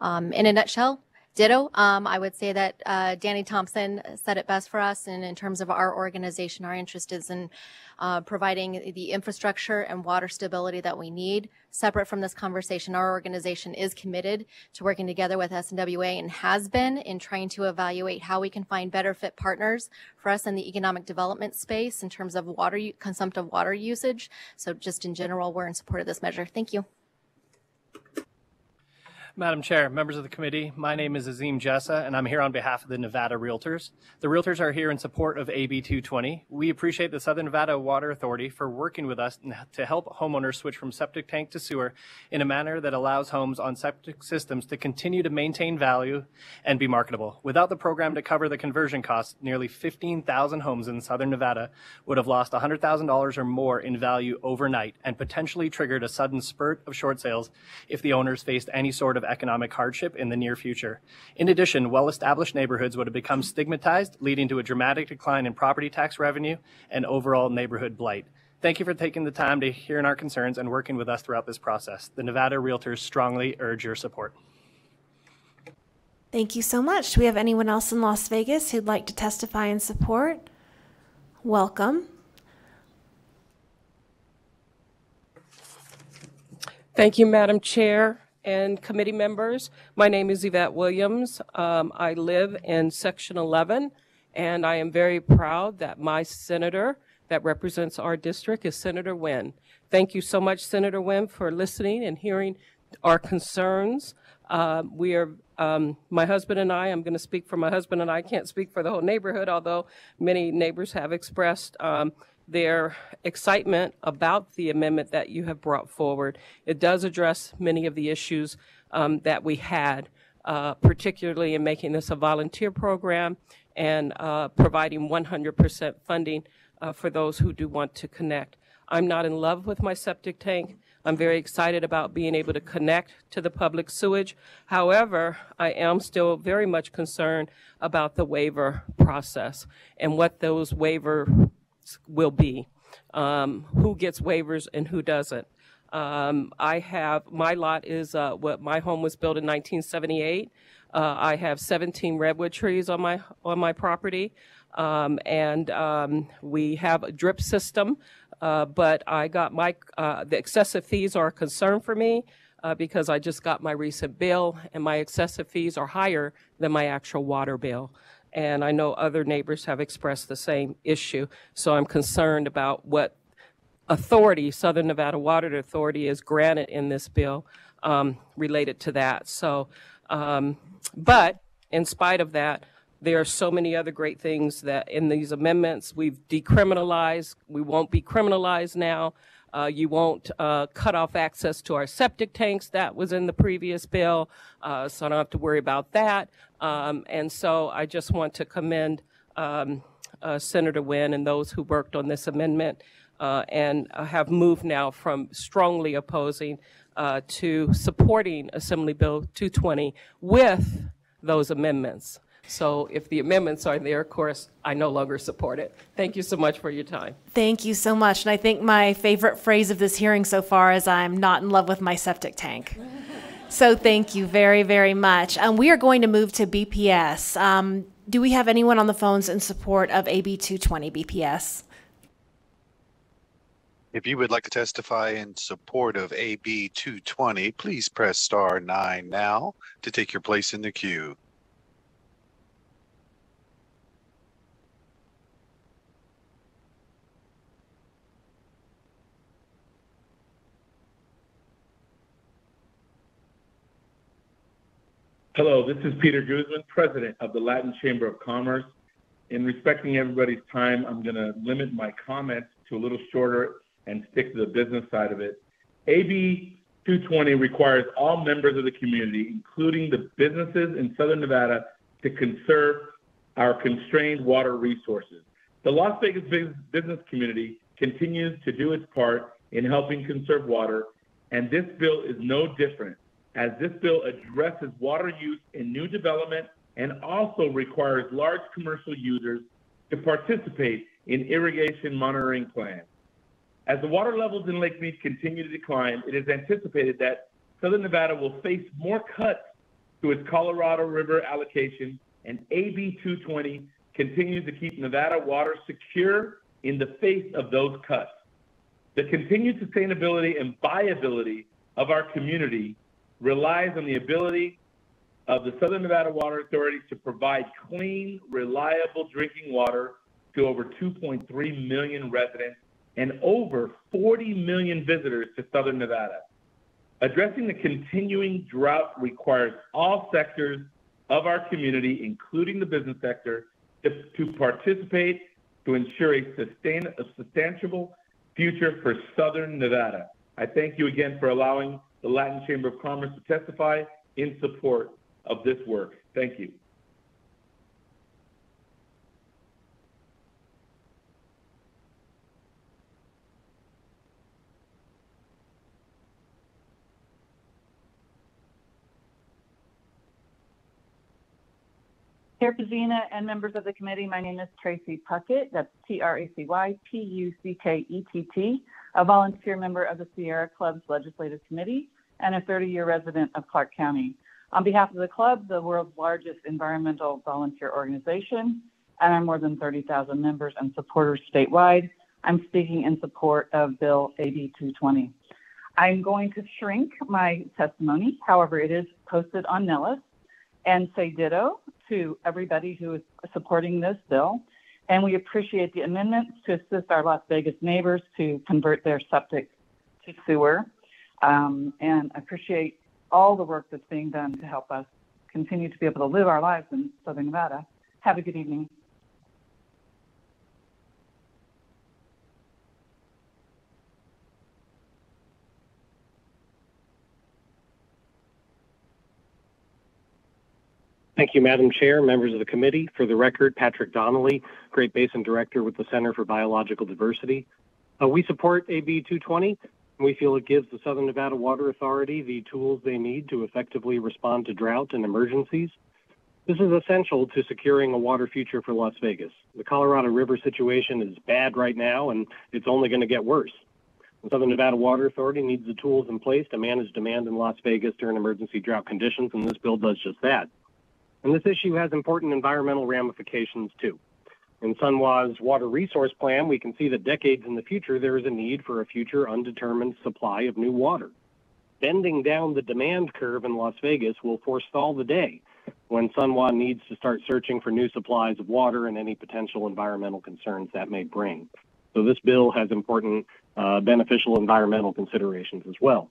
In a nutshell, Ditto. I would say that Danny Thompson said it best for us, and in terms of our organization, our interest is in providing the infrastructure and water stability that we need. Separate from this conversation, our organization is committed to working together with SNWA and has been in trying to evaluate how we can find better fit partners for us in the economic development space in terms of water consumptive water usage. So just in general, we're in support of this measure. Thank you. Madam Chair, members of the committee, my name is Azim Jessa, and I'm here on behalf of the Nevada Realtors. The Realtors are here in support of AB 220. We appreciate the Southern Nevada Water Authority for working with us to help homeowners switch from septic tank to sewer in a manner that allows homes on septic systems to continue to maintain value and be marketable. Without the program to cover the conversion costs, nearly 15,000 homes in Southern Nevada would have lost $100,000 or more in value overnight and potentially triggered a sudden spurt of short sales if the owners faced any sort of economic hardship in the near future. In addition, well-established neighborhoods would have become stigmatized, leading to a dramatic decline in property tax revenue and overall neighborhood blight. Thank you for taking the time to hear our concerns and working with us throughout this process. The Nevada Realtors strongly urge your support. Thank you so much. Do we have anyone else in Las Vegas who'd like to testify in support? Welcome. Thank you, Madam Chair and committee members. My name is Yvette Williams. I live in Section 11, and I am very proud that my senator that represents our district is Senator Nguyen. Thank you so much, Senator Nguyen, for listening and hearing our concerns. We are, my husband and I'm going to speak for my husband and I can't speak for the whole neighborhood, although many neighbors have expressed their excitement about the amendment that you have brought forward. It does address many of the issues that we had, particularly in making this a volunteer program and providing 100% funding for those who do want to connect. I'm not in love with my septic tank. I'm very excited about being able to connect to the public sewage. However, I am still very much concerned about the waiver process and what those waiver will be, who gets waivers and who doesn't. I have, my lot is, my home was built in 1978. I have 17 redwood trees on my property, and we have a drip system, but I got my, the excessive fees are a concern for me because I just got my recent bill, and my excessive fees are higher than my actual water bill. And I know other neighbors have expressed the same issue. So I'm concerned about what authority, Southern Nevada Water Authority, is granted in this bill related to that. So, but in spite of that, there are so many other great things that in these amendments we've decriminalized. We won't be criminalized now. You won't cut off access to our septic tanks. That was in the previous bill, so I don't have to worry about that. And so I just want to commend Senator Nguyen and those who worked on this amendment and have moved now from strongly opposing to supporting Assembly Bill 220 with those amendments. So if the amendments are there, of course, I no longer support it. Thank you so much for your time. Thank you so much. And I think my favorite phrase of this hearing so far is I'm not in love with my septic tank. So thank you very, very much. We are going to move to BPS. Do we have anyone on the phones in support of AB 220 BPS? If you would like to testify in support of AB 220, please press *9 now to take your place in the queue. Hello, this is Peter Guzman, President of the Latin Chamber of Commerce. In respecting everybody's time, I'm going to limit my comments to a little shorter and stick to the business side of it. AB 220 requires all members of the community, including the businesses in Southern Nevada, to conserve our constrained water resources. The Las Vegas business community continues to do its part in helping conserve water, and this bill is no different, as this bill addresses water use in new development and also requires large commercial users to participate in irrigation monitoring plans. As the water levels in Lake Mead continue to decline, it is anticipated that Southern Nevada will face more cuts to its Colorado River allocation, and AB 220 continues to keep Nevada water secure in the face of those cuts. The continued sustainability and viability of our community relies on the ability of the Southern Nevada Water Authority to provide clean, reliable drinking water to over 2.3 million residents and over 40 million visitors to Southern Nevada. Addressing the continuing drought requires all sectors of our community, including the business sector, to participate to ensure a sustainable future for Southern Nevada. I thank you again for allowing the Latin Chamber of Commerce to testify in support of this work. Thank you. Chair Pazina and members of the committee, my name is Tracy Puckett, that's T-R-A-C-Y-P-U-C-K-E-T-T, a volunteer member of the Sierra Club's Legislative Committee and a 30-year resident of Clark County. On behalf of the club, the world's largest environmental volunteer organization, and our more than 30,000 members and supporters statewide, I'm speaking in support of Bill AB 220. I'm going to shrink my testimony, however it is posted on Nellis, and say ditto to everybody who is supporting this bill. And we appreciate the amendments to assist our Las Vegas neighbors to convert their septic to sewer, and appreciate all the work that's being done to help us continue to be able to live our lives in Southern Nevada. Have a good evening. Thank you, Madam Chair, members of the committee. For the record, Patrick Donnelly, Great Basin Director with the Center for Biological Diversity. We support AB 220. We feel it gives the Southern Nevada Water Authority the tools they need to effectively respond to drought and emergencies. This is essential to securing a water future for Las Vegas. The Colorado River situation is bad right now, and it's only going to get worse. The Southern Nevada Water Authority needs the tools in place to manage demand in Las Vegas during emergency drought conditions, and this bill does just that. And this issue has important environmental ramifications, too. In SUNWA's water resource plan, we can see that decades in the future, there is a need for a future undetermined supply of new water. Bending down the demand curve in Las Vegas will forestall the day when SUNWA needs to start searching for new supplies of water and any potential environmental concerns that may bring. So this bill has important beneficial environmental considerations as well.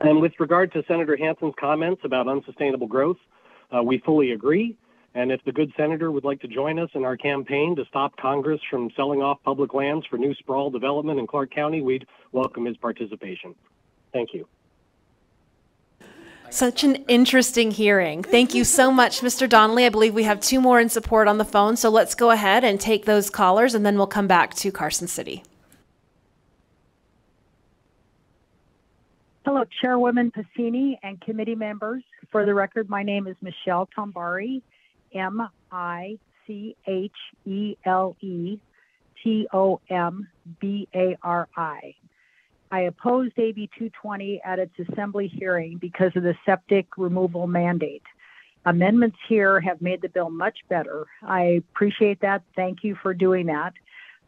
And with regard to Senator Hansen's comments about unsustainable growth, we fully agree, and if the good senator would like to join us in our campaign to stop Congress from selling off public lands for new sprawl development in Clark County, we'd welcome his participation. Thank you. Such an interesting hearing. Thank you so much, Mr. Donnelly. I believe we have two more in support on the phone, so let's go ahead and take those callers, and then we'll come back to Carson City. Hello, Chairwoman Pacini and committee members. For the record, my name is Michelle Tombari, M-I-C-H-E-L-E-T-O-M-B-A-R-I. I opposed AB 220 at its assembly hearing because of the septic removal mandate. Amendments here have made the bill much better. I appreciate that. Thank you for doing that.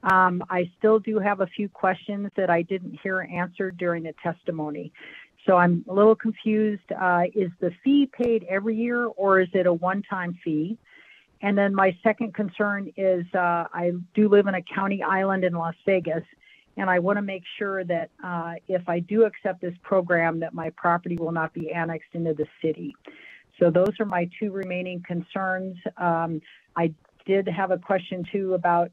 I still do have a few questions that I didn't hear answered during the testimony. So I'm a little confused. Is the fee paid every year, or is it a one-time fee? And then my second concern is I do live in a county island in Las Vegas, and I want to make sure that if I do accept this program, that my property will not be annexed into the city. So those are my two remaining concerns. I did have a question, too, about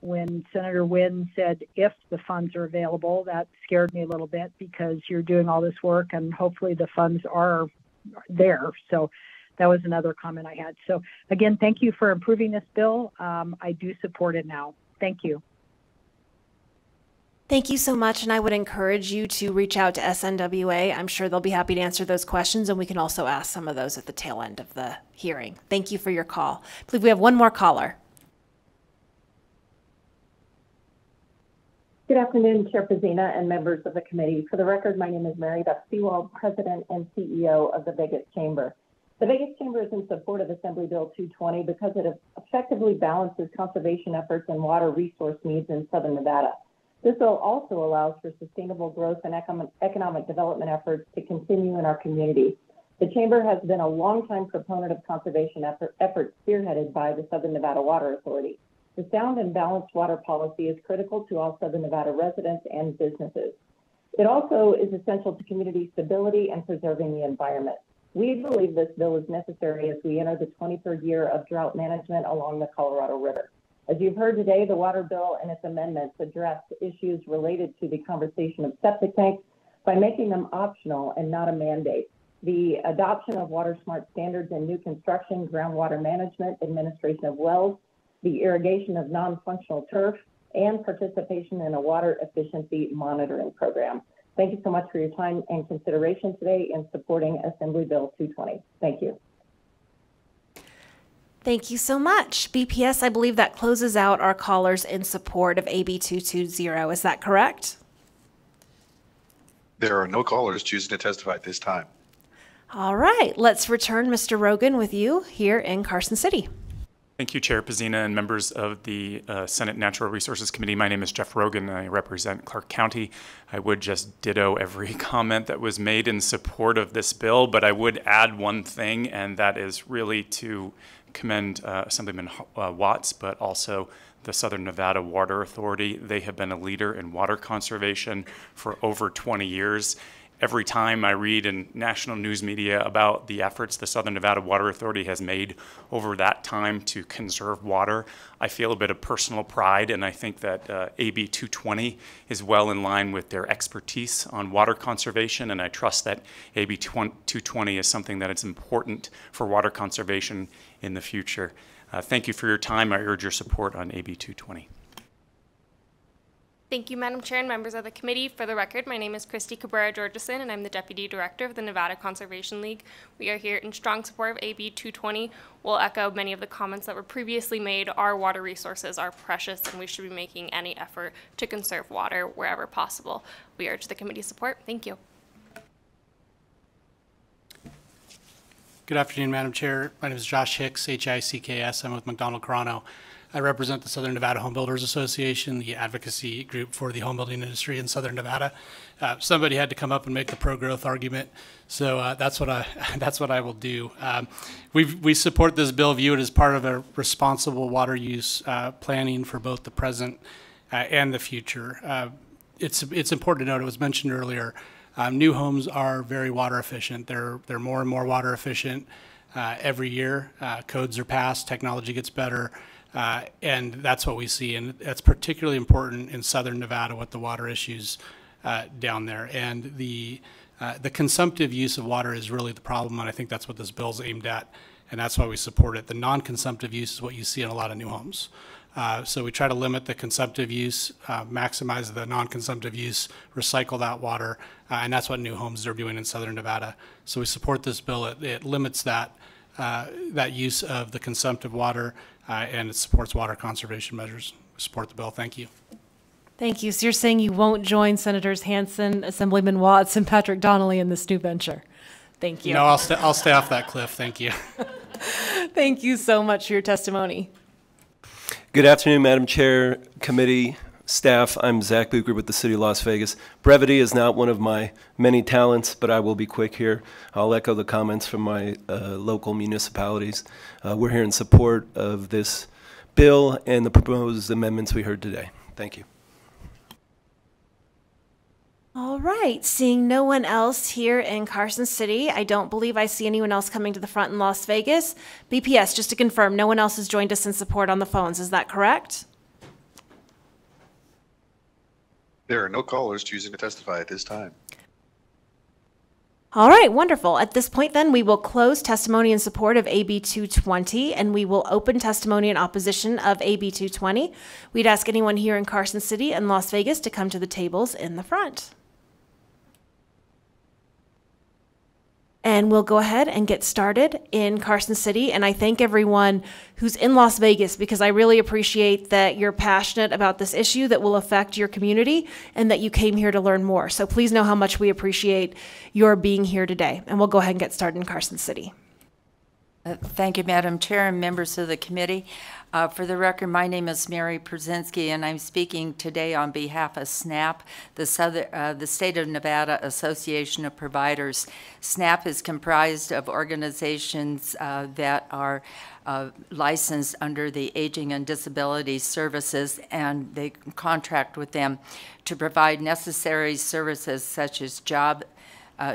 when Senator Nguyen said if the funds are available. That scared me a little bit because you're doing all this work and hopefully the funds are there. So that was another comment I had. So again, thank you for improving this bill. I do support it now. Thank you. Thank you so much. And I would encourage you to reach out to SNWA. I'm sure they'll be happy to answer those questions. And we can also ask some of those at the tail end of the hearing. Thank you for your call. I believe we have one more caller. Good afternoon, Chair Pazina and members of the committee. For the record, my name is Mary Beth Sewald, President and CEO of the Vegas Chamber. The Vegas Chamber is in support of Assembly Bill 220 because it effectively balances conservation efforts and water resource needs in Southern Nevada. This bill also allows for sustainable growth and economic development efforts to continue in our community. The Chamber has been a longtime proponent of conservation efforts spearheaded by the Southern Nevada Water Authority. The sound and balanced water policy is critical to all Southern Nevada residents and businesses. It also is essential to community stability and preserving the environment. We believe this bill is necessary as we enter the 23rd year of drought management along the Colorado River. As you've heard today, the water bill and its amendments address issues related to the conservation of septic tanks by making them optional and not a mandate. The adoption of water smart standards in new construction, groundwater management, administration of wells, the irrigation of non-functional turf, and participation in a water efficiency monitoring program. Thank you so much for your time and consideration today in supporting Assembly Bill 220. Thank you. Thank you so much. BPS, I believe that closes out our callers in support of AB 220. Is that correct? There are no callers choosing to testify at this time. All right, let's return Mr. Rogan with you here in Carson City. Thank you, Chair Pazina and members of the Senate Natural Resources Committee. My name is Jeff Rogan. I represent Clark County. I would just ditto every comment that was made in support of this bill, but I would add one thing, and that is really to commend Assemblyman Watts, but also the Southern Nevada Water Authority. They have been a leader in water conservation for over 20 years. Every time I read in national news media about the efforts the Southern Nevada Water Authority has made over that time to conserve water, I feel a bit of personal pride, and I think that AB 220 is well in line with their expertise on water conservation, and I trust that AB 220 is something that is important for water conservation in the future. Thank you for your time. I urge your support on AB 220. Thank you, Madam Chair and members of the committee. For the record, my name is Christy Cabrera-Georgeson, and I'm the Deputy Director of the Nevada Conservation League. We are here in strong support of AB 220. We'll echo many of the comments that were previously made. Our water resources are precious, and we should be making any effort to conserve water wherever possible. We urge the committee's support. Thank you. Good afternoon, Madam Chair. My name is Josh Hicks, HICKS. I'm with McDonald Carano. I represent the Southern Nevada Home Builders Association, the advocacy group for the home building industry in Southern Nevada. Somebody had to come up and make the pro-growth argument, so that's what I will do. We support this bill, view it as part of a responsible water use planning for both the present and the future. It's important to note, it was mentioned earlier, new homes are very water efficient. They're more and more water efficient every year. Codes are passed, technology gets better. And that's what we see, and that's particularly important in Southern Nevada with the water issues down there. And the consumptive use of water is really the problem, and I think that's what this bill's aimed at, and that's why we support it. The non-consumptive use is what you see in a lot of new homes. So we try to limit the consumptive use, maximize the non-consumptive use, recycle that water, and that's what new homes are doing in Southern Nevada. So we support this bill. It limits that use of the consumptive water, and it supports water conservation measures. We support the bill. Thank you. Thank you. So you're saying you won't join Senators Hansen, Assemblyman Watts, and Patrick Donnelly in this new venture. Thank you. No, I'll stay off that cliff. Thank you. Thank you so much for your testimony. Good afternoon, Madam Chair, committee, staff. I'm Zach Bucher with the City of Las Vegas. Brevity is not one of my many talents, but I will be quick here. I'll echo the comments from my local municipalities. We're here in support of this bill and the proposed amendments we heard today. Thank you. All right, seeing no one else here in Carson City, I don't believe I see anyone else coming to the front in Las Vegas. BPS, just to confirm, no one else has joined us in support on the phones, is that correct? There are no callers choosing to testify at this time. All right, wonderful. At this point, then, we will close testimony in support of AB 220, and we will open testimony in opposition of AB 220. We'd ask anyone here in Carson City and Las Vegas to come to the tables in the front. and we'll go ahead and get started in Carson City. And I thank everyone who's in Las Vegas, because I really appreciate that you're passionate about this issue that will affect your community and that you came here to learn more. So please know how much we appreciate your being here today. And we'll go ahead and get started in Carson City. Thank you, Madam Chair and members of the committee. For the record, my name is Mary Przezinski, and I'm speaking today on behalf of SNAP, the State of Nevada Association of Providers. SNAP is comprised of organizations that are licensed under the Aging and Disability Services, and they contract with them to provide necessary services such as job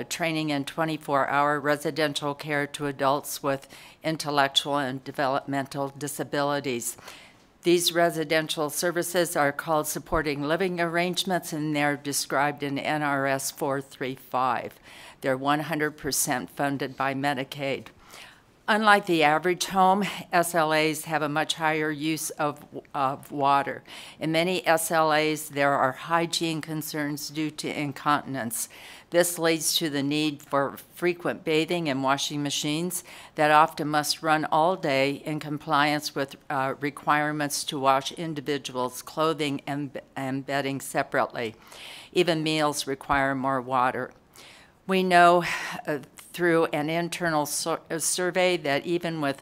training and 24-hour residential care to adults with intellectual and developmental disabilities. These residential services are called supporting living arrangements, and they're described in NRS 435. They're 100% funded by Medicaid. Unlike the average home, SLAs have a much higher use of water. In many SLAs, there are hygiene concerns due to incontinence. This leads to the need for frequent bathing and washing machines that often must run all day in compliance with requirements to wash individuals' clothing and bedding separately. Even meals require more water. We know through an internal survey that even with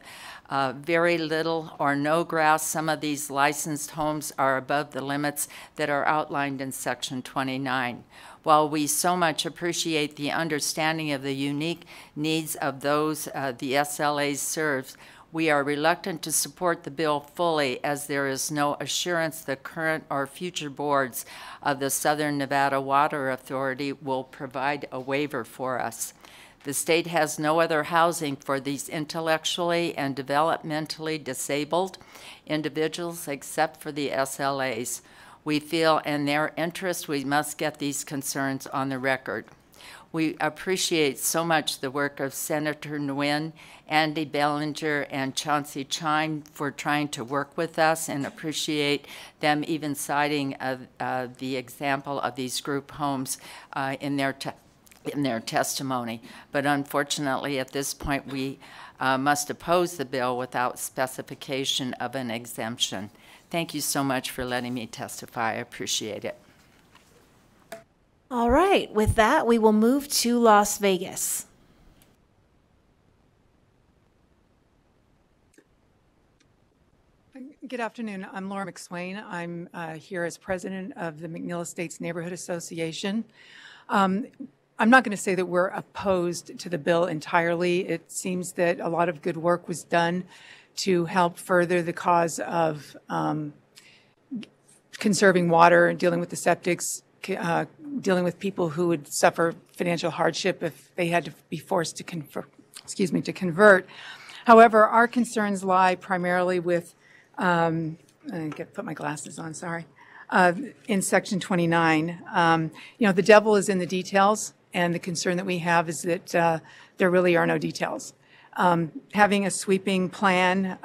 very little or no grass, some of these licensed homes are above the limits that are outlined in Section 29. While we so much appreciate the understanding of the unique needs of those the SLA serves, we are reluctant to support the bill fully, as there is no assurance the current or future boards of the Southern Nevada Water Authority will provide a waiver for us. The state has no other housing for these intellectually and developmentally disabled individuals except for the SLAs. We feel in their interest we must get these concerns on the record. We appreciate so much the work of Senator Nguyen, Andy Belanger, and Chauncey Chine for trying to work with us, and appreciate them even citing the example of these group homes in their testimony. But unfortunately, at this point, we must oppose the bill without specification of an exemption. Thank you so much for letting me testify. I appreciate it. All right. With that, we will move to Las Vegas. Good afternoon. I'm Laura McSwain. I'm here as president of the McNeil Estates Neighborhood Association. I'm not going to say that we're opposed to the bill entirely. It seems that a lot of good work was done to help further the cause of conserving water and dealing with the septics, dealing with people who would suffer financial hardship if they had to be forced to convert. However, our concerns lie primarily with I put my glasses on. Sorry. In Section 29, you know, the devil is in the details. And the concern that we have is that there really are no details. Having a sweeping plan,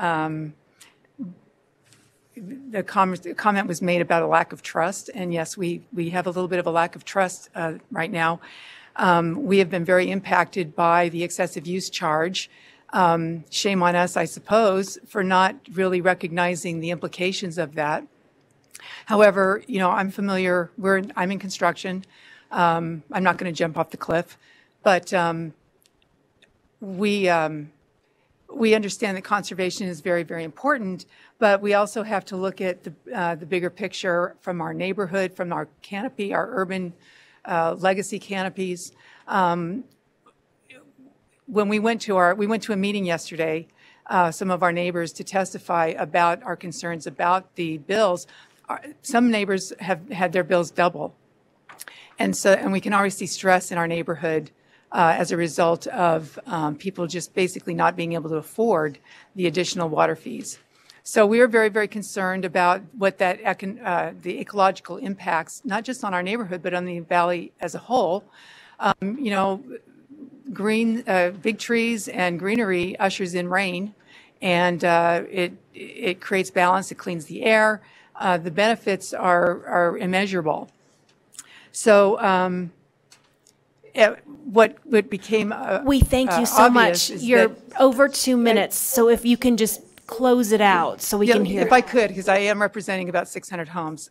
the comment was made about a lack of trust. And yes, we have a little bit of a lack of trust right now. We have been very impacted by the excessive use charge. Shame on us, I suppose, for not really recognizing the implications of that. However, you know, I'm familiar, I'm in construction. I'm not going to jump off the cliff, but we understand that conservation is very, very important, but we also have to look at the bigger picture from our neighborhood, from our canopy, our urban legacy canopies. When we went to a meeting yesterday, some of our neighbors to testify about our concerns about the bills. Some neighbors have had their bills double. And we can already see stress in our neighborhood as a result of people just basically not being able to afford the additional water fees. So we are very, very concerned about what that the ecological impacts, not just on our neighborhood, but on the valley as a whole. You know, big trees and greenery ushers in rain, and it creates balance, it cleans the air. The benefits are immeasurable. So what became we thank you so much. You're over 2 minutes, so if you can just close it out so we can hear. If I could, because I am representing about 600 homes.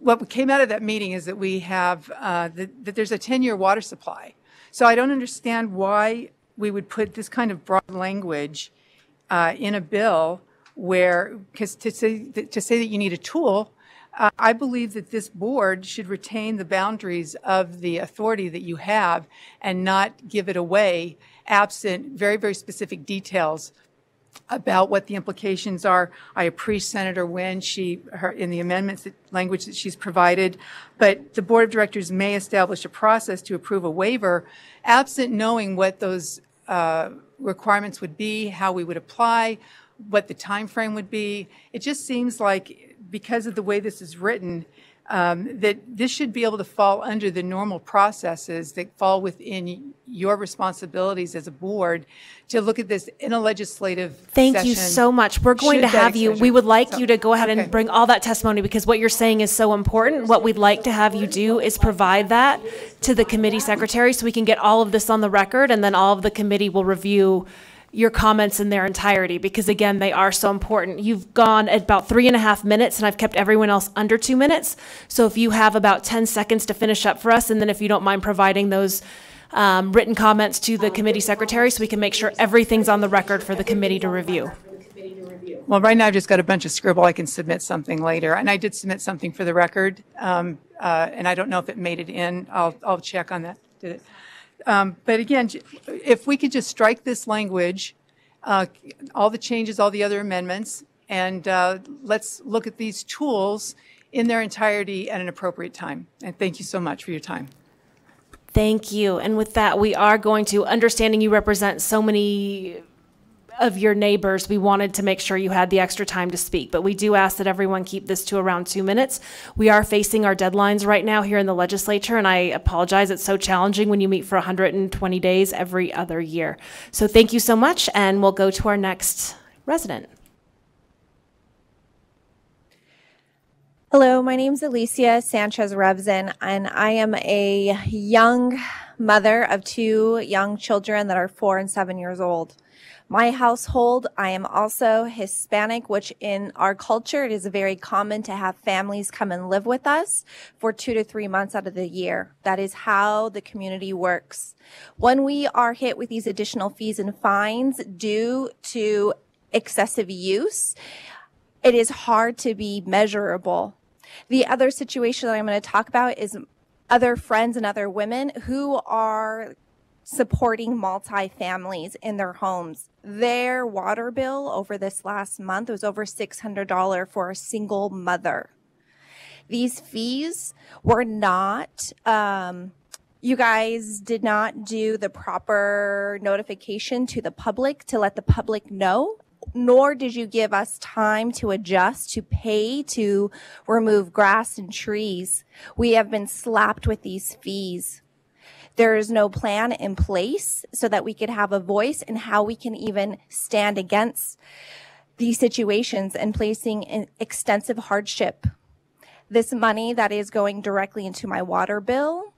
What came out of that meeting is that we have, that there's a 10-year water supply. So I don't understand why we would put this kind of broad language in a bill where, because to say that you need a tool, I believe that this board should retain the boundaries of the authority that you have and not give it away absent very, very specific details about what the implications are. I appreciate Senator Nguyen, in the amendments language that she's provided, but the board of directors may establish a process to approve a waiver absent knowing what those requirements would be, how we would apply, what the time frame would be. It just seems like because of the way this is written, that this should be able to fall under the normal processes that fall within your responsibilities as a board to look at this in a legislative session. Thank you so much. We're going to have you. We would like you to go ahead and bring all that testimony because what you're saying is so important. What we'd like to have you do is provide that to the committee secretary so we can get all of this on the record, and then all of the committee will review your comments in their entirety, because again, they are so important. You've gone about 3.5 minutes and I've kept everyone else under 2 minutes. So if you have about 10 seconds to finish up for us, and then if you don't mind providing those written comments to the committee secretary so we can make sure everything's on the record for the committee to review. Well, right now I've just got a bunch of scribble. I can submit something later, and I did submit something for the record, and I don't know if it made it in. I'll check on that. Did it? But again, if we could just strike this language, all the changes, all the other amendments, and let's look at these tools in their entirety at an appropriate time. And thank you so much for your time. Thank you. And with that, we are going to, understanding you represent so many of your neighbors, we wanted to make sure you had the extra time to speak, but we do ask that everyone keep this to around 2 minutes. We are facing our deadlines right now here in the legislature, and I apologize, it's so challenging when you meet for 120 days every other year. So thank you so much, and we'll go to our next resident. Hello, my name is Alicia Sanchez Revson, and I am a young mother of two young children that are 4 and 7 years old. My household, I am also Hispanic, which in our culture, it is very common to have families come and live with us for 2 to 3 months out of the year. That is how the community works. When we are hit with these additional fees and fines due to excessive use, it is hard to be measurable. The other situation that I'm going to talk about is other friends and other women who are supporting multi-families in their homes. Their water bill over this last month was over $600 for a single mother. These fees were not, you guys did not do the proper notification to the public to let the public know, nor did you give us time to adjust, to pay, to remove grass and trees. We have been slapped with these fees. There is no plan in place so that we could have a voice in how we can even stand against these situations and placing an extensive hardship. This money that is going directly into my water bill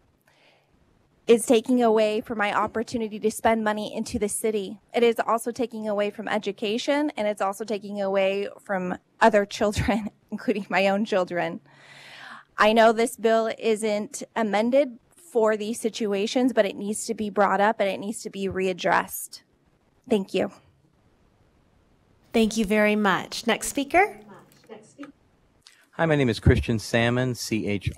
is taking away from my opportunity to spend money into the city. It is also taking away from education, and it's also taking away from other children, including my own children. I know this bill isn't amended for these situations, but it needs to be brought up and it needs to be readdressed. Thank you. Thank you very much. Next speaker. Hi, my name is Christian Salmon, C-H-R-I-S-T-I-A-N,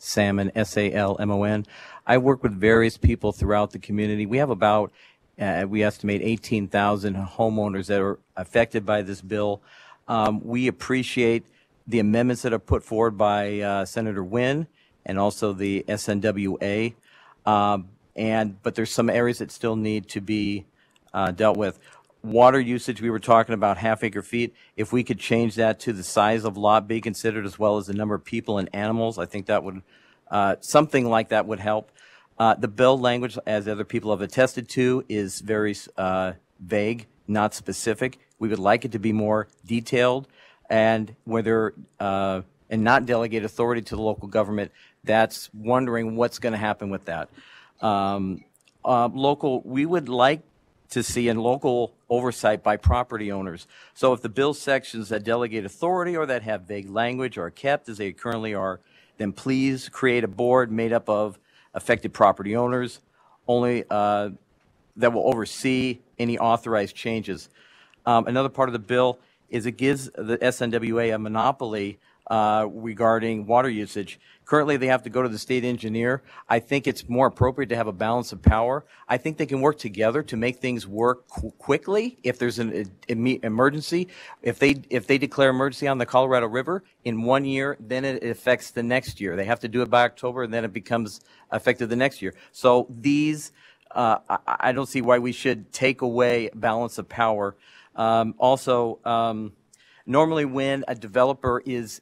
Salmon, S-A-L-M-O-N. I work with various people throughout the community. We have about, we estimate 18,000 homeowners that are affected by this bill. We appreciate the amendments that are put forward by Senator Nguyen, and also the SNWA, but there's some areas that still need to be dealt with. Water usage, we were talking about half-acre-feet. If we could change that to the size of lot be considered, as well as the number of people and animals, I think that would, something like that would help. The bill language, as other people have attested to, is very vague, not specific. We would like it to be more detailed, and whether and not delegate authority to the local government, that's wondering what's going to happen with that. Local, we would like to see in local oversight by property owners. So if the bill sections that delegate authority or that have vague language are kept as they currently are, then please create a board made up of affected property owners only that will oversee any authorized changes. Another part of the bill is it gives the SNWA a monopoly regarding water usage. Currently, they have to go to the state engineer. I think it's more appropriate to have a balance of power. I think they can work together to make things work quickly if there's an emergency. If they declare emergency on the Colorado River in 1 year, then it affects the next year. They have to do it by October, and then it becomes effective the next year. So these, I don't see why we should take away balance of power. Normally when a developer is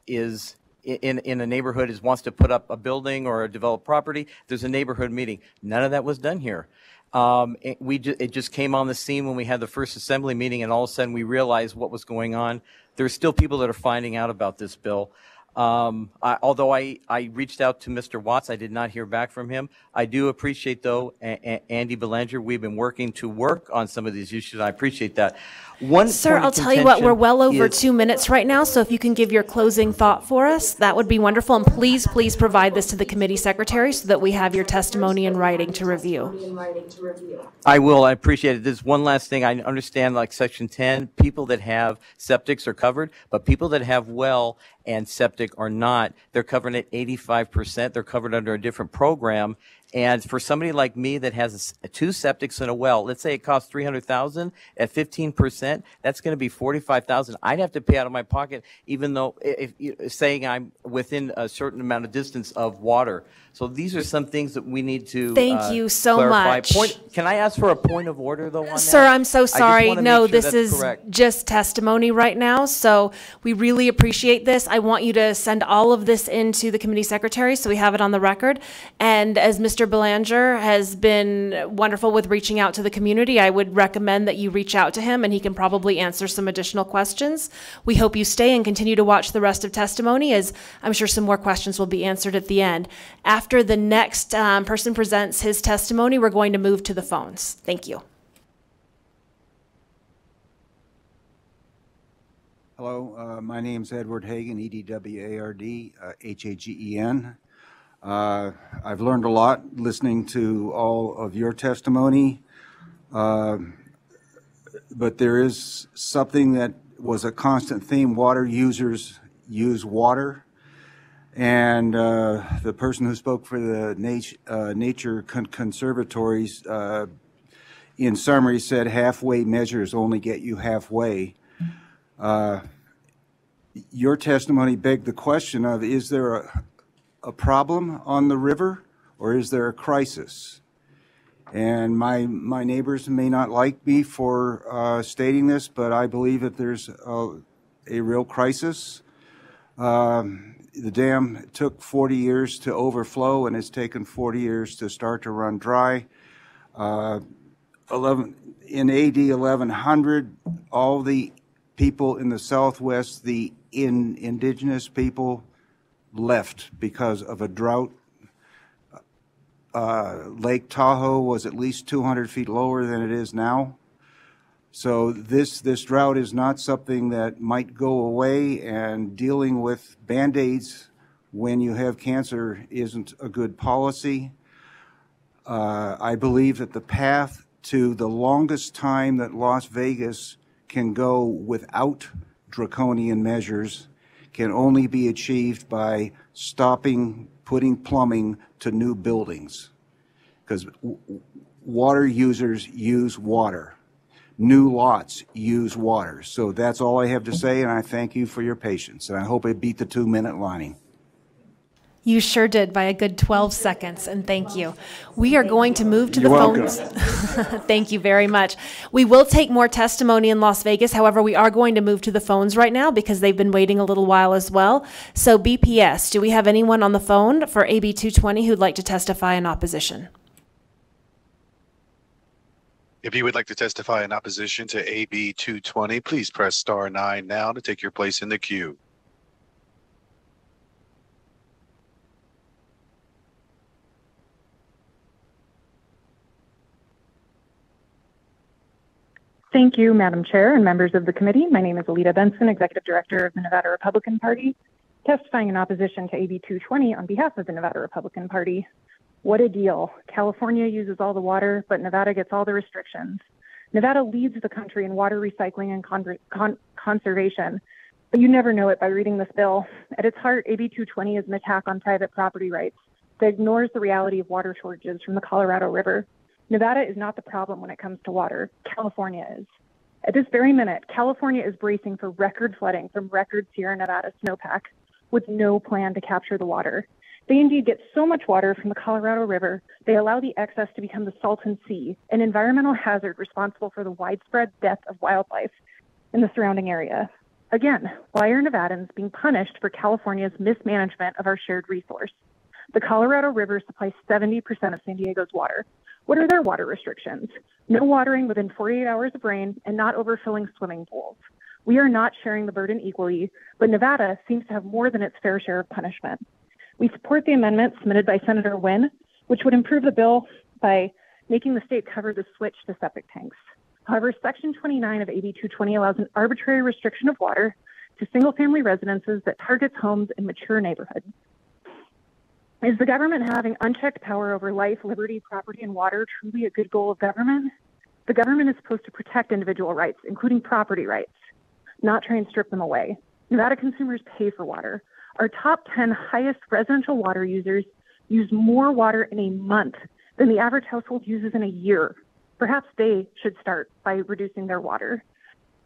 in a neighborhood wants to put up a building or a developed property, there's a neighborhood meeting. None of that was done here. It just came on the scene when we had the first assembly meeting, and all of a sudden we realized what was going on. There's still people that are finding out about this bill. Although I reached out to Mr. Watts, I did not hear back from him. I do appreciate, though, Andy Belanger. We've been working on some of these issues, and I appreciate that. Sir, I'll tell you what, we're well over 2 minutes right now, so if you can give your closing thought for us, that would be wonderful. And please, please provide this to the committee secretary so that we have your testimony in writing to review. I will. I appreciate it. There's one last thing. I understand, like Section 10, people that have septics are covered, but people that have well and septic are not. They're covered at 85%. They're covered under a different program. And for somebody like me that has two septics and a well, let's say it costs $300,000 at 15%, that's going to be $45,000. I'd have to pay out of my pocket, even though if saying I'm within a certain amount of distance of water. So these are some things that we need to clarify. Thank you so much. Can I ask for a point of order, though, on that? Sir, I'm so sorry. No, this is just testimony right now. So we really appreciate this. I want you to send all of this into the committee secretary so we have it on the record. And as Mr. Belanger has been wonderful with reaching out to the community, I would recommend that you reach out to him, and he can probably answer some additional questions. We hope you stay and continue to watch the rest of testimony, as I'm sure some more questions will be answered at the end. After the next person presents his testimony, we're going to move to the phones. Thank you. Hello, my name's Edward Hagen, E-D-W-A-R-D, H-A-G-E-N. I've learned a lot listening to all of your testimony, but there is something that was a constant theme. Water users use water. And the person who spoke for the Nature Conservatories, in summary, said halfway measures only get you halfway. Your testimony begged the question of, is there a problem on the river, or is there a crisis? And my neighbors may not like me for stating this, but I believe that there's a real crisis. The dam took 40 years to overflow, and it's taken 40 years to start to run dry. In AD 1100, all the people in the Southwest, the indigenous people, left because of a drought. Lake Tahoe was at least 200 feet lower than it is now. So this drought is not something that might go away, and dealing with Band-Aids when you have cancer isn't a good policy. I believe that the path to the longest time that Las Vegas can go without draconian measures can only be achieved by stopping putting plumbing to new buildings, because water users use water. New lots use water. So that's all I have to say, and I thank you for your patience. And I hope I beat the 2 minute lining. You sure did, by a good 12 seconds, and thank you. We are going to move to the phones. Thank you very much. We will take more testimony in Las Vegas. However, we are going to move to the phones right now because they've been waiting a little while as well. So BPS, do we have anyone on the phone for AB 220 who'd like to testify in opposition? If you would like to testify in opposition to AB 220, please press *9 now to take your place in the queue. Thank you, Madam Chair and members of the committee. My name is Alita Benson, Executive Director of the Nevada Republican Party, testifying in opposition to AB 220 on behalf of the Nevada Republican Party. What a deal. California uses all the water, but Nevada gets all the restrictions. Nevada leads the country in water recycling and conservation, but you never know it by reading this bill. At its heart, AB 220 is an attack on private property rights that ignores the reality of water shortages from the Colorado River. Nevada is not the problem when it comes to water. California is. At this very minute, California is bracing for record flooding from record Sierra Nevada snowpack with no plan to capture the water. They indeed get so much water from the Colorado River, they allow the excess to become the Salton Sea, an environmental hazard responsible for the widespread death of wildlife in the surrounding area. Again, why are Nevadans being punished for California's mismanagement of our shared resource? The Colorado River supplies 70% of San Diego's water. What are their water restrictions? No watering within 48 hours of rain and not overfilling swimming pools. We are not sharing the burden equally, but Nevada seems to have more than its fair share of punishment. We support the amendment submitted by Senator Nguyen, which would improve the bill by making the state cover the switch to septic tanks. However, Section 29 of AB 220 allows an arbitrary restriction of water to single-family residences that targets homes in mature neighborhoods. Is the government having unchecked power over life, liberty, property, and water truly a good goal of government? The government is supposed to protect individual rights, including property rights, not try and strip them away. Nevada consumers pay for water. Our top 10 highest residential water users use more water in a month than the average household uses in a year. Perhaps they should start by reducing their water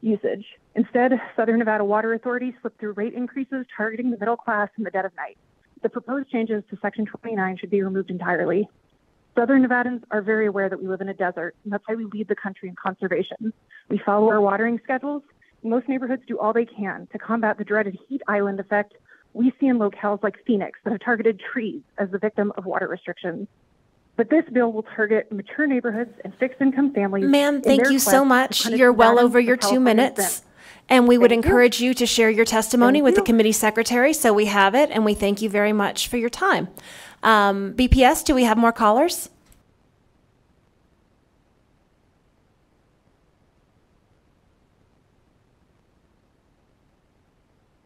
usage. Instead, Southern Nevada Water Authority slipped through rate increases targeting the middle class in the dead of night. The proposed changes to Section 29 should be removed entirely. Southern Nevadans are very aware that we live in a desert, and that's why we lead the country in conservation. We follow our watering schedules. Most neighborhoods do all they can to combat the dreaded heat island effect we see in locales like Phoenix that have targeted trees as the victim of water restrictions. But this bill will target mature neighborhoods and fixed-income families. Ma'am, thank you so much. You're well over your 2 minutes. And we would encourage you to share your testimony with the committee secretary so we have it, and we thank you very much for your time. BPS, do we have more callers?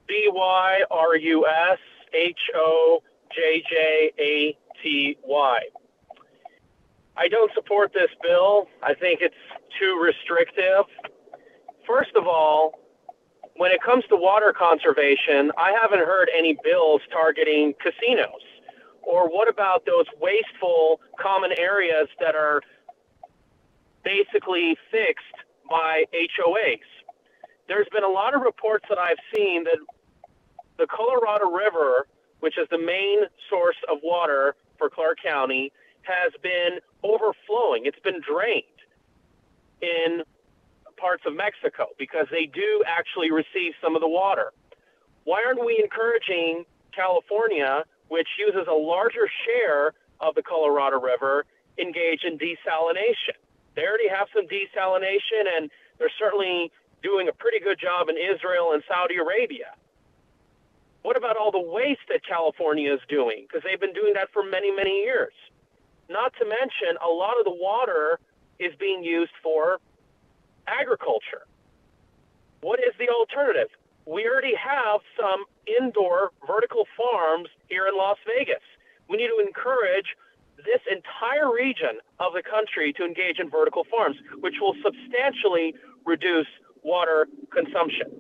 DYRUSHOJJATY. I don't support this bill. I think it's too restrictive. First of all, when it comes to water conservation, I haven't heard any bills targeting casinos. Or what about those wasteful common areas that are basically fixed by HOAs? There's been a lot of reports that I've seen that the Colorado River, which is the main source of water for Clark County, has been overflowing. It's been drained in parts of Mexico because they do actually receive some of the water. Why aren't we encouraging California, which uses a larger share of the Colorado River, engage in desalination? They already have some desalination, and they're certainly doing a pretty good job in Israel and Saudi Arabia. What about all the waste that California is doing? Because they've been doing that for many, many years. Not to mention, a lot of the water is being used for agriculture. What is the alternative? We already have some indoor vertical farms here in Las Vegas. We need to encourage this entire region of the country to engage in vertical farms, which will substantially reduce water consumption.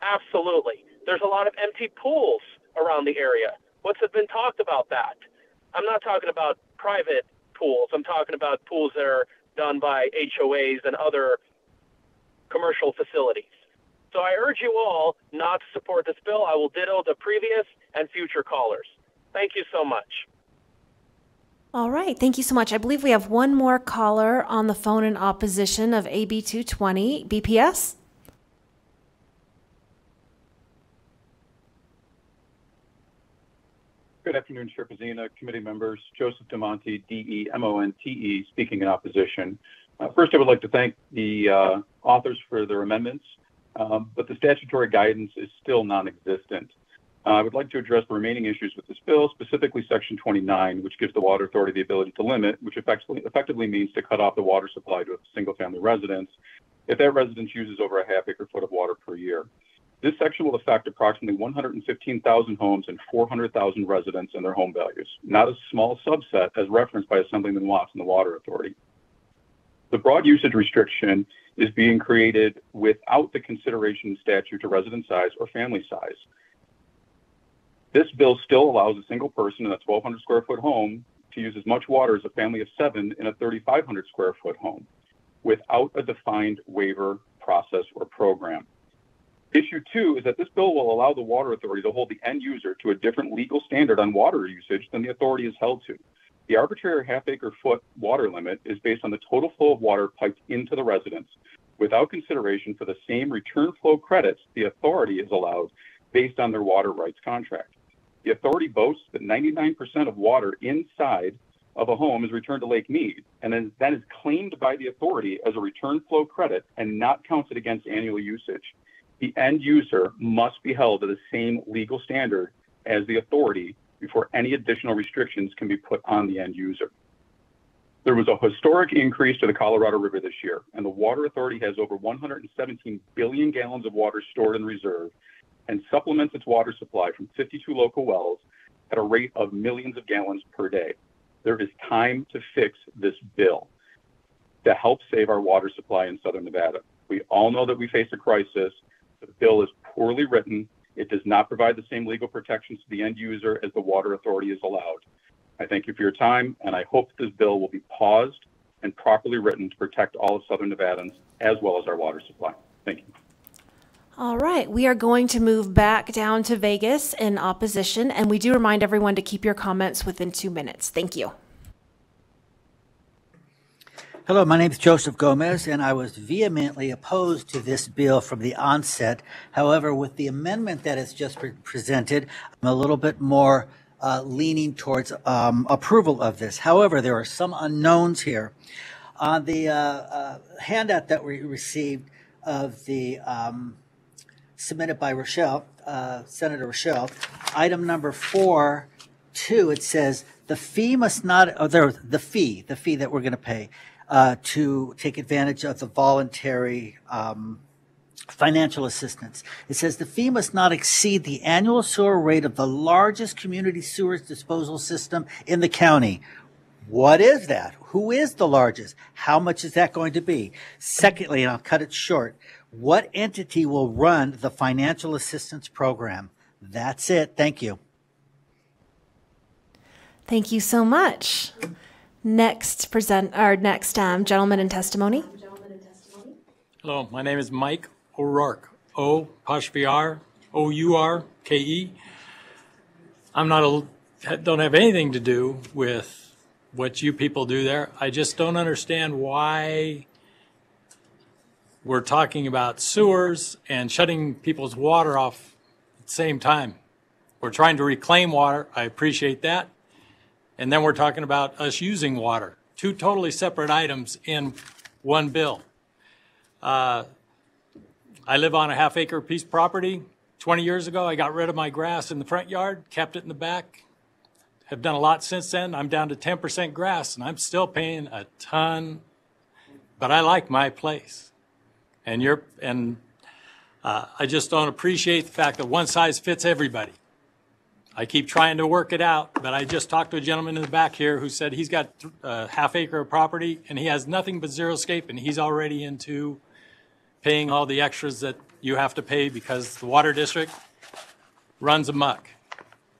Absolutely. There's a lot of empty pools around the area. What's been talked about that? I'm not talking about private pools. I'm talking about pools that are done by HOAs and other commercial facilities. So I urge you all not to support this bill. I will ditto the previous and future callers. Thank you so much. All right, thank you so much. I believe we have one more caller on the phone in opposition of AB 220. BPS? Good afternoon, Chair Pazina, committee members. Joseph DeMonte, D-E-M-O-N-T-E, speaking in opposition. First, I would like to thank the authors for their amendments, but the statutory guidance is still non-existent. I would like to address the remaining issues with this bill, specifically Section 29, which gives the Water Authority the ability to limit, which effectively means to cut off the water supply to a single-family residence, if that residence uses over a half acre foot of water per year. This section will affect approximately 115,000 homes and 400,000 residents and their home values, not a small subset as referenced by Assemblyman Watts and the Water Authority. The broad usage restriction is being created without the consideration statute to resident size or family size. This bill still allows a single person in a 1,200 square foot home to use as much water as a family of 7 in a 3,500 square foot home without a defined waiver process or program. Issue 2 is that this bill will allow the Water Authority to hold the end user to a different legal standard on water usage than the authority is held to. The arbitrary half acre foot water limit is based on the total flow of water piped into the residence without consideration for the same return flow credits the authority is allowed based on their water rights contract. The authority boasts that 99% of water inside of a home is returned to Lake Mead, and then that is claimed by the authority as a return flow credit and not counted against annual usage. The end user must be held to the same legal standard as the authority before any additional restrictions can be put on the end user. There was a historic increase to the Colorado River this year, and the Water Authority has over 117 billion gallons of water stored in reserve and supplements its water supply from 52 local wells at a rate of millions of gallons per day. There is time to fix this bill to help save our water supply in Southern Nevada. We all know that we face a crisis. The bill is poorly written. It does not provide the same legal protections to the end user as the Water Authority is allowed. I thank you for your time, and I hope this bill will be paused and properly written to protect all of Southern Nevadans as well as our water supply. Thank you. All right, we are going to move back down to Vegas in opposition, and we do remind everyone to keep your comments within 2 minutes. Thank you. Hello, my name is Joseph Gomez, and I was vehemently opposed to this bill from the onset. However, with the amendment that has just been presented, I'm a little bit more leaning towards approval of this. However, there are some unknowns here. On the handout that we received of the submitted by Rochelle, Senator Rochelle, item number 4.2, it says the fee must not, the fee that we're going to pay to take advantage of the voluntary financial assistance. It says the fee must not exceed the annual sewer rate of the largest community sewage disposal system in the county. What is that? Who is the largest? How much is that going to be? Secondly, and I'll cut it short, what entity will run the financial assistance program? That's it. Thank you. Thank you so much. Next present, or next gentleman in testimony. Hello, my name is Mike O'Rourke, O-R-O-U-R-K-E. I'm not don't have anything to do with what you people do there. I just don't understand why we're talking about sewers and shutting people's water off at the same time. We're trying to reclaim water. I appreciate that. And then we're talking about us using water. Two totally separate items in one bill. I live on a half acre piece of property. 20 years ago, I got rid of my grass in the front yard, kept it in the back. Have done a lot since then. I'm down to 10% grass, and I'm still paying a ton, but I like my place. And I just don't appreciate the fact that one size fits everybody. I keep trying to work it out, but I just talked to a gentleman in the back here who said he's got a half acre of property and he has nothing but zero escape, and he's already into paying all the extras that you have to pay because the water district runs amok.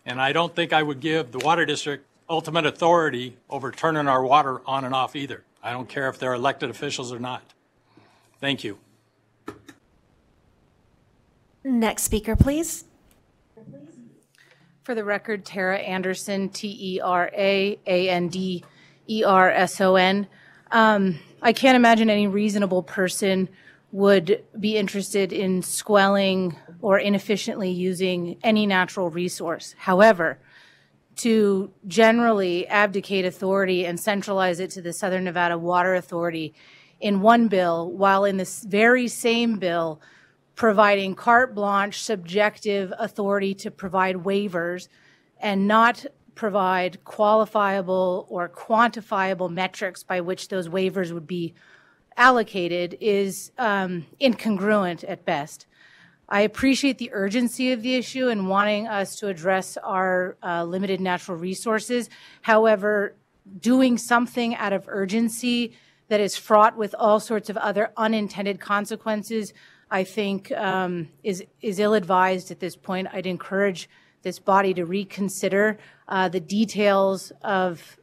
And I don't think I would give the water district ultimate authority over turning our water on and off either. I don't care if they're elected officials or not. Thank you. Next speaker, please. For the record, Tara Anderson, T-E-R-A-A-N-D-E-R-S-O-N. I can't imagine any reasonable person would be interested in squelching or inefficiently using any natural resource. However, to generally abdicate authority and centralize it to the Southern Nevada Water Authority in one bill, while in this very same bill, providing carte blanche subjective authority to provide waivers and not provide qualifiable or quantifiable metrics by which those waivers would be allocated is incongruent at best. I appreciate the urgency of the issue and wanting us to address our limited natural resources. However, doing something out of urgency that is fraught with all sorts of other unintended consequences, I think is ill-advised at this point. I'd encourage this body to reconsider the details of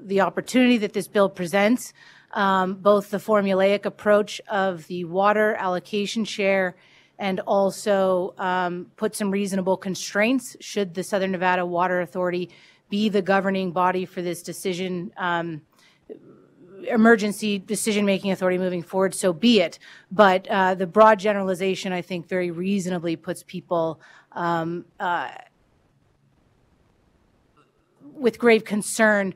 the opportunity that this bill presents, both the formulaic approach of the water allocation share and also put some reasonable constraints should the Southern Nevada Water Authority be the governing body for this decision, emergency decision-making authority moving forward, so be it. But the broad generalization, I think, very reasonably puts people with grave concern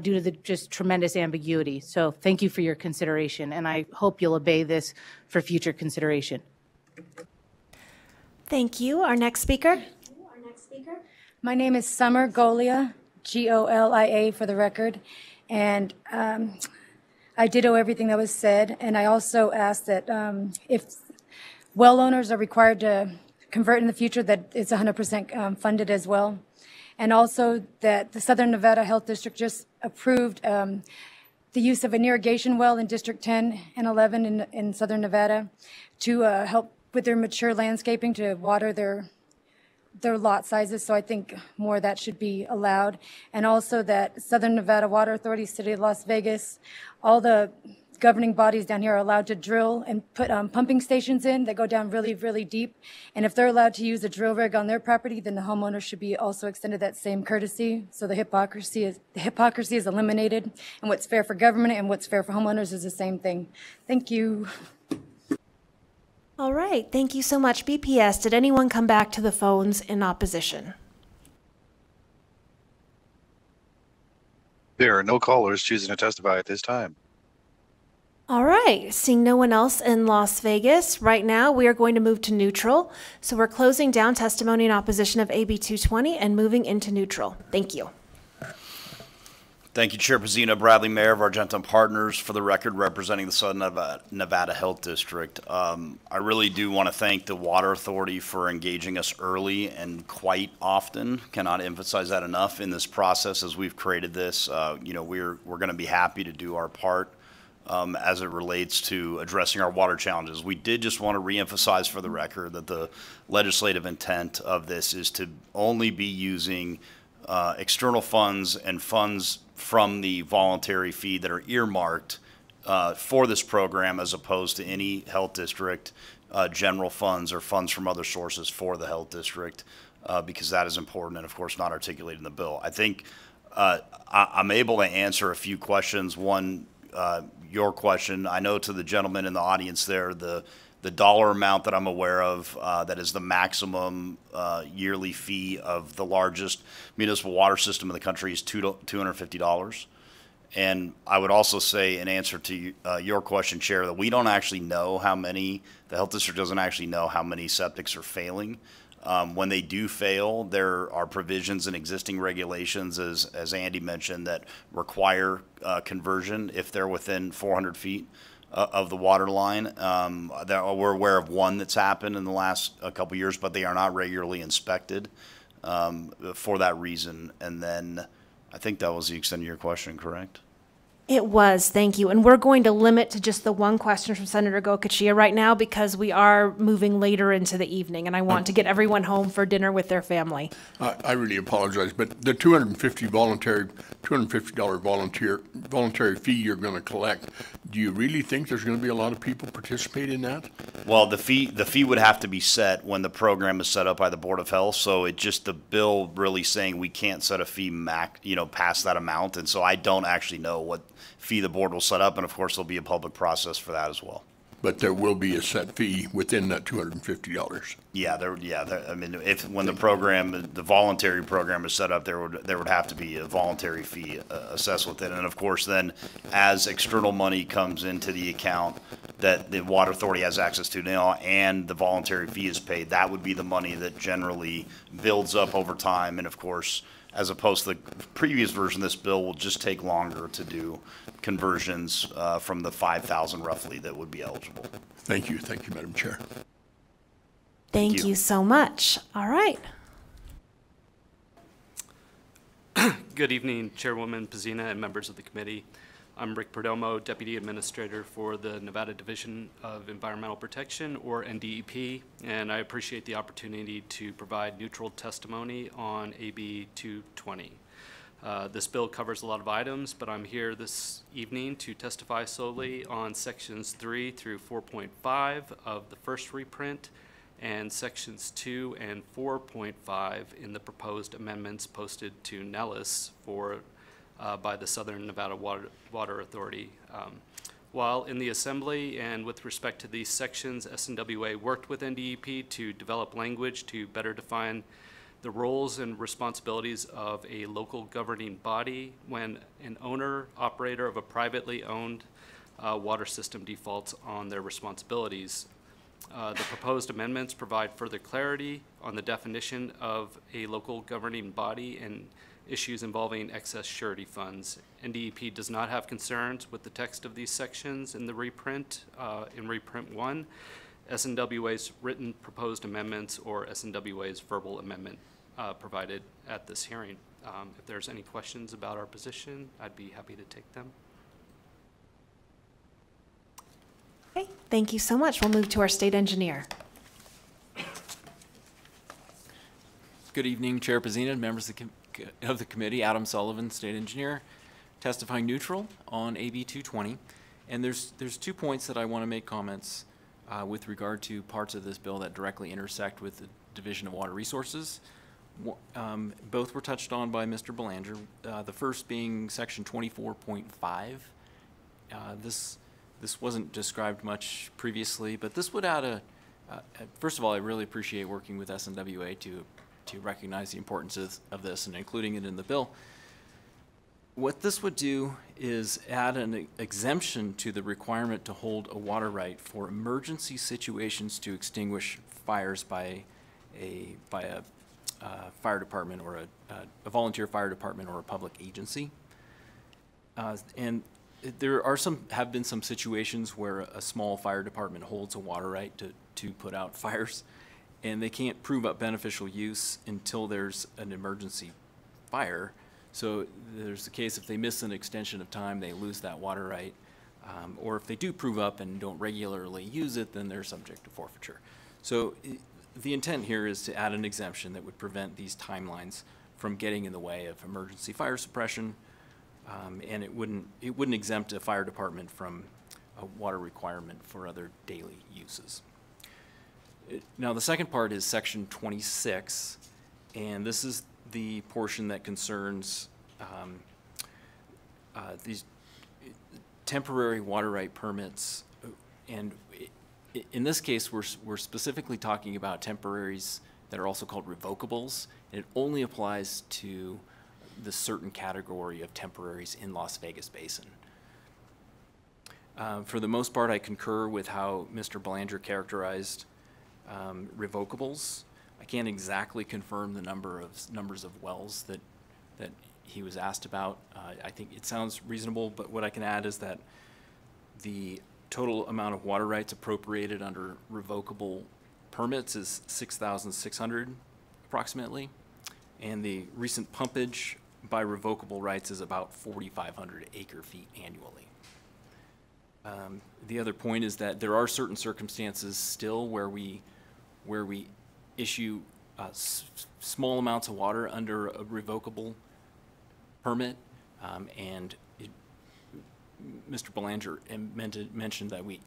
due to the just tremendous ambiguity. So thank you for your consideration, and I hope you'll obey this for future consideration. Thank you. Our next speaker. My name is Summer Golia, G-O-L-I-A for the record, and I ditto everything that was said, and I also ask that if well owners are required to convert in the future, that it's 100% funded as well, and also that the Southern Nevada Health District just approved the use of an irrigation well in District 10 and 11 in Southern Nevada to help with their mature landscaping to water their lot sizes, so I think more of that should be allowed. And also that Southern Nevada Water Authority, City of Las Vegas, all the governing bodies down here are allowed to drill and put pumping stations in that go down really, really deep. And if they're allowed to use a drill rig on their property, then the homeowner should be also extended that same courtesy. So the hypocrisy is eliminated, and what's fair for government and what's fair for homeowners is the same thing. Thank you. All right, thank you so much. BPS, did anyone come back to the phones in opposition? There are no callers choosing to testify at this time. All right, seeing no one else in Las Vegas, right now we are going to move to neutral. So we're closing down testimony in opposition of AB 220 and moving into neutral. Thank you. Thank you, Chair Pizzino. Bradley Mayer of Argento Partners for the record, representing the Southern Nevada Health District. I really do want to thank the Water Authority for engaging us early and quite often. Cannot emphasize that enough in this process as we've created this. You know, we're going to be happy to do our part as it relates to addressing our water challenges. We did just want to reemphasize for the record that the legislative intent of this is to only be using external funds and funds from the voluntary fee that are earmarked for this program, as opposed to any health district general funds or funds from other sources for the health district, because that is important and, of course, not articulated in the bill. I think I'm able to answer a few questions. One, your question. I know to the gentleman in the audience there, the dollar amount that I'm aware of that is the maximum yearly fee of the largest municipal water system in the country is $250. And I would also say, in answer to your question, Chair, that we don't actually know how many, the health district doesn't actually know how many septics are failing. When they do fail, there are provisions in existing regulations, as Andy mentioned, that require conversion if they're within 400 feet. Of the water line. We're aware of one that's happened in the last couple years, but they are not regularly inspected for that reason. And then I think that was the extent of your question, correct? It was, thank you. And we're going to limit to just the one question from Senator Goicoechea right now, because we are moving later into the evening and I want to get everyone home for dinner with their family. I really apologize, but the $250 voluntary fee you're going to collect, do you really think there's going to be a lot of people participate in that? Well, the fee would have to be set when the program is set up by the Board of Health. So it just, the bill really saying we can't set a fee past that amount. And so I don't actually know what fee the board will set up, and of course there'll be a public process for that as well. But there will be a set fee within that $250. Yeah, I mean, when the voluntary program is set up, there would have to be a voluntary fee assessed with it, and of course then as external money comes into the account, that the Water Authority has access to now, and the voluntary fee is paid. That would be the money that generally builds up over time, and of course, as opposed to the previous version, this bill will just take longer to do conversions from the 5,000 roughly that would be eligible. Thank you. Thank you, Madam Chair. Thank you so much. All right. Good evening, Chairwoman Pazina and members of the committee. I'm Rick Perdomo, Deputy Administrator for the Nevada Division of Environmental Protection, or NDEP, and I appreciate the opportunity to provide neutral testimony on AB 220. This bill covers a lot of items, but I'm here this evening to testify solely on sections 3 through 4.5 of the first reprint and sections 2 and 4.5 in the proposed amendments posted to Nellis for by the Southern Nevada Water Authority. While in the assembly and with respect to these sections, SNWA worked with NDEP to develop language to better define the roles and responsibilities of a local governing body when an owner operator of a privately owned water system defaults on their responsibilities. The proposed amendments provide further clarity on the definition of a local governing body and issues involving excess surety funds. NDEP does not have concerns with the text of these sections in the reprint, in reprint 1, SNWA's written proposed amendments, or SNWA's verbal amendment provided at this hearing. If there's any questions about our position, I'd be happy to take them. Okay, thank you so much. We'll move to our state engineer. Good evening, Chair Pazina, members of the committee. Adam Sullivan, state engineer, testifying neutral on AB 220. And there's 2 points that I want to make comments with regard to parts of this bill that directly intersect with the Division of Water Resources. Both were touched on by Mr. Belanger. The first being section 24.5. This wasn't described much previously, but this would add a, first of all, I really appreciate working with SNWA to recognize the importance of this and including it in the bill. What this would do is add an exemption to the requirement to hold a water right for emergency situations to extinguish fires by a fire department or a volunteer fire department or a public agency. And there are have been some situations where a small fire department holds a water right to put out fires, and they can't prove up beneficial use until there's an emergency fire. So there's the case if they miss an extension of time, they lose that water right. Or if they do prove up and don't regularly use it, then they're subject to forfeiture. So the intent here is to add an exemption that would prevent these timelines from getting in the way of emergency fire suppression. And it wouldn't exempt a fire department from a water requirement for other daily uses. Now, the second part is section 26, and this is the portion that concerns these temporary water right permits. And in this case, we're specifically talking about temporaries that are also called revocables, and it only applies to the certain category of temporaries in Las Vegas Basin. For the most part, I concur with how Mr. Belanger characterized revocables. I can't exactly confirm the numbers of wells that he was asked about. I think it sounds reasonable, but what I can add is that the total amount of water rights appropriated under revocable permits is 6,600 approximately, and the recent pumpage by revocable rights is about 4,500 acre-feet annually. The other point is that there are certain circumstances still where we issue small amounts of water under a revocable permit, and Mr. Belanger mentioned that we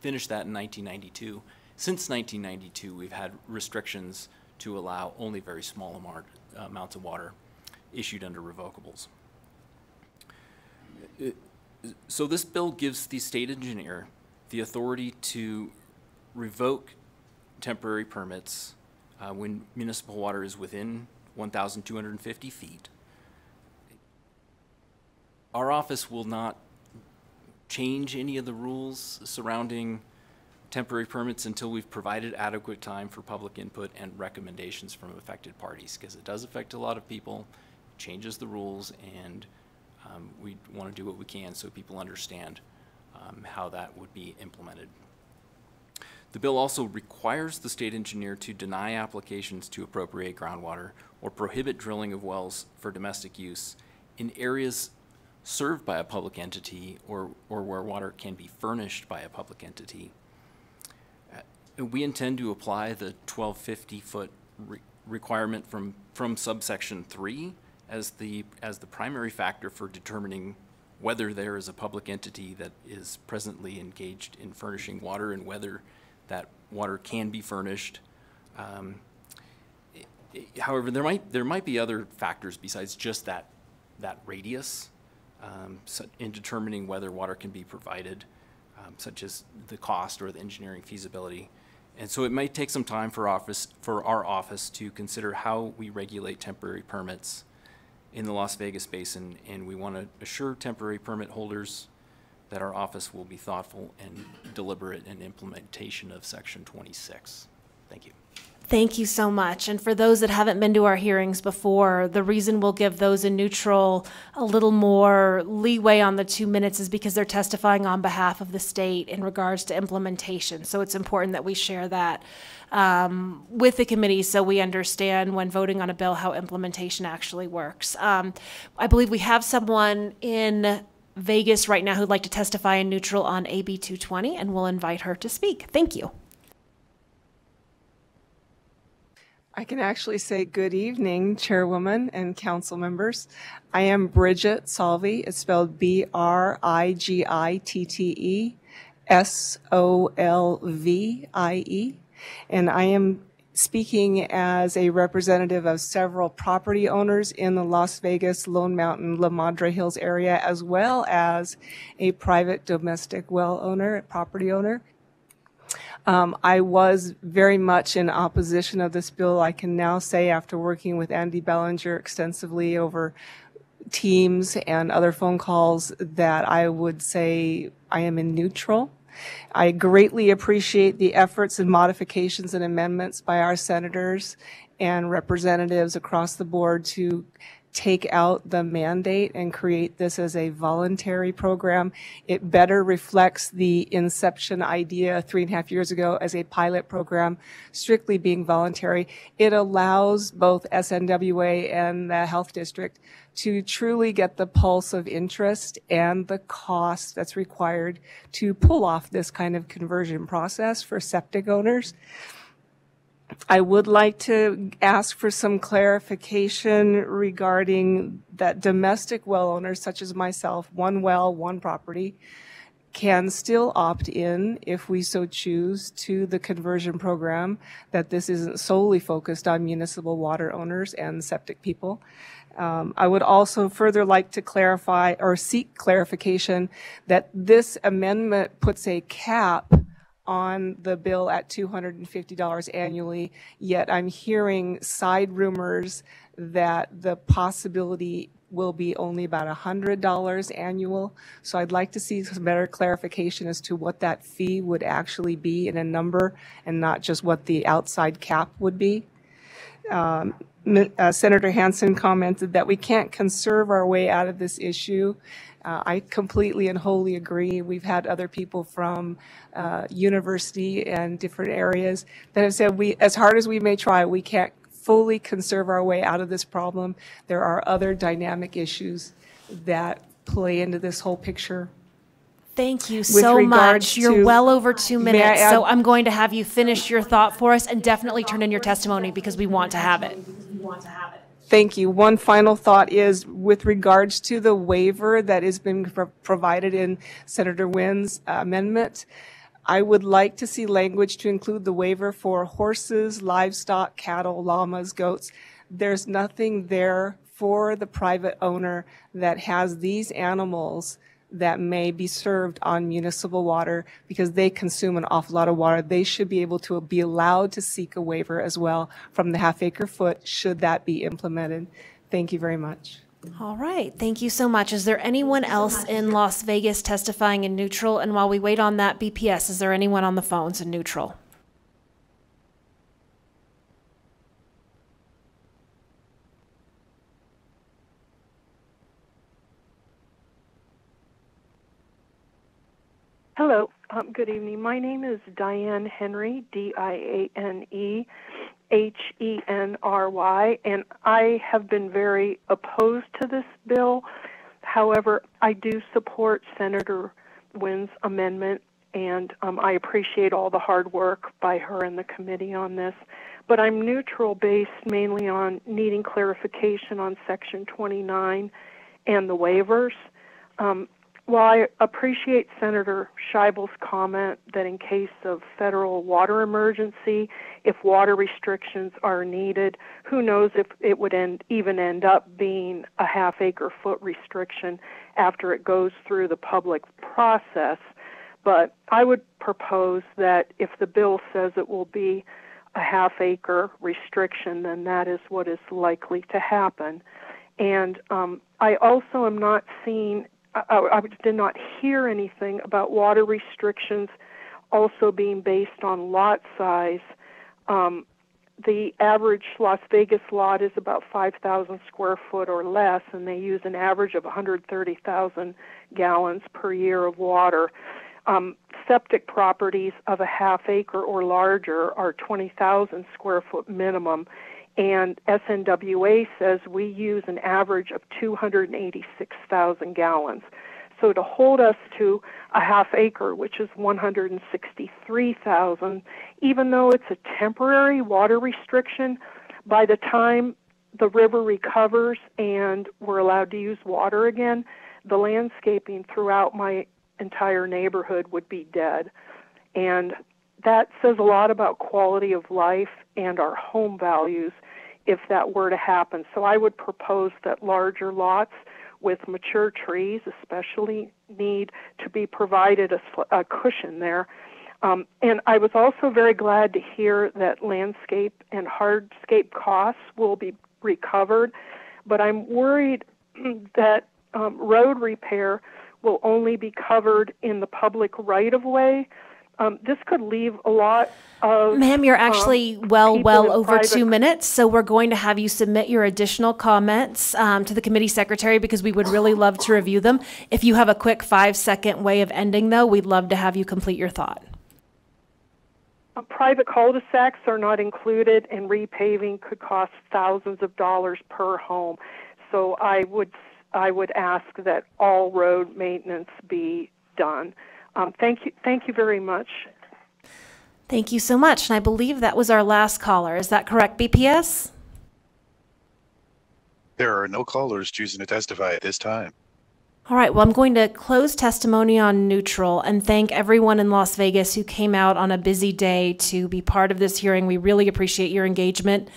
finished that in 1992. Since 1992, we've had restrictions to allow only very small amounts of water issued under revocables. So this bill gives the state engineer the authority to revoke temporary permits when municipal water is within 1,250 feet. Our office will not change any of the rules surrounding temporary permits until we've provided adequate time for public input and recommendations from affected parties, because it does affect a lot of people, changes the rules, and we want to do what we can so people understand how that would be implemented. The bill also requires the state engineer to deny applications to appropriate groundwater or prohibit drilling of wells for domestic use in areas served by a public entity or where water can be furnished by a public entity. We intend to apply the 1250-foot requirement from subsection 3 as the primary factor for determining whether there is a public entity that is presently engaged in furnishing water and whether that water can be furnished. However, there might be other factors besides just that radius in determining whether water can be provided, such as the cost or the engineering feasibility. And so it might take some time for our office to consider how we regulate temporary permits in the Las Vegas Basin, and we want to assure temporary permit holders that our office will be thoughtful and deliberate in implementation of Section 26. Thank you. Thank you so much. And for those that haven't been to our hearings before, the reason we'll give those in neutral a little more leeway on the 2 minutes is because they're testifying on behalf of the state in regards to implementation. So it's important that we share that with the committee so we understand when voting on a bill how implementation actually works. I believe we have someone in Vegas right now who'd like to testify in neutral on AB 220, and we'll invite her to speak. Thank you. I can actually say good evening, Chairwoman and Council members. I am Bridget Salvi. It's spelled Brigitte Solvie, and I am speaking as a representative of several property owners in the Las Vegas, Lone Mountain, La Madre Hills area, as well as a private domestic well owner, property owner. I was very much in opposition of this bill. I can now say, after working with Andy Belanger extensively over Teams and other phone calls, that I would say I am in neutral. I greatly appreciate the efforts and modifications and amendments by our senators and representatives across the board to take out the mandate and create this as a voluntary program. It better reflects the inception idea 3.5 years ago as a pilot program, strictly being voluntary. It allows both SNWA and the health district to truly get the pulse of interest and the cost that's required to pull off this kind of conversion process for septic owners. I would like to ask for some clarification regarding that domestic well owners, such as myself, one well, one property, can still opt in, if we so choose, to the conversion program, that this isn't solely focused on municipal water owners and septic people. I would also further like to clarify or seek clarification that this amendment puts a cap on the bill at $250 annually, yet I'm hearing side rumors that the possibility will be only about $100 annual. So I'd like to see some better clarification as to what that fee would actually be in a number, and not just what the outside cap would be. Senator Hansen commented that we can't conserve our way out of this issue. I completely and wholly agree. We've had other people from university and different areas that have said, we, as hard as we may try, we can't fully conserve our way out of this problem. There are other dynamic issues that play into this whole picture. Thank you so much. You're well over 2 minutes, so I'm going to have you finish your thought for us, and definitely turn in your testimony because we want to have it. Thank you. One final thought is with regards to the waiver that has been provided in Senator Nguyen's amendment. I would like to see language to include the waiver for horses, livestock, cattle, llamas, goats. There's nothing there for the private owner that has these animals that may be served on municipal water, because they consume an awful lot of water. They should be able to be allowed to seek a waiver as well from the half acre foot, should that be implemented. Thank you very much. All right, thank you so much. Is there anyone else in Las Vegas testifying in neutral? And while we wait on that, BPS, is there anyone on the phones in neutral? Hello, good evening. My name is Diane Henry, D-I-A-N-E-H-E-N-R-Y, and I have been very opposed to this bill. However, I do support Senator Nguyen's amendment, and I appreciate all the hard work by her and the committee on this. But I'm neutral based mainly on needing clarification on Section 29 and the waivers. Well, I appreciate Senator Scheibel's comment that in case of federal water emergency, if water restrictions are needed, who knows if it would even end up being a half-acre-foot restriction after it goes through the public process. But I would propose that if the bill says it will be a half-acre restriction, then that is what is likely to happen. And I also am not seeing... I did not hear anything about water restrictions also being based on lot size. The average Las Vegas lot is about 5,000 square foot or less, and they use an average of 130,000 gallons per year of water. Septic properties of a half acre or larger are 20,000 square foot minimum, and SNWA says we use an average of 286,000 gallons. So to hold us to a half acre, which is 163,000, even though it's a temporary water restriction, by the time the river recovers and we're allowed to use water again, the landscaping throughout my entire neighborhood would be dead. And that says a lot about quality of life and our home values if that were to happen. So I would propose that larger lots with mature trees especially need to be provided a cushion there. And I was also very glad to hear that landscape and hardscape costs will be recovered, but I'm worried that road repair will only be covered in the public right-of-way. This could leave a lot of... Ma'am, you're actually well over 2 minutes, so we're going to have you submit your additional comments to the committee secretary because we would really love to review them. If you have a quick 5-second way of ending, though, we'd love to have you complete your thought. Private cul-de-sacs are not included, and repaving could cost thousands of dollars per home. So I would ask that all road maintenance be done. Thank you very much. Thank you so much. And I believe that was our last caller. Is that correct, BPS? There are no callers choosing to testify at this time. All right. Well, I'm going to close testimony on neutral and thank everyone in Las Vegas who came out on a busy day to be part of this hearing. We really appreciate your engagement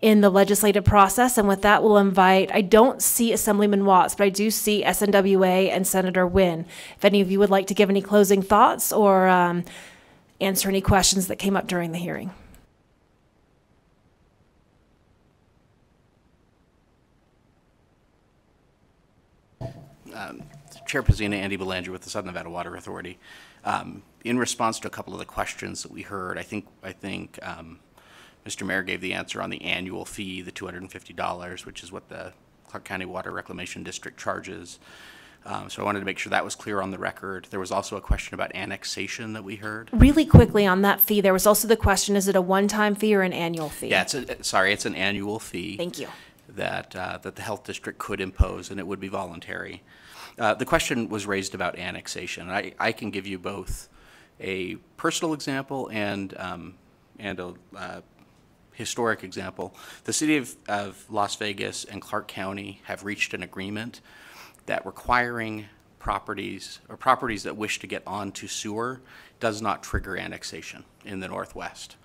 in the legislative process. And with that, we'll invite, I don't see Assemblyman Watts, but I do see SNWA and Senator Nguyen. If any of you would like to give any closing thoughts or answer any questions that came up during the hearing. Chair Pazina, Andy Belanger with the Southern Nevada Water Authority. In response to a couple of the questions that we heard, I think Mr. Mayor gave the answer on the annual fee, the $250, which is what the Clark County Water Reclamation District charges. So I wanted to make sure that was clear on the record. There was also a question about annexation that we heard. Really quickly on that fee, there was also the question, is it a one-time fee or an annual fee? Yeah, it's an annual fee. Thank you. That the health district could impose, and it would be voluntary. The question was raised about annexation. I can give you both a personal example and a historic example. The city of Las Vegas and Clark County have reached an agreement that requiring properties that wish to get onto sewer does not trigger annexation in the Northwest.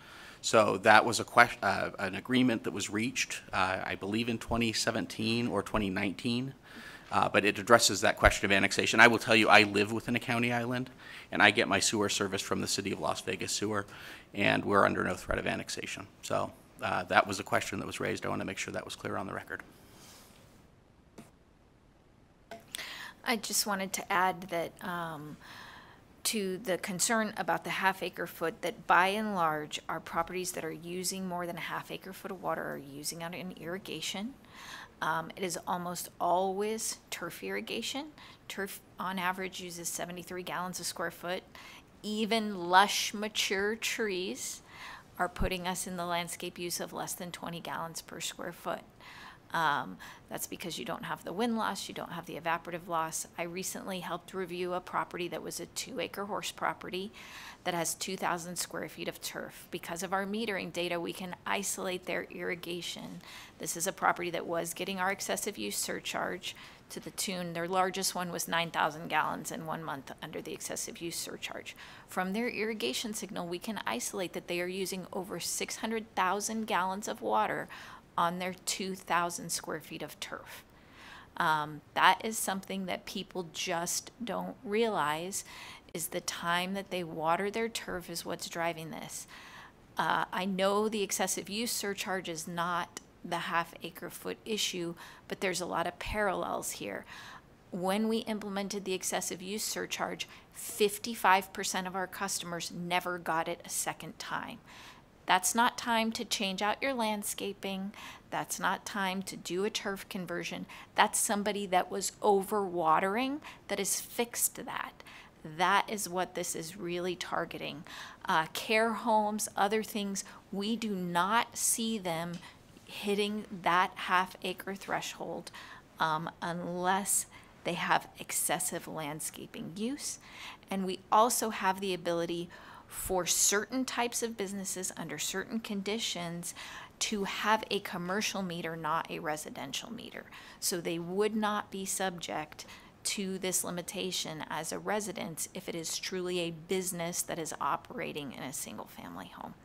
So that was an agreement that was reached, I believe, in 2017 or 2019, but it addresses that question of annexation. I will tell you, I live within a county island, and I get my sewer service from the City of Las Vegas Sewer, and we're under no threat of annexation. So that was a question that was raised. I want to make sure that was clear on the record. I just wanted to add that to the concern about the half-acre-foot, that by and large our properties that are using more than a half-acre-foot of water are using it in irrigation. It is almost always turf irrigation. Turf on average uses 73 gallons a square foot. Even lush, mature trees are putting us in the landscape use of less than 20 gallons per square foot. That's because you don't have the wind loss, you don't have the evaporative loss. I recently helped review a property that was a 2-acre horse property that has 2,000 square feet of turf. Because of our metering data, we can isolate their irrigation. This is a property that was getting our excessive use surcharge to the tune. Their largest one was 9,000 gallons in 1 month under the excessive use surcharge. From their irrigation signal, we can isolate that they are using over 600,000 gallons of water on their 2,000 square feet of turf. That is something that people just don't realize, is the time that they water their turf is what's driving this. I know the excessive use surcharge is not the half-acre-foot issue, but there's a lot of parallels here. When we implemented the excessive use surcharge, 55% of our customers never got it a second time. That's not time to change out your landscaping. That's not time to do a turf conversion. That's somebody that was overwatering that has fixed that. That is what this is really targeting. Care homes, other things, we do not see them hitting that half-acre threshold unless they have excessive landscaping use. And we also have the ability for certain types of businesses under certain conditions to have a commercial meter, not a residential meter. So they would not be subject to this limitation as a residence if it is truly a business that is operating in a single family home.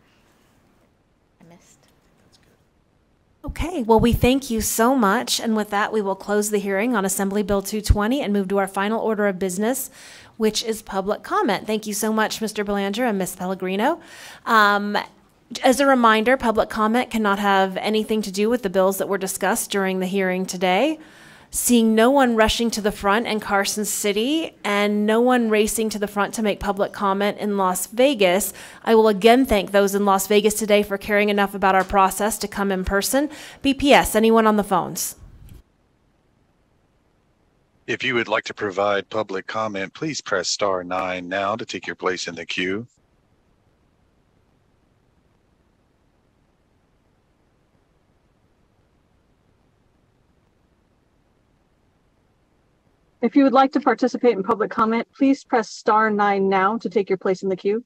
I missed. That's good. Okay, well, we thank you so much. And with that, we will close the hearing on Assembly Bill 220 and move to our final order of business, which is public comment. Thank you so much, Mr. Belanger and Ms. Pellegrino. As a reminder, public comment cannot have anything to do with the bills that were discussed during the hearing today. Seeing no one rushing to the front in Carson City and no one racing to the front to make public comment in Las Vegas, I will again thank those in Las Vegas today for caring enough about our process to come in person. BPS, anyone on the phones? If you would like to provide public comment, please press *9 now to take your place in the queue. If you would like to participate in public comment, please press *9 now to take your place in the queue.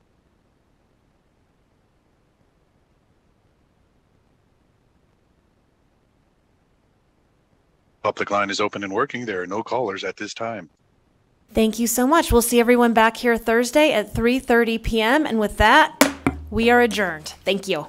Public line is open and working. There are no callers at this time. Thank you so much. We'll see everyone back here Thursday at 3:30 p.m. And with that, we are adjourned. Thank you.